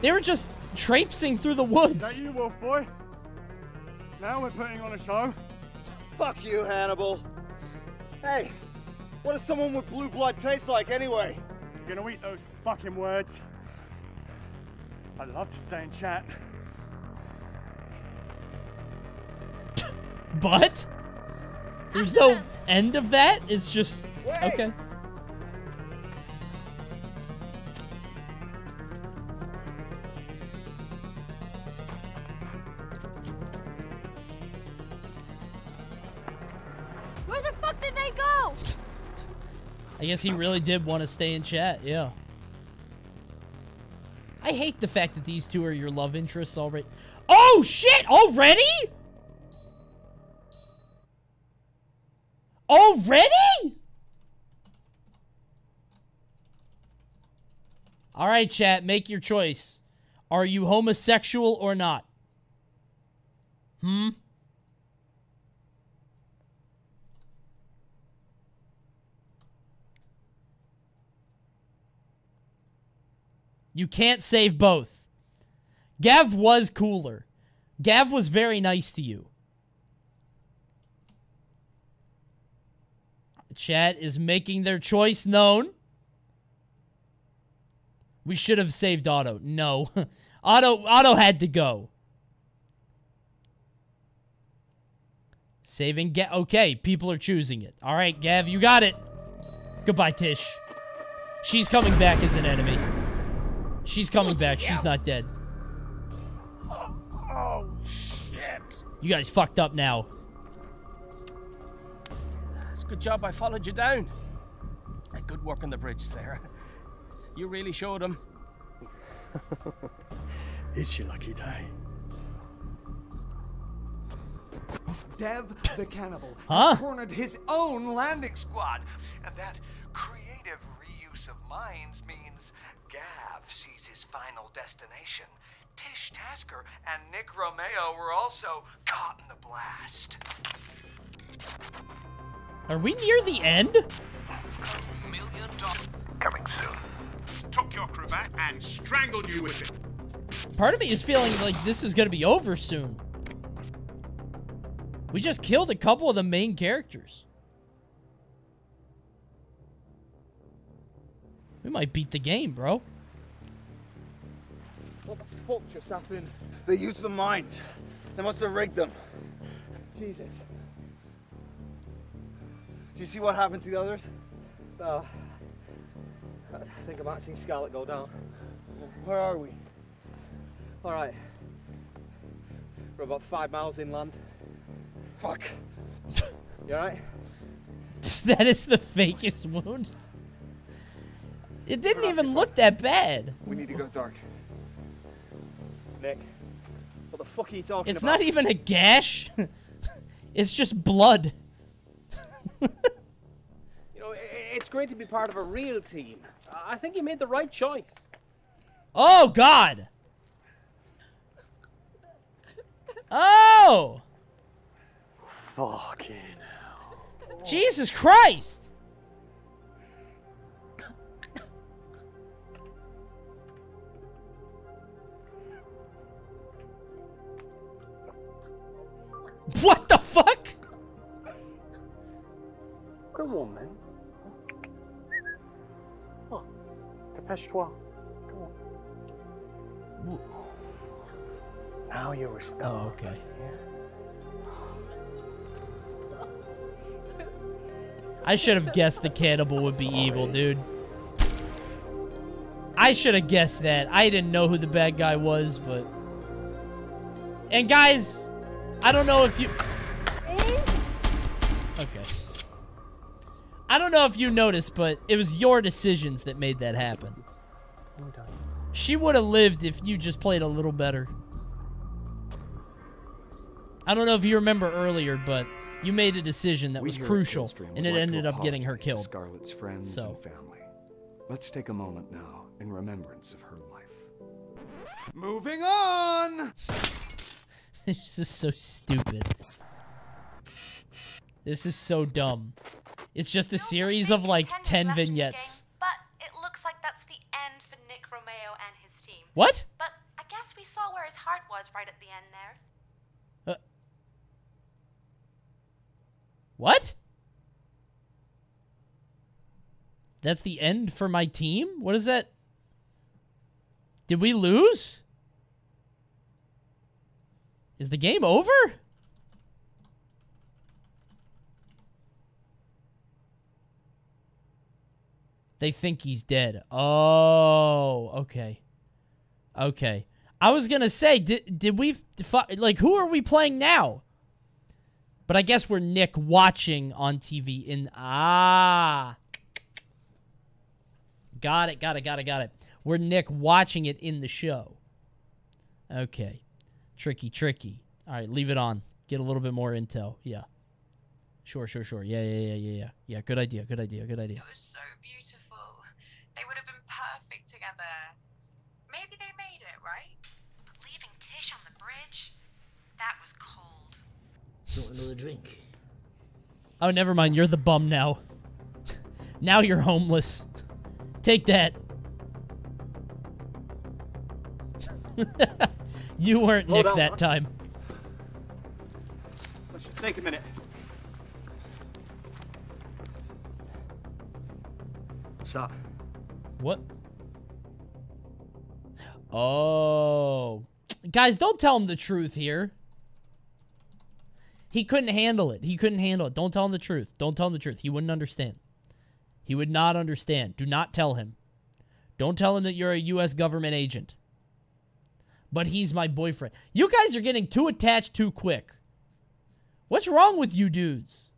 They were just traipsing through the woods. Is that you, Wolf Boy? Now we're putting on a show. Fuck you, Hannibal. Hey, what does someone with blue blood taste like anyway? You're gonna eat those fucking words. I'd love to stay and chat. But? There's no end of that? It's just... Wait. Okay. Where the fuck did they go? I guess he really did want to stay in chat, yeah. I hate the fact that these two are your love interests already. Oh, shit! Already?! Already?! All right, chat, make your choice. Are you homosexual or not? Hmm? You can't save both. Gav was cooler. Gav was very nice to you. Chat is making their choice known. We should have saved Otto. No. Otto had to go. Saving Gav. Okay, people are choosing it. All right, Gav, you got it. Goodbye, Tish. She's coming back as an enemy. She's coming back. She's not dead. Oh, shit. You guys fucked up now. It's a good job I followed you down. Good work on the bridge there. You really showed him. It's your lucky day. Dev the Cannibal has cornered his own landing squad. And that creative reuse of mines means Gav sees his final destination. Tish Tasker and Nick Romeo were also caught in the blast. Are we near the end? $1 million. Coming soon. Took your cravat and strangled you with it. Part of me is feeling like this is gonna be over soon. We just killed a couple of the main characters. We might beat the game, bro. What the fuck just happened? They used the mines. They must have rigged them. Jesus. Do you see what happened to the others? I think I might see Scarlet go down. Where are we? All right. We're about 5 miles inland. Fuck. You all right? That is the fakest wound. It didn't even look that bad. We need to go dark. Nick, what the fuck are you talking about? It's not even a gash. It's just blood. You know, it's great to be part of a real team. I think you made the right choice. Oh, God. Oh. Fucking hell. Jesus Christ. What the fuck? Come on, man. Oh, dépêche-toi. Come on. Ooh. Now you're a star. Oh, okay. Yeah. I should have guessed the cannibal would be evil, dude. I should have guessed that. I didn't know who the bad guy was, but... And guys... I don't know if you... Okay. I don't know if you noticed, but it was your decisions that made that happen. She would have lived if you just played a little better. I don't know if you remember earlier, but you made a decision that was crucial, and it ended up getting her killed. Scarlett's friends and family. Let's take a moment now in remembrance of her life. Moving on! This is so stupid. This is so dumb. It's just a series of like 10 vignettes. But it looks like that's the end for Nick Romeo and his team. What? But I guess we saw where his heart was right at the end there. What? That's the end for my team? What is that? Did we lose? Is the game over? They think he's dead. Oh, okay. Okay. I was gonna say, did we... Like, who are we playing now? But I guess we're Nick watching on TV in... Ah. Got it, got it, got it, got it. We're Nick watching it in the show. Okay. Tricky, tricky. All right, leave it on. Get a little bit more intel. Yeah. Sure, sure, sure. Yeah. Yeah, good idea, good idea, good idea. It was so beautiful. They would have been perfect together. Maybe they made it, right? But leaving Tish on the bridge? That was cold. Want another drink? Oh, never mind. You're the bum now. Now you're homeless. Take that. You weren't Nick that time. Let's just take a minute. What's up? What? Oh. Guys, don't tell him the truth here. He couldn't handle it. He couldn't handle it. Don't tell him the truth. Don't tell him the truth. He wouldn't understand. He would not understand. Do not tell him. Don't tell him that you're a U.S. government agent. But he's my boyfriend. You guys are getting too attached too quick. What's wrong with you dudes?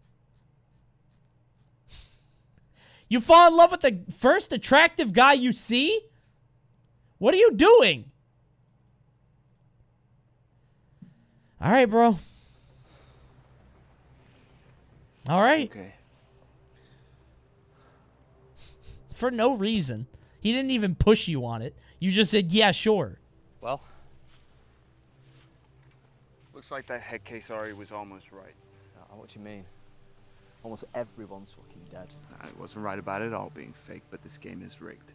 You fall in love with the first attractive guy you see? What are you doing? All right, bro. All right. Okay. For no reason. He didn't even push you on it. You just said, yeah, sure. Well... Looks like that head case Ari was almost right. What do you mean? Almost everyone's fucking dead. I wasn't right about it all being fake, but this game is rigged.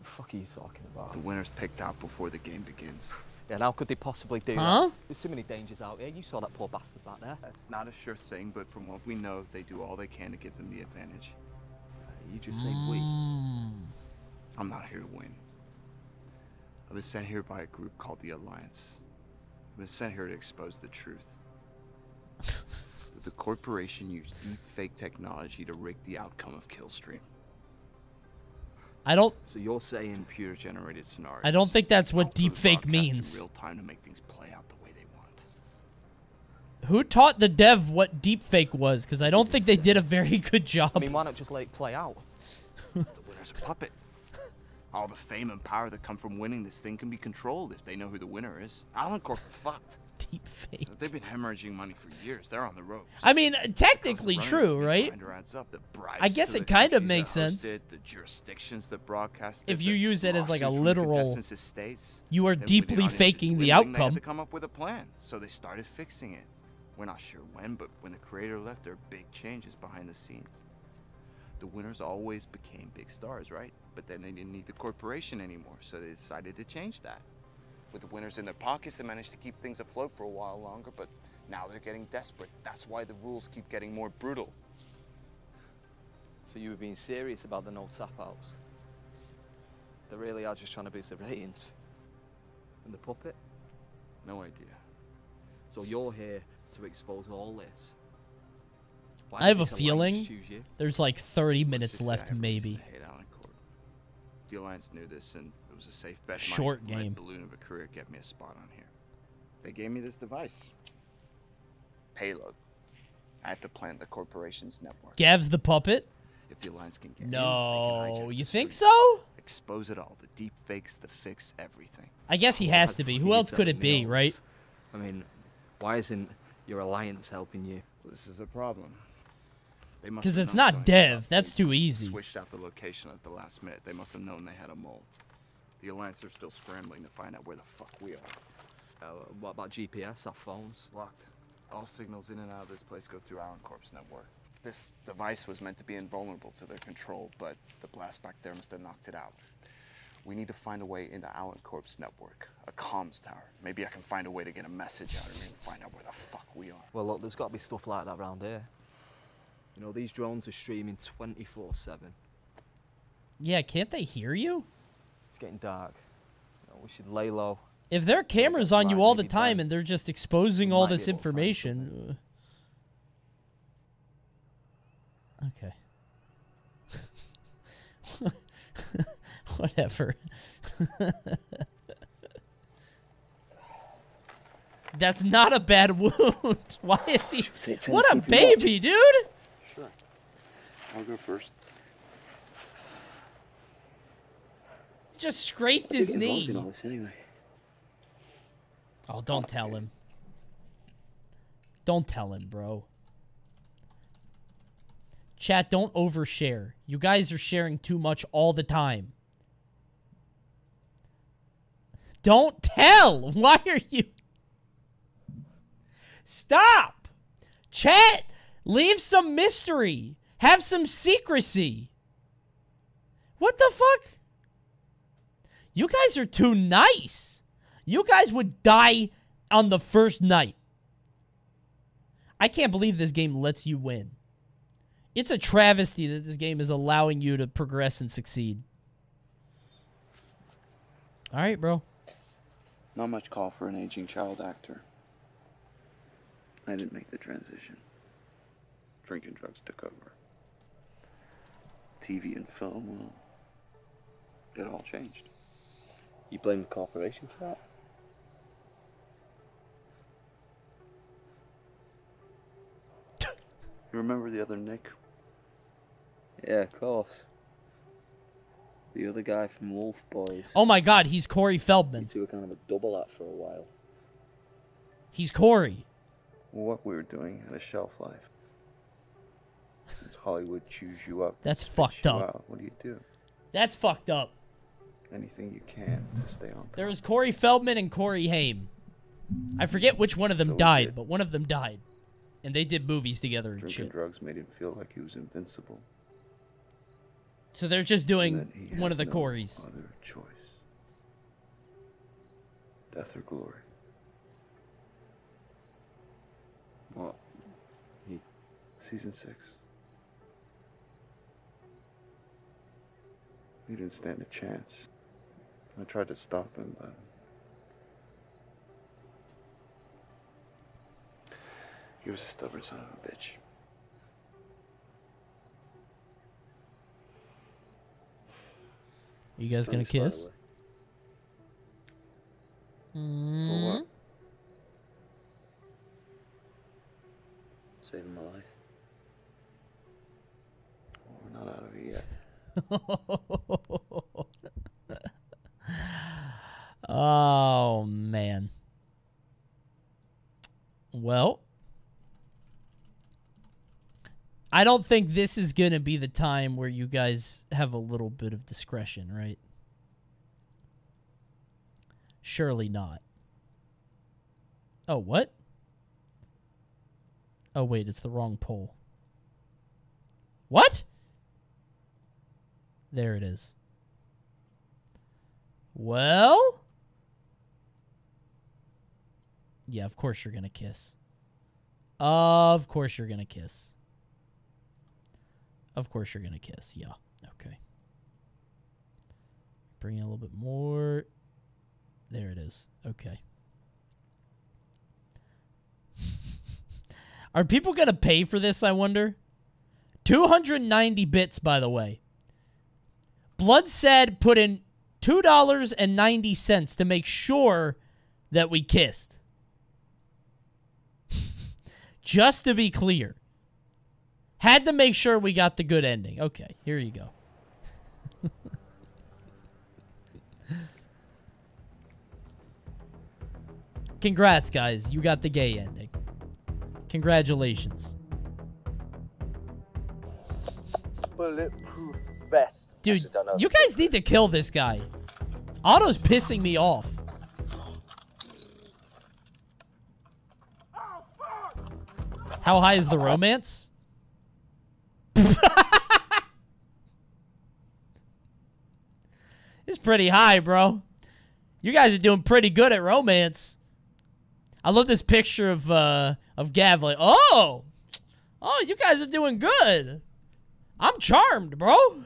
The fuck are you talking about? The winner's picked out before the game begins. Yeah, and how could they possibly do that? There's too many dangers out here. You saw that poor bastard back there. That's not a sure thing, but from what we know, they do all they can to give them the advantage. You just say we. I'm not here to win. I was sent here by a group called the Alliance. I was sent here to expose the truth. That the corporation used deep fake technology to rig the outcome of Killstream. I don't. So you'll say in pure generated scenarios. I don't think that's what deepfake means. Real time to make things play out the way they want. Who taught the dev what deepfake was? Because I don't think they did a very good job. I mean, why not just let it play out? The winner's a puppet. All the fame and power that come from winning this thing can be controlled if they know who the winner is. Alan Corp fucked. Deepfake. They've been hemorrhaging money for years. They're on the ropes. I mean, technically true, right? I guess it kind of makes sense. The jurisdictions that broadcast if you use it as like a literal, you are deeply faking the outcome. They had to come up with a plan, so they started fixing it. We're not sure when, but when the creator left, there are big changes behind the scenes. The winners always became big stars, right? But then they didn't need the corporation anymore, so they decided to change that. With the winners in their pockets, they managed to keep things afloat for a while longer, but now they're getting desperate. That's why the rules keep getting more brutal. So you were being serious about the no tap-outs? They really are just trying to boost the ratings. And the puppet? No idea. So you're here to expose all this. I have a feeling there's like 30 minutes left, maybe. The Alliance knew this, and it was a safe bet. Short game. Balloon of a career get me a spot on here. They gave me this device. Payload. I have to plant the corporation's network. Gav's the puppet? If the Alliance can get me, you think so? Expose it all. The deep fakes, the fix, everything. I guess he has to be. Who else could it be, right? I mean, why isn't your Alliance helping you? This is a problem. Because it's not dev. That's too easy. Switched out the location at the last minute. They must have known they had a mole. The Alliance are still scrambling to find out where the fuck we are. What about GPS? Our phones? Locked. All signals in and out of this place go through Alan Corp's network. This device was meant to be invulnerable to their control, but the blast back there must have knocked it out. We need to find a way into Alan Corp's network. A comms tower. Maybe I can find a way to get a message out of here and find out where the fuck we are. Well, look, there's got to be stuff like that around here. You know, these drones are streaming 24/7. Yeah, can't they hear you? It's getting dark. You know, we should lay low. If their cameras on you all the time and they're just exposing all this information... Okay. Whatever. That's not a bad wound. Why is he... What a baby, dude! I'll go first. He just scraped his knee. In all this anyway. Oh, don't tell him. Don't tell him, bro. Chat, don't overshare. You guys are sharing too much all the time. Don't tell! Why are you... Stop! Chat, leave some mystery. Have some secrecy. What the fuck? You guys are too nice. You guys would die on the first night. I can't believe this game lets you win. It's a travesty that this game is allowing you to progress and succeed. All right, bro. Not much call for an aging child actor. I didn't make the transition. Drinking drugs took over. TV and film, well, it all changed. You blame the corporation for that? You remember the other Nick? Yeah, of course. The other guy from Wolf Boys. Oh my god, he's Corey Feldman. He were kind of a double act for a while. He's Corey. What we were doing had a shelf life. Since Hollywood chews you up. That's fucked up. What do you do? That's fucked up. Anything you can to stay on top. There was Corey Feldman and Corey Haim. I forget which one of them died, but one of them died. And they did movies together and shit. Drinking drugs made him feel like he was invincible. So they're just doing one of the Coreys. Other choice. Death or glory. What? Season 6. He didn't stand a chance. I tried to stop him, but... He was a stubborn son of a bitch. You guys gonna kiss? For what? Saving my life. Oh, we're not out of it yet. Oh man. Well, I don't think this is going to be the time where you guys have a little bit of discretion, right? Surely not. Oh, what? Oh, wait, it's the wrong poll. What? There it is. Well? Yeah, of course you're going to kiss. Of course you're going to kiss. Of course you're going to kiss. Yeah. Okay. Bring in a little bit more. There it is. Okay. Are people going to pay for this, I wonder? 290 bits, by the way. Blood said put in $2.90 to make sure that we kissed. Just to be clear. Had to make sure we got the good ending. Okay, here you go. Congrats, guys. You got the gay ending. Congratulations. Bulletproof vest. Dude, you guys need to kill this guy. Otto's pissing me off. How high is the romance? It's pretty high, bro. You guys are doing pretty good at romance. I love this picture of Gav like, oh, you guys are doing good. I'm charmed, bro. You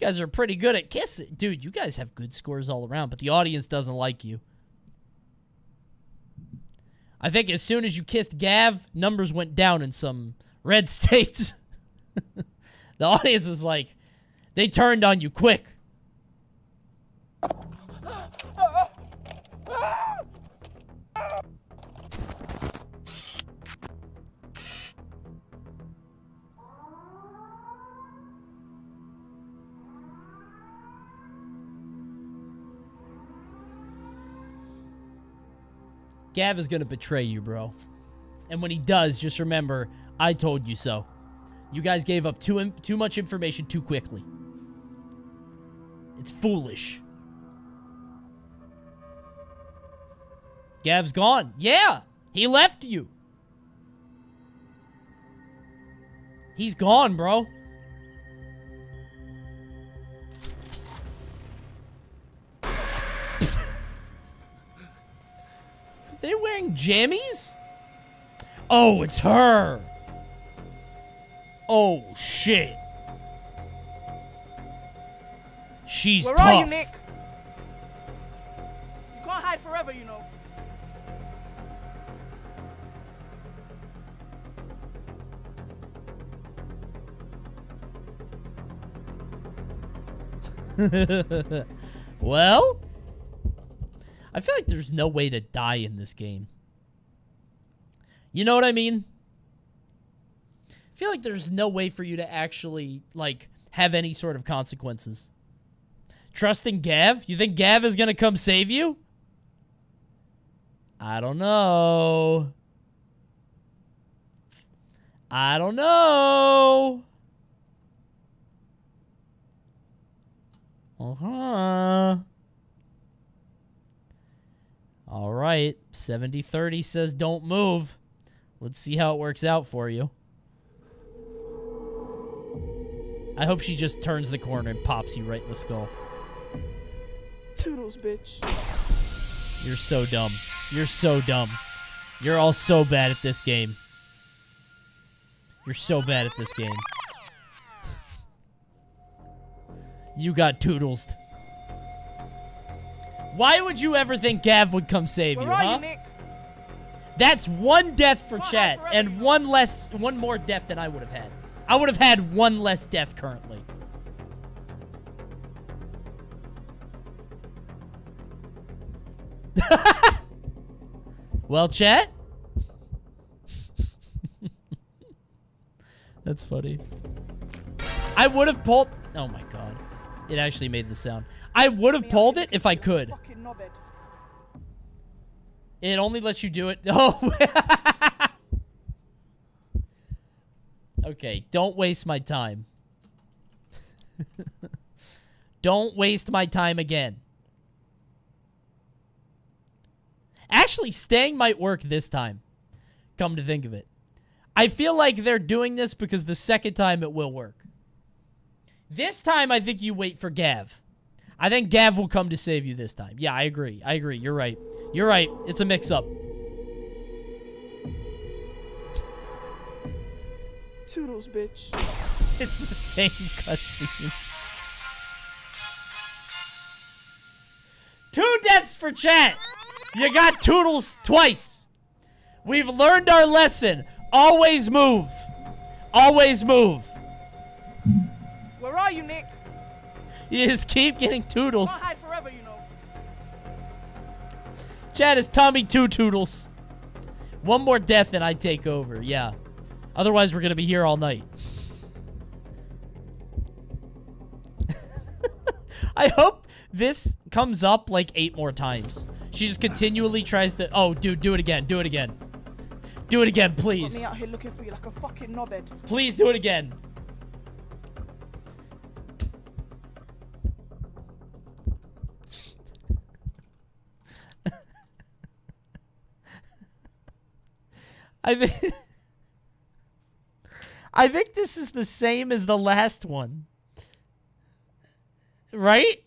guys are pretty good at kissing. Dude, you guys have good scores all around, but the audience doesn't like you. I think as soon as you kissed Gav, numbers went down in some red states. The audience is like, they turned on you quick. Gav is gonna betray you, bro. And when he does, just remember, I told you so. You guys gave up too much information too quickly. It's foolish. Gav's gone. Yeah, he left you. He's gone, bro. Are they wearing jammies? Oh, it's her. Oh, shit. She's tough. Where are you, Nick? You can't hide forever, you know. Well, I feel like there's no way to die in this game. You know what I mean? I feel like there's no way for you to actually, like, have any sort of consequences. Trusting Gav? You think Gav is gonna come save you? I don't know. I don't know. Uh-huh. All right. 70-30 says don't move. Let's see how it works out for you. I hope she just turns the corner and pops you right in the skull. Toodles, bitch. You're so dumb. You're so dumb. You're all so bad at this game. You're so bad at this game. You got toodled. Why would you ever think Gav would come save you, huh? You, Nick? That's one death for chat and one more death than I would have had. I would have had one less death currently. Well, chat? That's funny. I would have pulled... Oh my god. It actually made the sound. I would have pulled it if I could. It only lets you do it. Oh. Okay, don't waste my time. Don't waste my time again. Actually, staying might work this time. Come to think of it. I feel like they're doing this because the second time it will work. This time, I think you wait for Gav. I think Gav will come to save you this time. Yeah, I agree. I agree. You're right. You're right. It's a mix-up. Toodles, bitch. It's the same cutscene. 2 deaths for chat. You got toodles twice. We've learned our lesson. Always move. Always move. Where are you, Nick? You just keep getting toodles. Can't hide forever, you know. Chad is Tommy 2 toodles. 1 more death and I take over. Yeah. Otherwise, we're going to be here all night. I hope this comes up like 8 more times. She just continually tries to... Oh, dude, do it again. Do it again. Do it again, please. Got me out here looking for you like a fucking knobhead. Please do it again. I think this is the same as the last one. Right?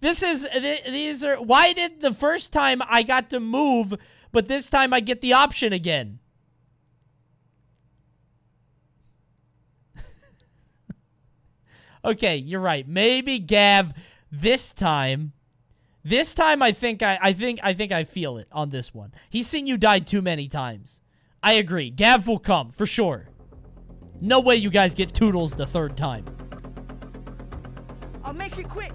This is... These are... Why did the first time I got to move, but this time I get the option again? Okay, you're right. Maybe Gav this time... This time, I think I feel it on this one. He's seen you die too many times. I agree. Gav will come, for sure. No way you guys get toodles the 3rd time. I'll make it quick.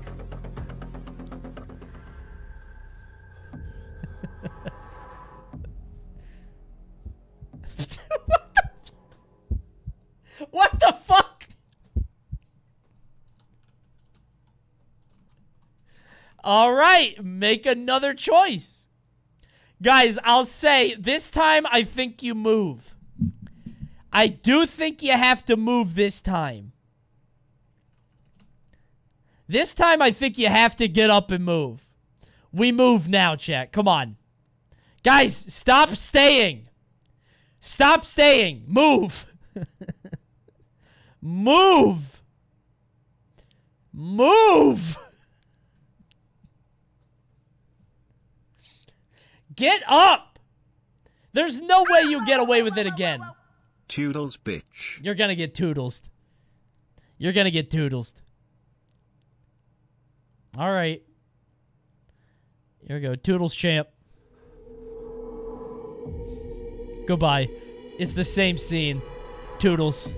What the fuck? All right, make another choice. Guys, I'll say, this time I think you move. I do think you have to move this time. This time I think you have to get up and move. We move now, chat. Come on. Guys, stop staying. Stop staying. Move. Move. Move. Get up! There's no way you get away with it again. Toodles, bitch. You're gonna get toodles. You're gonna get toodles. Alright. Here we go. Toodles, champ. Goodbye. It's the same scene. Toodles.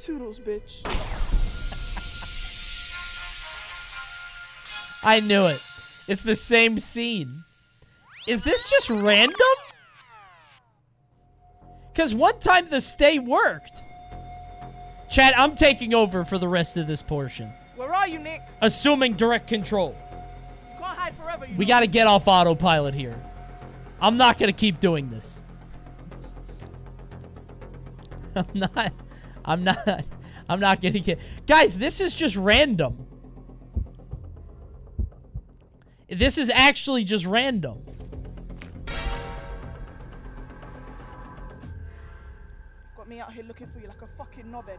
Toodles, bitch. I knew it. It's the same scene. Is this just random? Because 1 time the stay worked. Chat, I'm taking over for the rest of this portion. Where are you, Nick? Assuming direct control. You can't hide forever, you know? We got to get off autopilot here. I'm not going to keep doing this. I'm not going to get... Guys, this is just random. This is actually just random. Me out here looking for you like a fucking knobhead.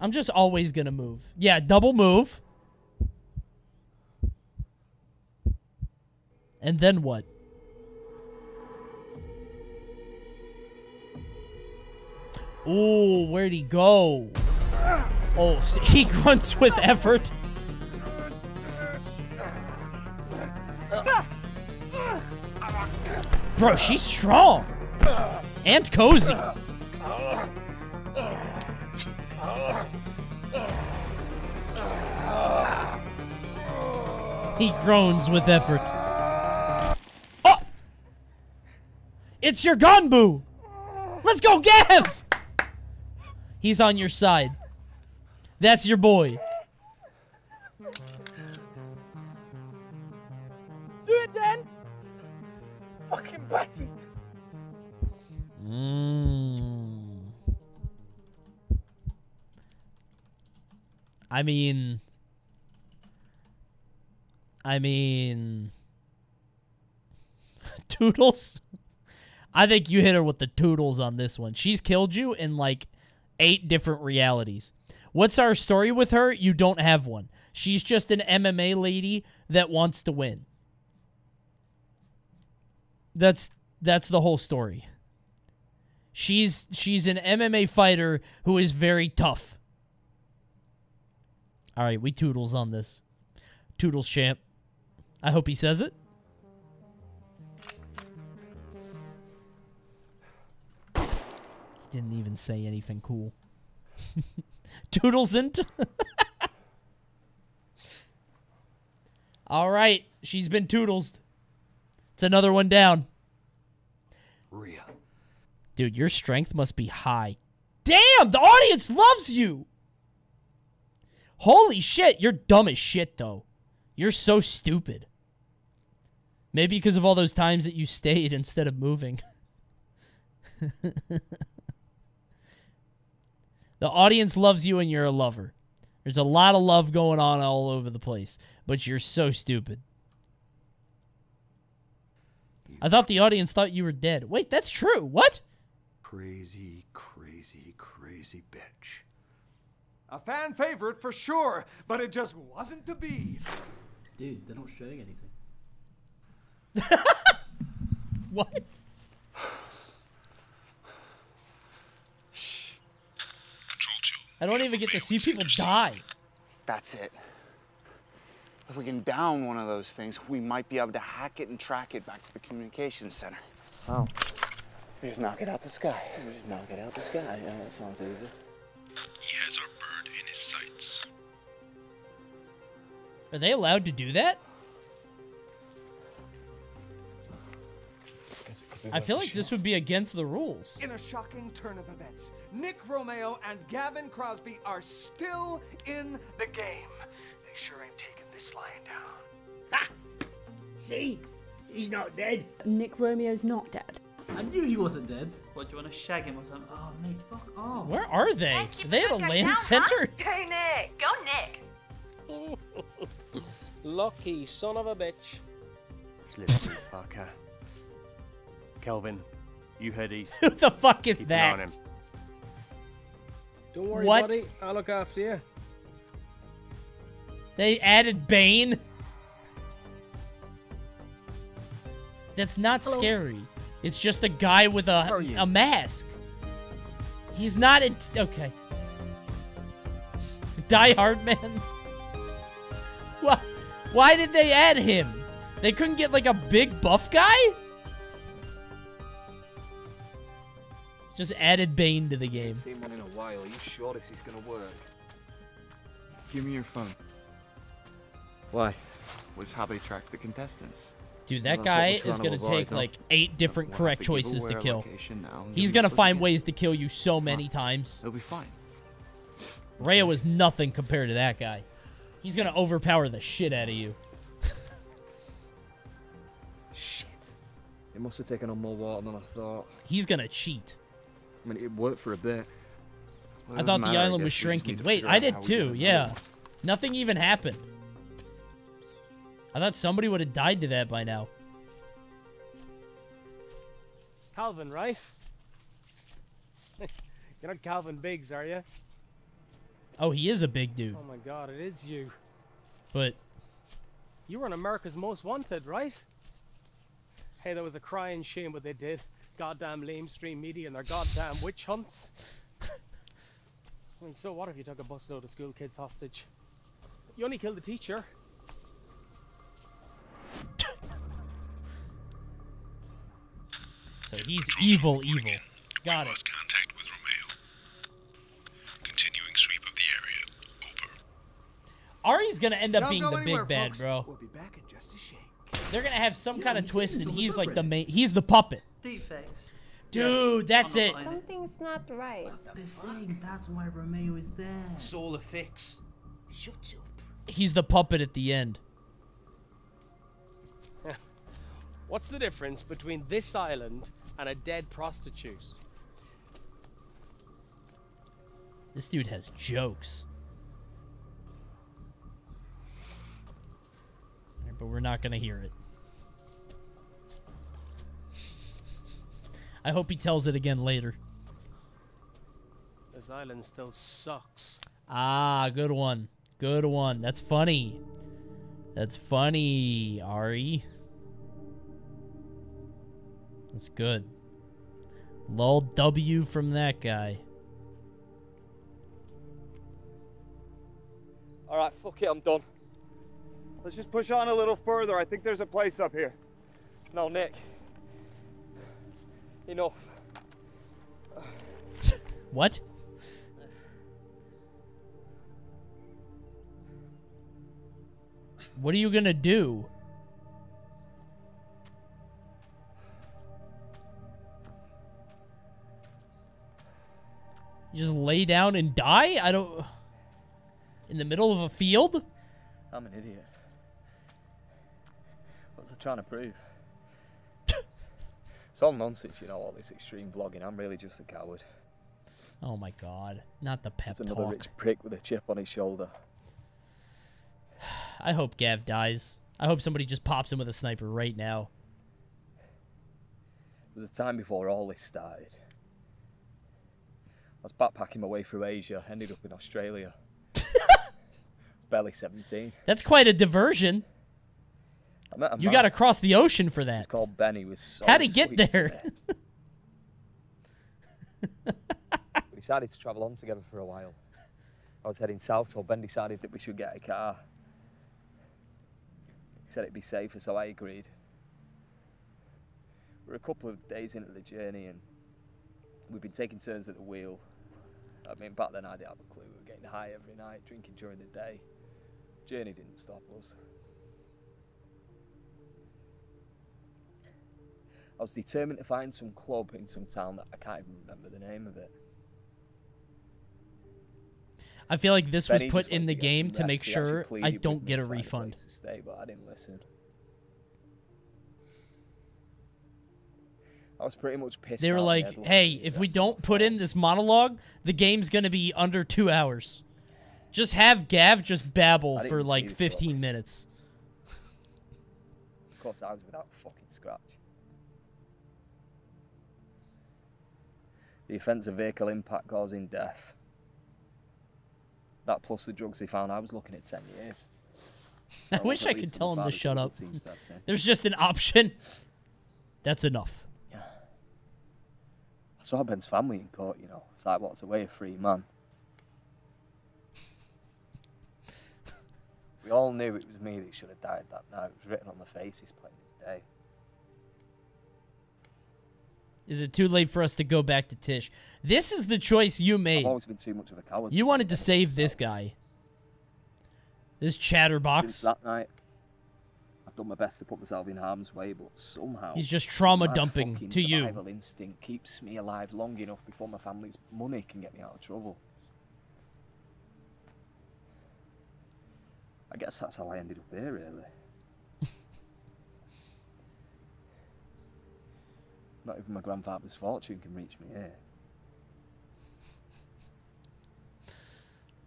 I'm just always gonna move. Yeah, double move. And then what? Ooh, where'd he go? Oh, so he grunts with effort. Bro, she's strong. And cozy. He groans with effort. Oh! It's your Ganbu! Let's go, Gav! He's on your side. That's your boy. Do it, Dan! Fucking bastard! I mean... Toodles? I think you hit her with the toodles on this one. She's killed you in, like, 8 different realities. What's our story with her? You don't have one. She's just an MMA lady that wants to win. That's the whole story. She's an MMA fighter who is very tough. All right, we toodles on this. Toodles, champ. I hope he says it. He didn't even say anything cool. Toodles into. All right, she's been toodles. It's another one down. Rhea. Dude, your strength must be high. Damn, the audience loves you. Holy shit, you're dumb as shit, though. You're so stupid. Maybe because of all those times that you stayed instead of moving. The audience loves you and you're a lover. There's a lot of love going on all over the place, but you're so stupid. I thought the audience thought you were dead. Wait, that's true. What? Crazy, crazy, crazy bitch. A fan favorite for sure, but it just wasn't to be. Dude, they're not showing anything. What? I don't even get to see people die. That's it. If we can down one of those things, we might be able to hack it and track it back to the communications center. Oh. We just knock it out the sky. We just knock it out the sky. Yeah, that sounds easy. He has our bird in his sights. Are they allowed to do that? I feel like this would be against the rules. In a shocking turn of events, Nick Romeo and Gavin Crosby are still in the game. They sure ain't taking this lying down. Ha! See? He's not dead. Nick Romeo's not dead. I knew he wasn't dead. What, do you want to shag him or something? Oh, mate, fuck off. Where are they? Are they at a land center? Huh? Go, Nick. Go, Nick. Lucky son of a bitch. Slippery fucker. Kelvin, you head east. Who the fuck is that? Don't worry, buddy. I'll look after you. They added Bane? That's not Hello. Scary. It's just a guy with a mask. He's not in... Okay. Die Hard Man? What? Why did they add him? They couldn't get, like, a big buff guy? Just added Bane to the game. Seen one in a while. Are you sure this is gonna work? Give me your phone. Why? Was how they tracked the contestants. Dude, that guy is going to take, like, 8 different correct choices to kill. He's going to find ways to kill you so many times. It'll be fine. Rayo is nothing compared to that guy. He's going to overpower the shit out of you. Shit. It must have taken on more water than I thought. He's going to cheat. I mean, it worked for a bit. I thought the island was shrinking. Wait, I did too, yeah. Nothing even happened. I thought somebody would have died to that by now. Calvin, right? You're not Calvin Biggs, are you? Oh, he is a big dude. Oh my god, it is you. But... You were on America's Most Wanted, right? Hey, that was a crying shame what they did. Goddamn lamestream media and their goddamn witch hunts. I mean, so what if you took a busload of school kids hostage? You only killed the teacher. So he's evil, evil. Got it. Contact with Romeo. Continuing sweep of the area. Over. Ari's gonna end up being the big bad, bro. We'll be back in just a shake. They're gonna have some kind of twist, and he's like the main. He's the puppet. Defect. Dude, that's it. Something's not right. They're saying that's why Romeo is there. It's all a fix. Shut up. He's the puppet at the end. What's the difference between this island and a dead prostitute? This dude has jokes. But we're not gonna hear it. I hope he tells it again later. This island still sucks. Ah, good one. Good one. That's funny. That's funny, Ari. That's good. Lol W from that guy. Alright, fuck it, I'm done. Let's just push on a little further. I think there's a place up here. No, Nick. Enough. What? What are you gonna do? You just lay down and die? I don't... In the middle of a field? I'm an idiot. What's I trying to prove? It's all nonsense, you know, all this extreme vlogging. I'm really just a coward. Oh my god. Not the pep talk. Another rich prick with a chip on his shoulder. I hope Gav dies. I hope somebody just pops him with a sniper right now. There was a time before all this started. I was backpacking my way through Asia, ended up in Australia. Barely 17. That's quite a diversion. You got to cross the ocean for that. It's called Benny. How'd he get there? We decided to travel on together for a while. I was heading south, so Ben decided that we should get a car. He said it'd be safer, so I agreed. We're a couple of days into the journey, and we've been taking turns at the wheel. I mean, back then I didn't have a clue. We were getting high every night, drinking during the day. Journey didn't stop us. I was determined to find some club in some town that I can't even remember the name of it. I feel like this was put in the game to make sure I don't get a refund. But I didn't listen. I was pretty much pissed. They were like, hey, if we don't put in this monologue, the game's going to be under 2 hours. Just have Gav just babble for like 15 minutes. Of course, I was without a fucking scratch. The offensive vehicle impact causing death. That plus the drugs they found, I was looking at 10 years. I wish I could tell him to shut up. There's just an option. That's enough. Yeah. I saw Ben's family in court, you know. It's like, what's away a free man? We all knew it was me that should have died that night. It was written on the faces, plain as day. Is it too late for us to go back to Tish? This is the choice you made. I've always been too much of a coward. You wanted to save this guy. This chatterbox. Since that night, I've done my best to put myself in harm's way, but somehow... He's just trauma dumping to you. My survival instinct keeps me alive long enough before my family's money can get me out of trouble. I guess that's how I ended up here, really. Not even my grandfather's fortune can reach me here.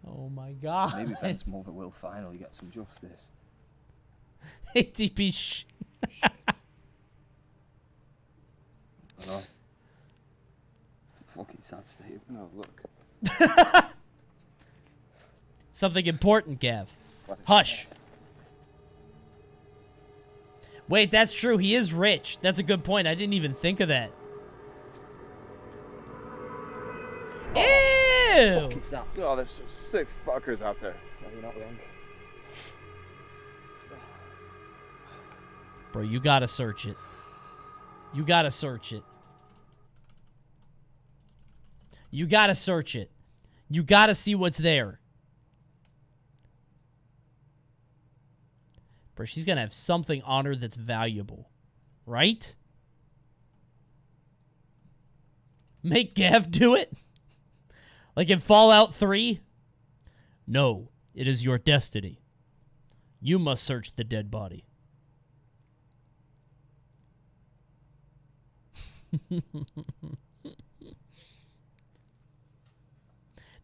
Oh my god. Maybe Ben's mother will finally get some justice. ATP shh. I know. It's a fucking sad state. No, look. Something important, Gav. Hush. Wait, that's true. He is rich. That's a good point. I didn't even think of that. Oh, ew! Oh, there's some sick fuckers out there. No, you're not wrong. Bro, you gotta search it. You gotta search it. You gotta search it. You gotta see what's there. But she's going to have something on her that's valuable. Right? Make Gav do it? Like in Fallout 3? No, it is your destiny. You must search the dead body.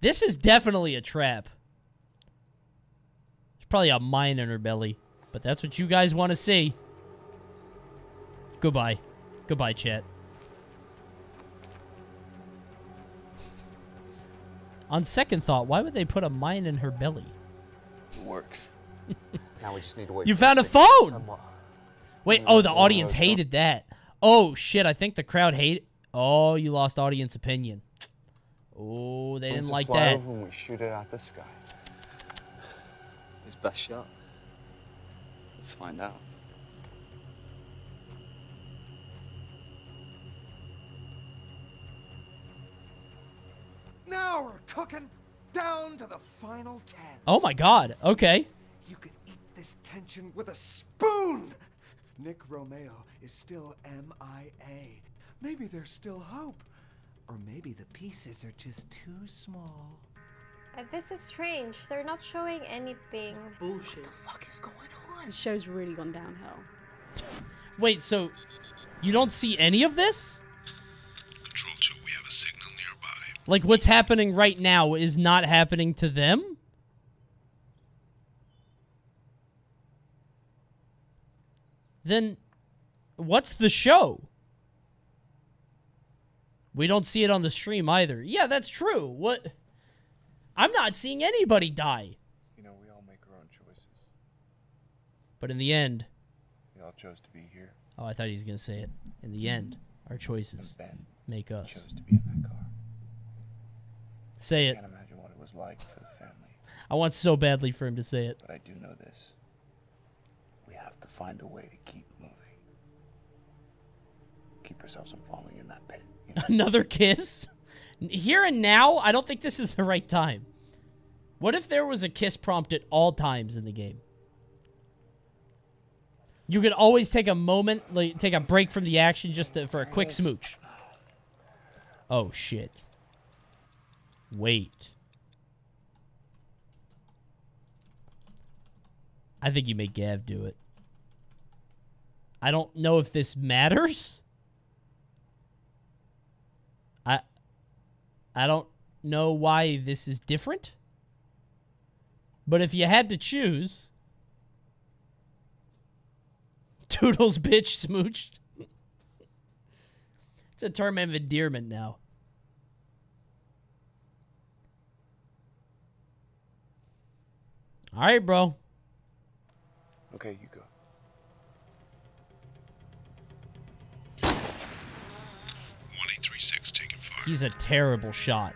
This is definitely a trap. There's probably a mine in her belly, but that's what you guys want to see. Goodbye. Goodbye, chat. On second thought, why would they put a mine in her belly? It works. Now we just need to wait. You found a phone! Wait, oh, the audience hated that. Oh, shit, I think the crowd hated... Oh, you lost audience opinion. Oh, they didn't like that. When we shoot it at the sky. His best shot. Let's find out. Now we're cooking down to the final 10. Oh my god, okay. You could eat this tension with a spoon! Nick Romeo is still MIA. Maybe there's still hope. Or maybe the pieces are just too small. This is strange. They're not showing anything. Bullshit. What the fuck is going on? The show's really gone downhill. Wait, so you don't see any of this? Control 2, we have a signal nearby. Like what's happening right now is not happening to them? Then what's the show? We don't see it on the stream either. Yeah, that's true. What? I'm not seeing anybody die. You know, we all make our own choices. But in the end... We all chose to be here. Oh, I thought he was going to say it. In the end, our choices make us. Chose to be in that car. Say it. I can't imagine what it was like for the family. I want so badly for him to say it. But I do know this. We have to find a way to keep moving. Keep ourselves from falling in that pit. You know? Another kiss? Here and now, I don't think this is the right time. What if there was a kiss prompt at all times in the game? You could always take a moment, like, take a break from the action just to, for a quick smooch. Oh, shit. Wait. I think you made Gav do it. I don't know if this matters. I don't know why this is different. But if you had to choose... Toodles, bitch, smooch. It's a term of endearment now. All right, bro. Okay, you go. He's a terrible shot.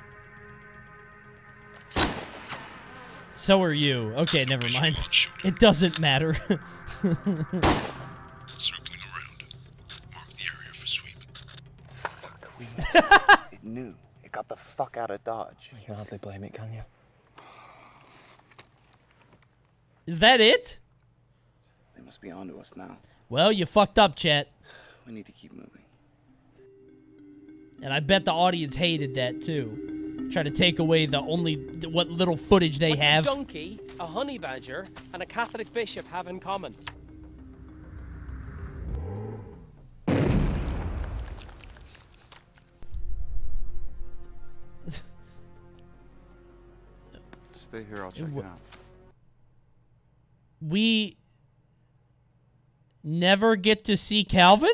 So are you. Okay, never mind. It doesn't matter. Circling around. Mark the area for sweep. Fuck, we missed it. It knew. It got the fuck out of Dodge. You can hardly blame it, can you? Is that it? They must be onto us now. Well, you fucked up, chat. We need to keep moving. And I bet the audience hated that too. Try to take away the only what little footage they have. A donkey, a honey badger, and a Catholic bishop have in common. Stay here, I'll check it out. We never get to see Calvin?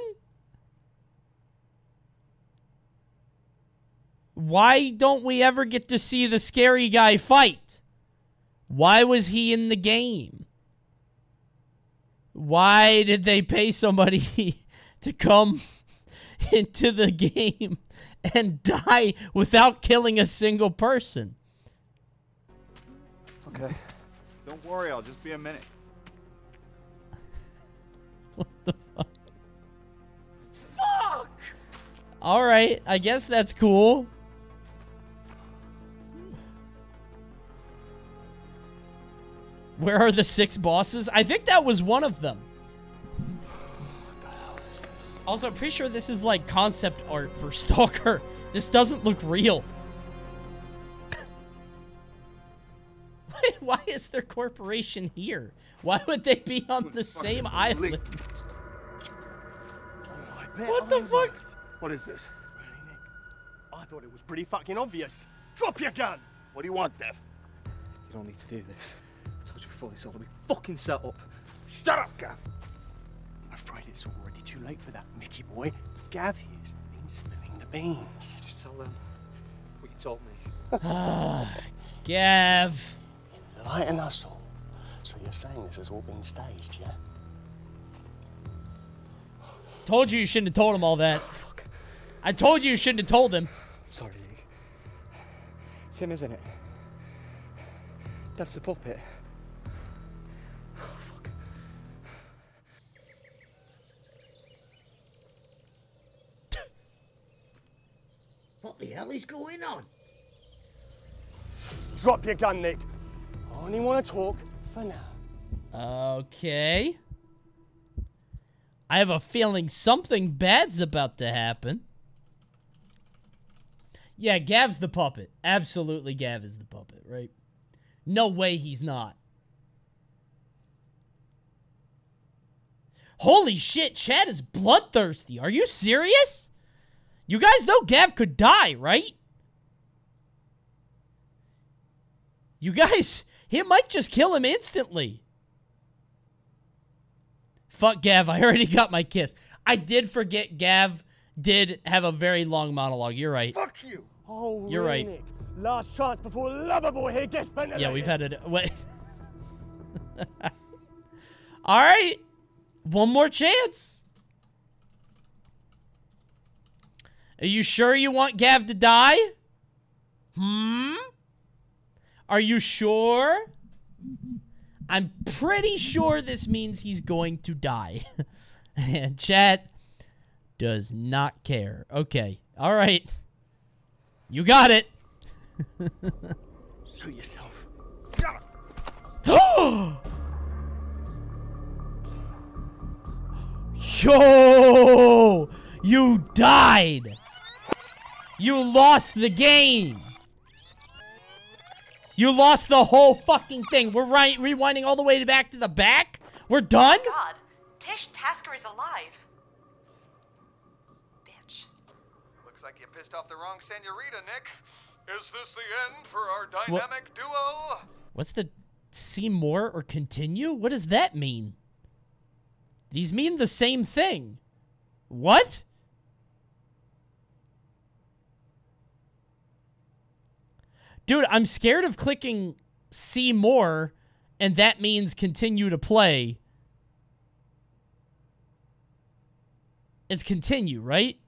Why don't we ever get to see the scary guy fight? Why was he in the game? Why did they pay somebody to come into the game and die without killing a single person? Okay. Don't worry, I'll just be a minute. What the fuck? Fuck! Alright, I guess that's cool. Where are the 6 bosses? I think that was one of them. What the hell is this? Also, I'm pretty sure this is like concept art for Stalker. This doesn't look real. Why is their corporation here? Why would they be on the same island? What the fuck? What is this? I thought it was pretty fucking obvious. Drop your gun! What do you want, Dev? You don't need to do this. I told you before this all to be fucking set up. Shut up, Gav! I'm afraid it's already too late for that, Mickey boy. Gav here's been smelling the beans. Just tell them what you told me. Gav! Enlighten us all. So you're saying this has all been staged, yeah? Told you shouldn't have told him all that. Oh, fuck. I told you shouldn't have told him. Sorry. It's him, isn't it? That's a puppet. Oh, fuck. What the hell is going on? Drop your gun, Nick. I only want to talk for now. Okay. I have a feeling something bad's about to happen. Yeah, Gav's the puppet. Absolutely, Gav is the puppet, right? No way he's not. Holy shit, Chad is bloodthirsty. Are you serious? You guys know Gav could die, right? You guys, he might just kill him instantly. Fuck Gav, I already got my kiss. I did forget Gav did have a very long monologue. You're right. Fuck you. Oh, you're right. Nick. Last chance before Loverboy here gets ventilated. Yeah, we've had it. Wait. All right. One more chance. Are you sure you want Gav to die? Hmm? Are you sure? I'm pretty sure this means he's going to die. And chat does not care. Okay. All right. You got it. Shoot yourself. Yo! You died. You lost the game. You lost the whole fucking thing. We're rewinding all the way back to the back? We're done? Oh God, Tish Tasker is alive. Bitch. Looks like you pissed off the wrong senorita, Nick. Is this the end for our dynamic duo? What's the see more or continue? What does that mean? These mean the same thing. What? Dude, I'm scared of clicking see more, and that means continue to play. It's continue, right?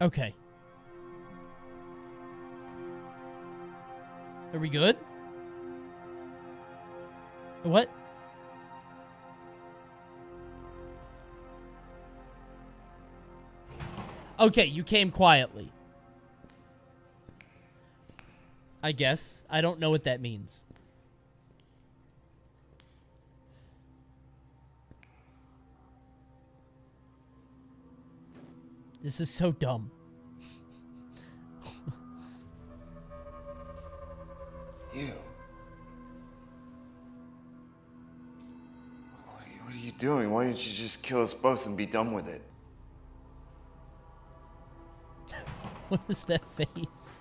Okay. Are we good? What? Okay, you came quietly. I guess. I don't know what that means. This is so dumb. You. What are you doing? Why didn't you just kill us both and be done with it? What is that face?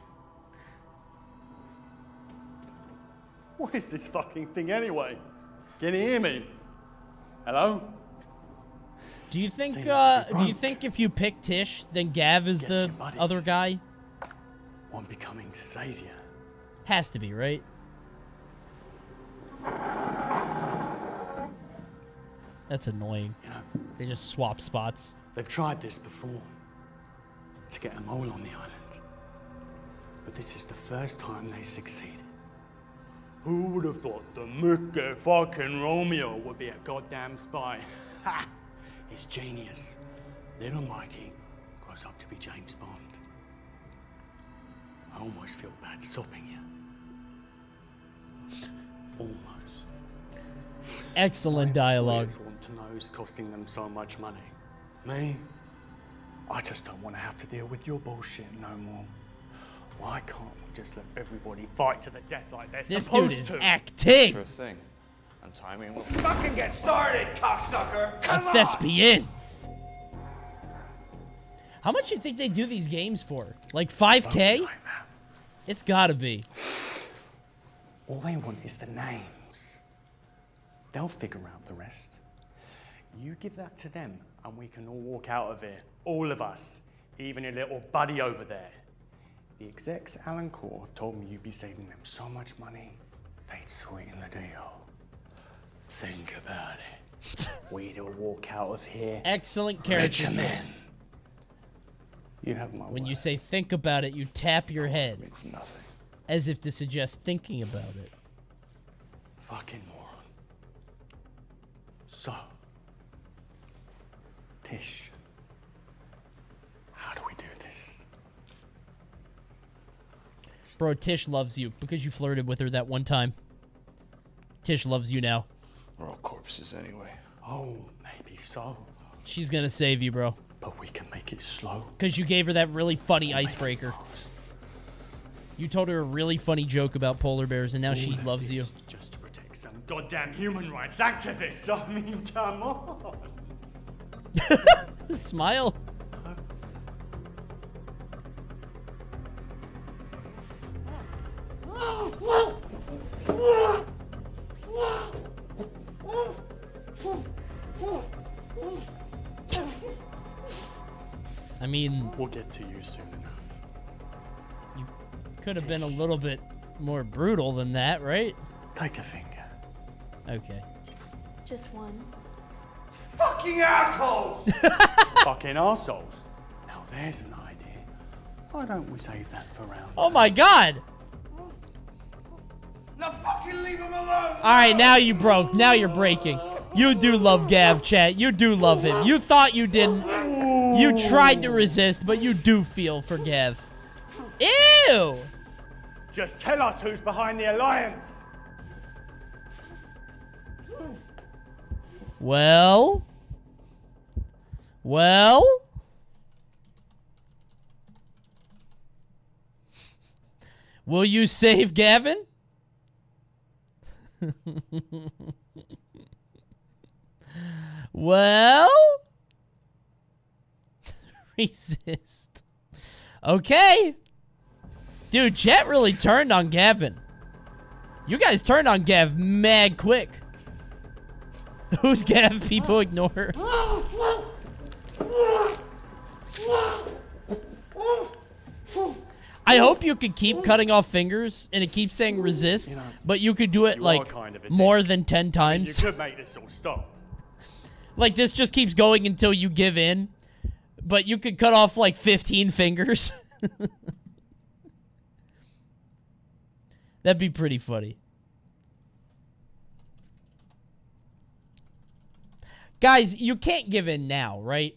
What is this fucking thing anyway? Can you hear me? Hello? Do you think? Do you think if you pick Tish, then Gav is the other guy? Won't be coming to save you. Has to be, right? That's annoying. You know, they just swap spots. They've tried this before. To get them all on the island. But this is the first time they succeeded. Who would have thought the Mickey fucking Romeo would be a goddamn spy? Ha! It's genius. Little Mikey grows up to be James Bond. I almost feel bad stopping you. Almost. Excellent dialogue. It's costing them so much money. Me? I just don't want to have to deal with your bullshit no more. Why can't we just let everybody fight to the death like they're supposed to? This dude is acting! Sure thing. And timing will fucking get started, cocksucker! Come on! A thespian! How much do you think they do these games for? Like 5K? It's gotta be. All they want is the names. They'll figure out the rest. You give that to them, and we can all walk out of here. All of us. Even your little buddy over there. The execs, Alan Core, have told me you'd be saving them so much money, they'd sweeten the deal. Think about it. We'd all walk out of here. Excellent character. You have my When word. You say think about it, you tap your head. It's nothing. As if to suggest thinking about it. Fucking moron. So. Tish, how do we do this? Bro, Tish loves you because you flirted with her that one time. Tish loves you now. We're all corpses anyway. Oh, maybe so. She's gonna save you, bro. But we can make it slow. Because you gave her that really funny icebreaker. You told her a really funny joke about polar bears, and now she loves you. Just to protect some goddamn human rights activists. I mean, come on. Smile. I mean, we'll get to you soon enough. You could have been a little bit more brutal than that, right? Take a finger. Okay. Just one. Fucking assholes! Fucking assholes. Now there's an idea. Why don't we save that for round? Oh my god! Now fucking leave him alone! Alright, now you broke. Now you're breaking. You do love Gav, chat. You do love him. You thought you didn't. You tried to resist, but you do feel for Gav. Ew! Just tell us who's behind the alliance! Well? Well? Will you save Gavin? Well? Resist. Okay. Dude, chat really turned on Gavin. You guys turned on Gav mad quick. Who's Gav? People ignore her. I hope you could keep cutting off fingers and it keeps saying resist, you know, but you could do it like kind of more than 10 times. You could make this all stop. Like this just keeps going until you give in, but you could cut off like 15 fingers. That'd be pretty funny. Guys, you can't give in now, right?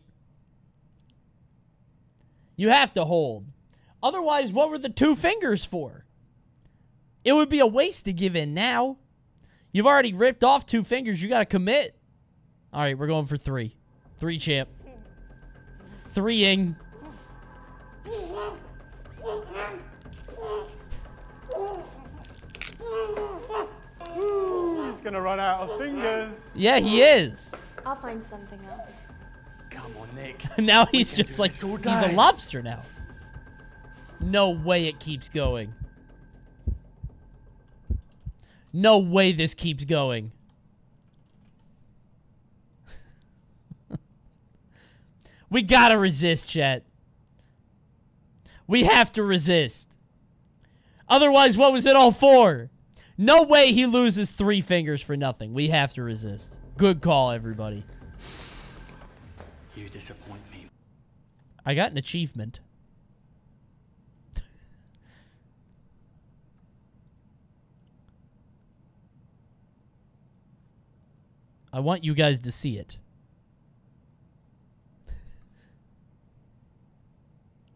You have to hold. Otherwise, what were the 2 fingers for? It would be a waste to give in now. You've already ripped off 2 fingers. You got to commit. All right, we're going for 3. 3, champ. 3-ing. He's going to run out of fingers. Yeah, he is. I'll find something else. Come on, Nick. Now he's just like, he's a lobster now. No way it keeps going. No way this keeps going. We gotta resist, chat. We have to resist. Otherwise, what was it all for? No way he loses 3 fingers for nothing. We have to resist. Good call, everybody. You disappoint me. I got an achievement. I want you guys to see it.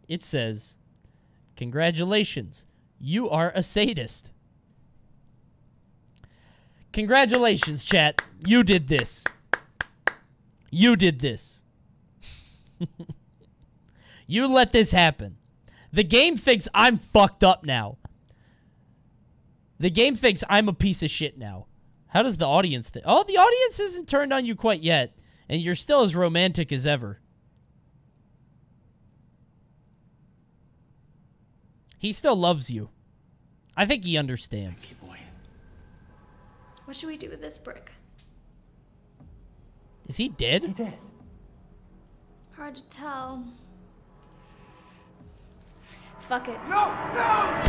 It says, Congratulations. You are a sadist. Congratulations, chat. You did this. You did this. You let this happen. The game thinks I'm fucked up now. The game thinks I'm a piece of shit now. How does the audience think? Oh, the audience isn't turned on you quite yet. And you're still as romantic as ever. He still loves you. I think he understands. Thank you, boy. What should we do with this brick? Is he dead? He did. Hard to tell. Fuck it. No! No!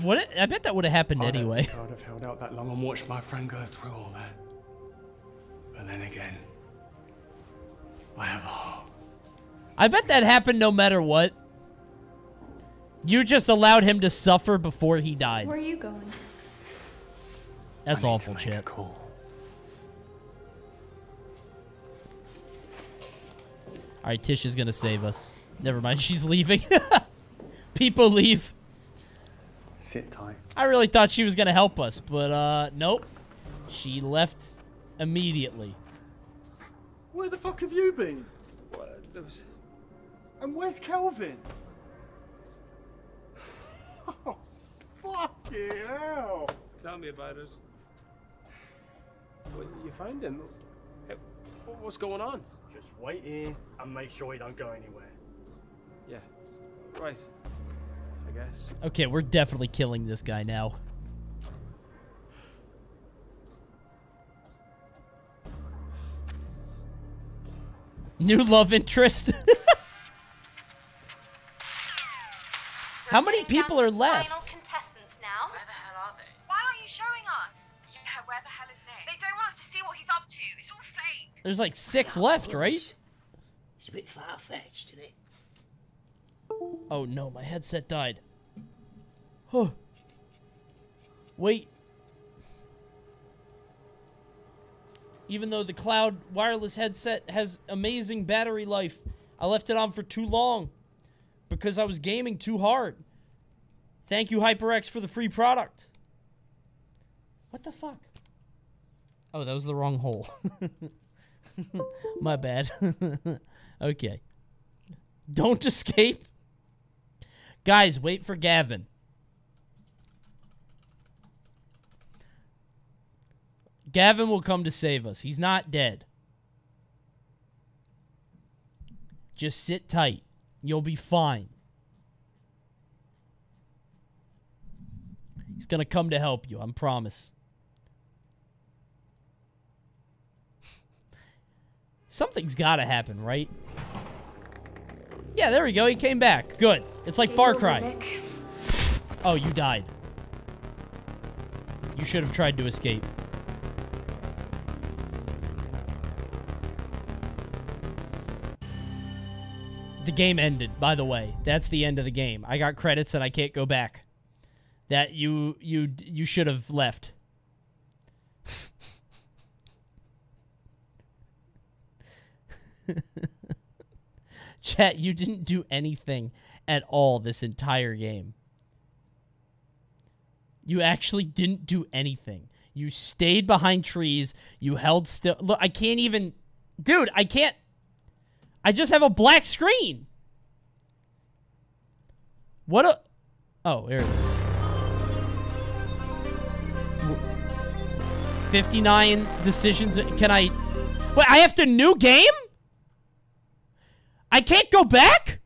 What? I bet that would have happened anyway. I would have held out that long and watched my friend go through all that. But then again, I have a heart. I bet that happened no matter what. You just allowed him to suffer before he died. Where are you going? That's awful, chat. Cool. All right, Tish is gonna save us. Never mind, she's leaving. People leave. Sit tight. I really thought she was gonna help us, but nope. She left immediately. Where the fuck have you been? And where's Kelvin? Oh, fucking hell. Tell me about it. Well, you find him? What's going on? Just wait here and make sure he don't go anywhere. Yeah. Right. I guess. Okay, we're definitely killing this guy now. New love interest. How many people are left? Final contestants now. Where the hell are they? Why aren't you showing us? Yeah, where the hell is Nick? They don't want us to see what he's up to. It's all fake. There's like 6 left, right? It's a bit far-fetched, isn't it? Oh no, my headset died. Huh. Wait. Even though the Cloud wireless headset has amazing battery life, I left it on for too long because I was gaming too hard. Thank you, HyperX, for the free product. What the fuck? Oh, that was the wrong hole. My bad. Okay. Don't escape. Guys, wait for Gavin. Gavin will come to save us. He's not dead. Just sit tight. You'll be fine. He's gonna come to help you, I promise. Something's gotta happen, right? Yeah, there we go. He came back. Good. It's like Far Cry. Oh, you died. You should have tried to escape. The game ended, by the way. That's the end of the game. I got credits and I can't go back. That you should have left. Chat, you didn't do anything at all this entire game. You actually didn't do anything. You stayed behind trees. You held still. Look, I can't even... Dude, I can't... I just have a black screen. What a... Oh, here it is. 59 decisions. Can I... Wait, I have to new game? I can't go back?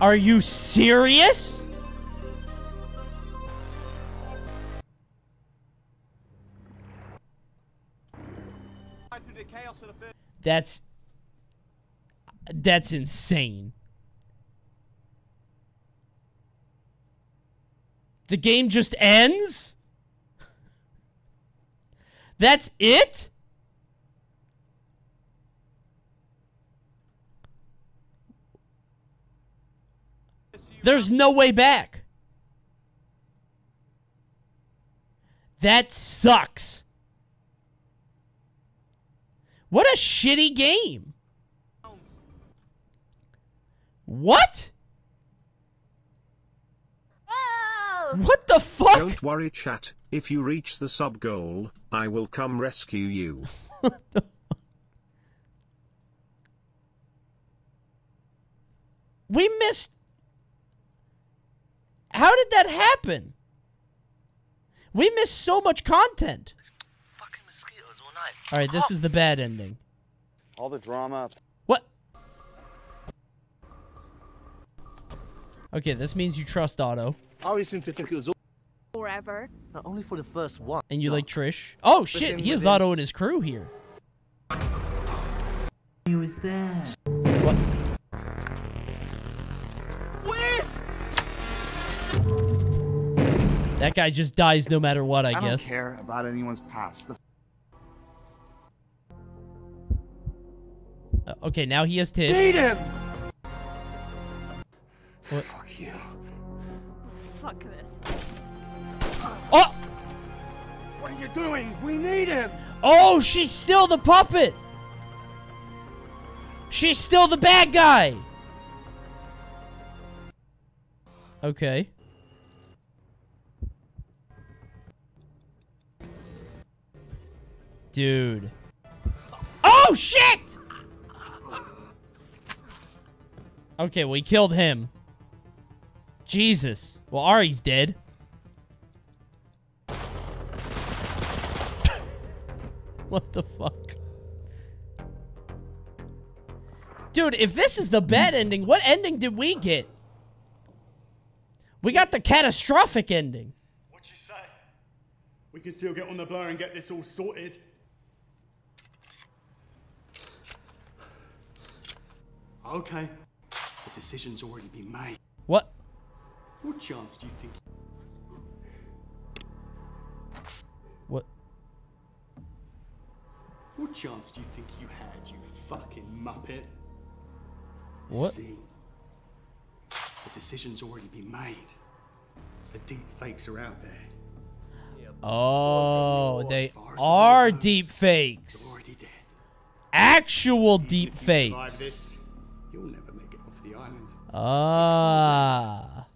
Are you serious? That's insane. The game just ends? That's it? There's no way back. That sucks. What a shitty game. What? What the fuck? Don't worry, chat. If you reach the sub goal, I will come rescue you. What the fuck? We missed. How did that happen? We missed so much content. Fucking mosquitoes all night. All right, this is the bad ending. All the drama. What? Okay, this means you trust Otto. I always seem to think it was all forever. Not only for the first one. And you like Trish? Oh shit, he has Otto and his crew here. He was there. What? Where's? That guy just dies no matter what, I guess. I don't care about anyone's past. Okay, now he has Tish. Beat him! What? Fuck you. Fuck this. Oh! What are you doing? We need him! Oh, she's still the puppet! She's still the bad guy! Okay. Dude. Oh, shit! Okay, we killed him. Jesus. Well, Ari's dead. What the fuck? Dude, if this is the bad ending, what ending did we get? We got the catastrophic ending. What you say? We can still get on the blower and get this all sorted. Okay. The decision's already been made. What? What chance do you think? What? What chance do you think you had, you fucking muppet? What? See, the decision's already been made. The deep fakes are out there. Oh, they are deep fakes. They're already dead. Actual deep fakes. You'll never make it off the island. Ah.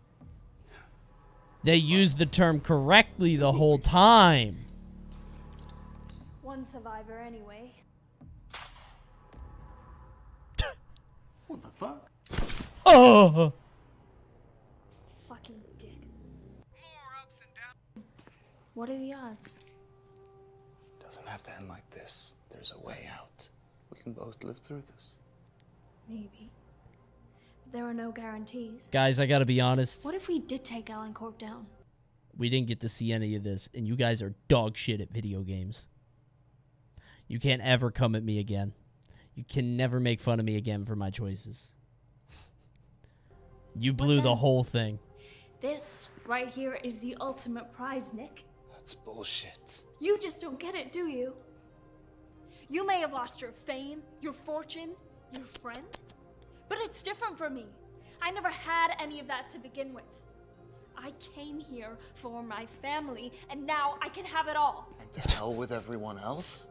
They used the term correctly the whole time. One survivor anyway. What the fuck? Oh! Fucking dick. More ups and downs. What are the odds? It doesn't have to end like this. There's a way out. We can both live through this. Maybe. There are no guarantees. Guys, I gotta be honest. What if we did take Alan Cork down? We didn't get to see any of this, and you guys are dog shit at video games. You can't ever come at me again. You can never make fun of me again for my choices. You blew the whole thing. This right here is the ultimate prize, Nick. That's bullshit. You just don't get it, do you? You may have lost your fame, your fortune, your friend. But it's different for me. I never had any of that to begin with. I came here for my family, and now I can have it all. And to hell with everyone else?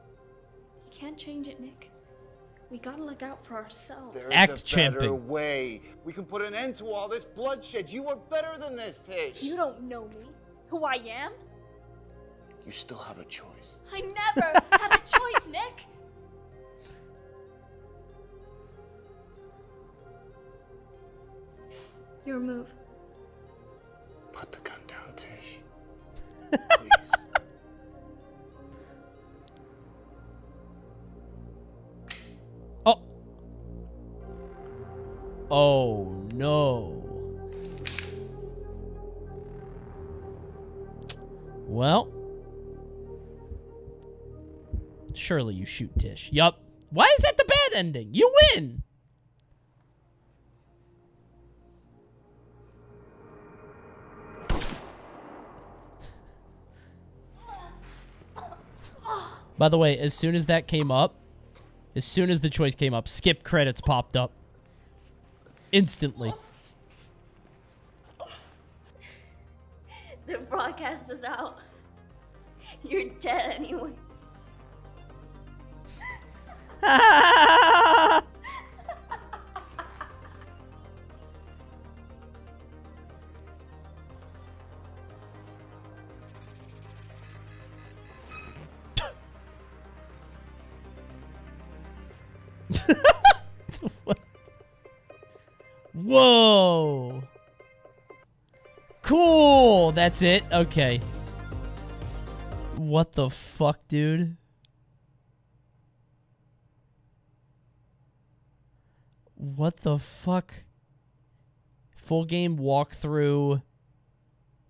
You can't change it, Nick. We gotta look out for ourselves. There's a better way. We can put an end to all this bloodshed. You are better than this, Tish. You don't know me, who I am. You still have a choice. I never had a choice, Nick. Your move. Put the gun down, Tish. Please. Oh. Oh, no. Well. Surely you shoot Tish. Yup. Why is that the bad ending? You win. By the way, as soon as that came up, as soon as the choice came up, skip credits popped up. Instantly. The broadcast is out. You're dead anyway. Whoa! Cool! That's it? Okay. What the fuck, dude? What the fuck? Full game walkthrough.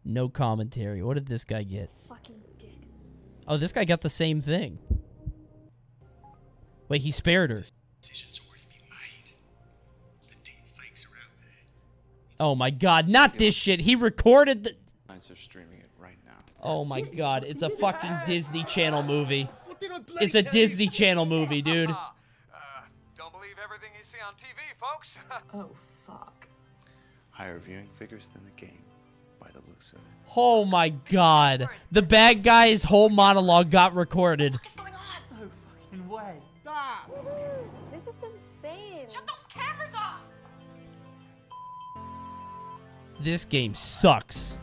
No commentary. What did this guy get? Fucking dick. Oh, this guy got the same thing. Wait, he spared her. Oh my god, not this shit. He recorded the... They're streaming it right now. Oh my god, it's a fucking Disney Channel movie. It's a Disney Channel movie, dude. Don't believe everything you see on TV, folks. Oh, fuck. Higher viewing figures than the game, by the looks of it. Oh my god. The bad guy's whole monologue got recorded. What the fuck is going on? No fucking way. Stop. This is insane. Shut those cameras off! This game sucks.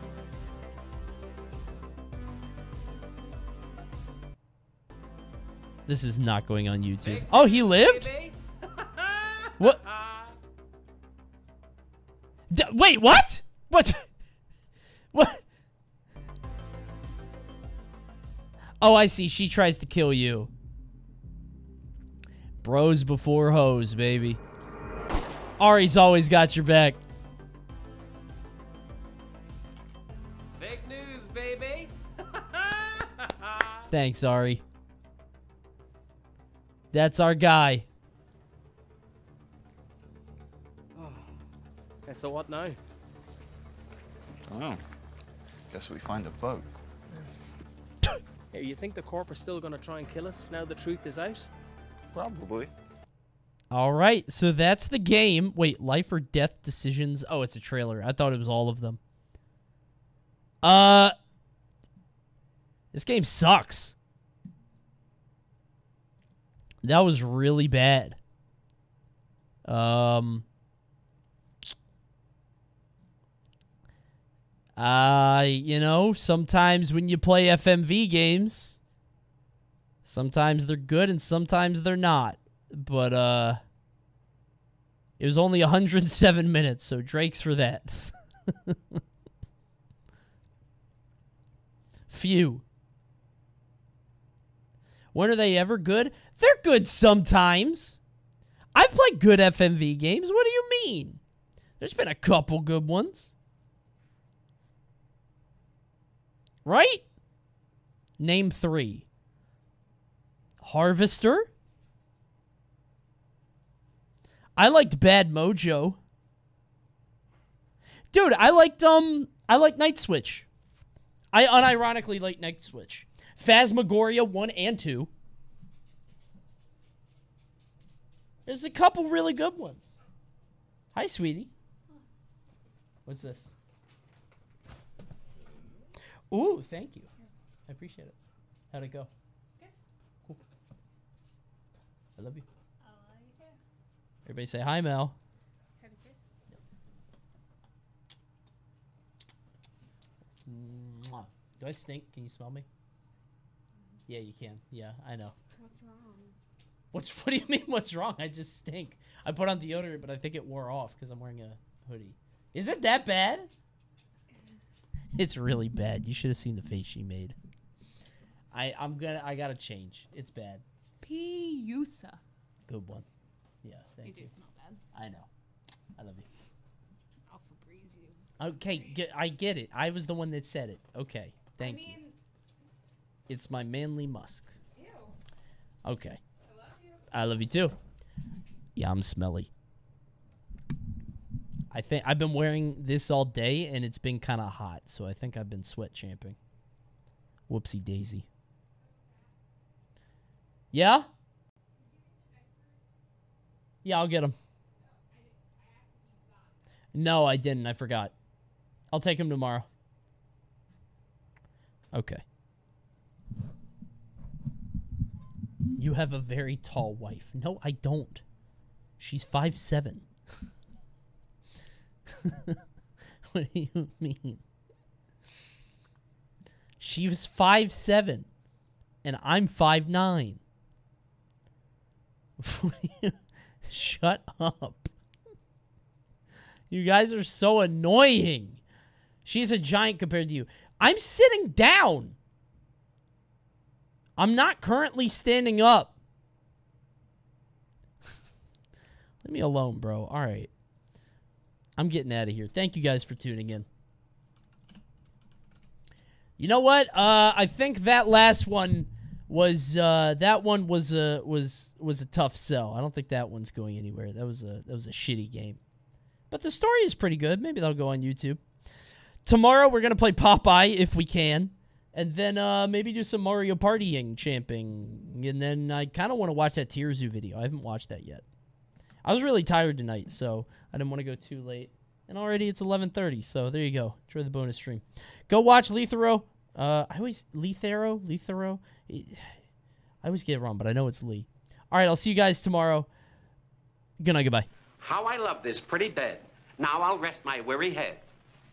This is not going on YouTube. Oh, he lived? What? Wait, what? What? What? Oh, I see. She tries to kill you. Bros before hoes, baby. Ari's always got your back. Thanks, Ari. That's our guy. Oh. Okay, so what now? Oh. Guess we find a boat. Hey, you think the corp are still gonna try and kill us now the truth is out? Probably. Alright, so that's the game. Wait, life or death decisions? Oh, it's a trailer. I thought it was all of them. This game sucks. That was really bad. You know, sometimes when you play FMV games, sometimes they're good and sometimes they're not. But, it was only 107 minutes, so Drake's for that. Phew. When are they ever good? They're good sometimes. I've played good FMV games. What do you mean? There's been a couple good ones. Right? Name three. Harvester. I liked Bad Mojo. Dude, I liked Night Switch. I unironically like Night Switch. Phasmagoria 1 and 2. There's a couple really good ones. Hi, sweetie. What's this? Ooh, thank you. I appreciate it. How'd it go? Good. Cool. I love you. I love you too. Everybody say hi, Mel. Happy kiss. Yep. Do I stink? Can you smell me? Yeah, you can. Yeah, I know. What's wrong? What do you mean what's wrong? I just stink. I put on deodorant, but I think it wore off because I'm wearing a hoodie. Is it that bad? It's really bad. You should have seen the face she made. I gotta change. It's bad. Piusa. Good one. Yeah, thank you. You do smell bad. I know. I love you. I'll Febreze you. Okay, I get it. I was the one that said it. Okay, thank you. It's my manly musk. Ew. Okay. I love you. I love you too. Yeah, I'm smelly. I think I've been wearing this all day and it's been kind of hot, so I think I've been sweat champing. Whoopsie daisy. Yeah? Yeah, I'll get him. No, I didn't. I forgot. I'll take him tomorrow. Okay. You have a very tall wife. No, I don't. She's 5'7". What do you mean? She was 5'7", and I'm 5'9". Shut up. You guys are so annoying. She's a giant compared to you. I'm sitting down. I'm not currently standing up. Leave me alone, bro. All right. I'm getting out of here. Thank you guys for tuning in. You know what? I think that last one was a tough sell. I don't think that one's going anywhere. That was a shitty game. But the story is pretty good. Maybe that'll go on YouTube. Tomorrow we're gonna play Popeye if we can. And then maybe do some Mario Partying, champing. And then I kind of want to watch that Tearzu video. I haven't watched that yet. I was really tired tonight, so I didn't want to go too late. And already it's 11:30, so there you go. Enjoy the bonus stream. Go watch Lythero. Lythero? I always get it wrong, but I know it's Lee. All right, I'll see you guys tomorrow. Good night, goodbye. How I love this pretty bed. Now I'll rest my weary head.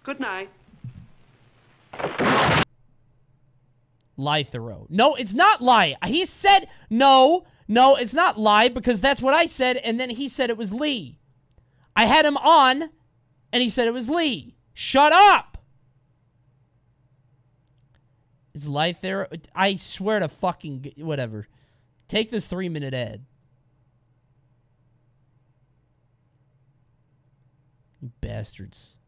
Good night. Lythero. No, it's not lie. He said no, it's not lie because that's what I said, and then he said it was Lee. I had him on, and he said it was Lee. Shut up. It's Lythero. I swear to fucking whatever. Take this 3-minute ad. You bastards.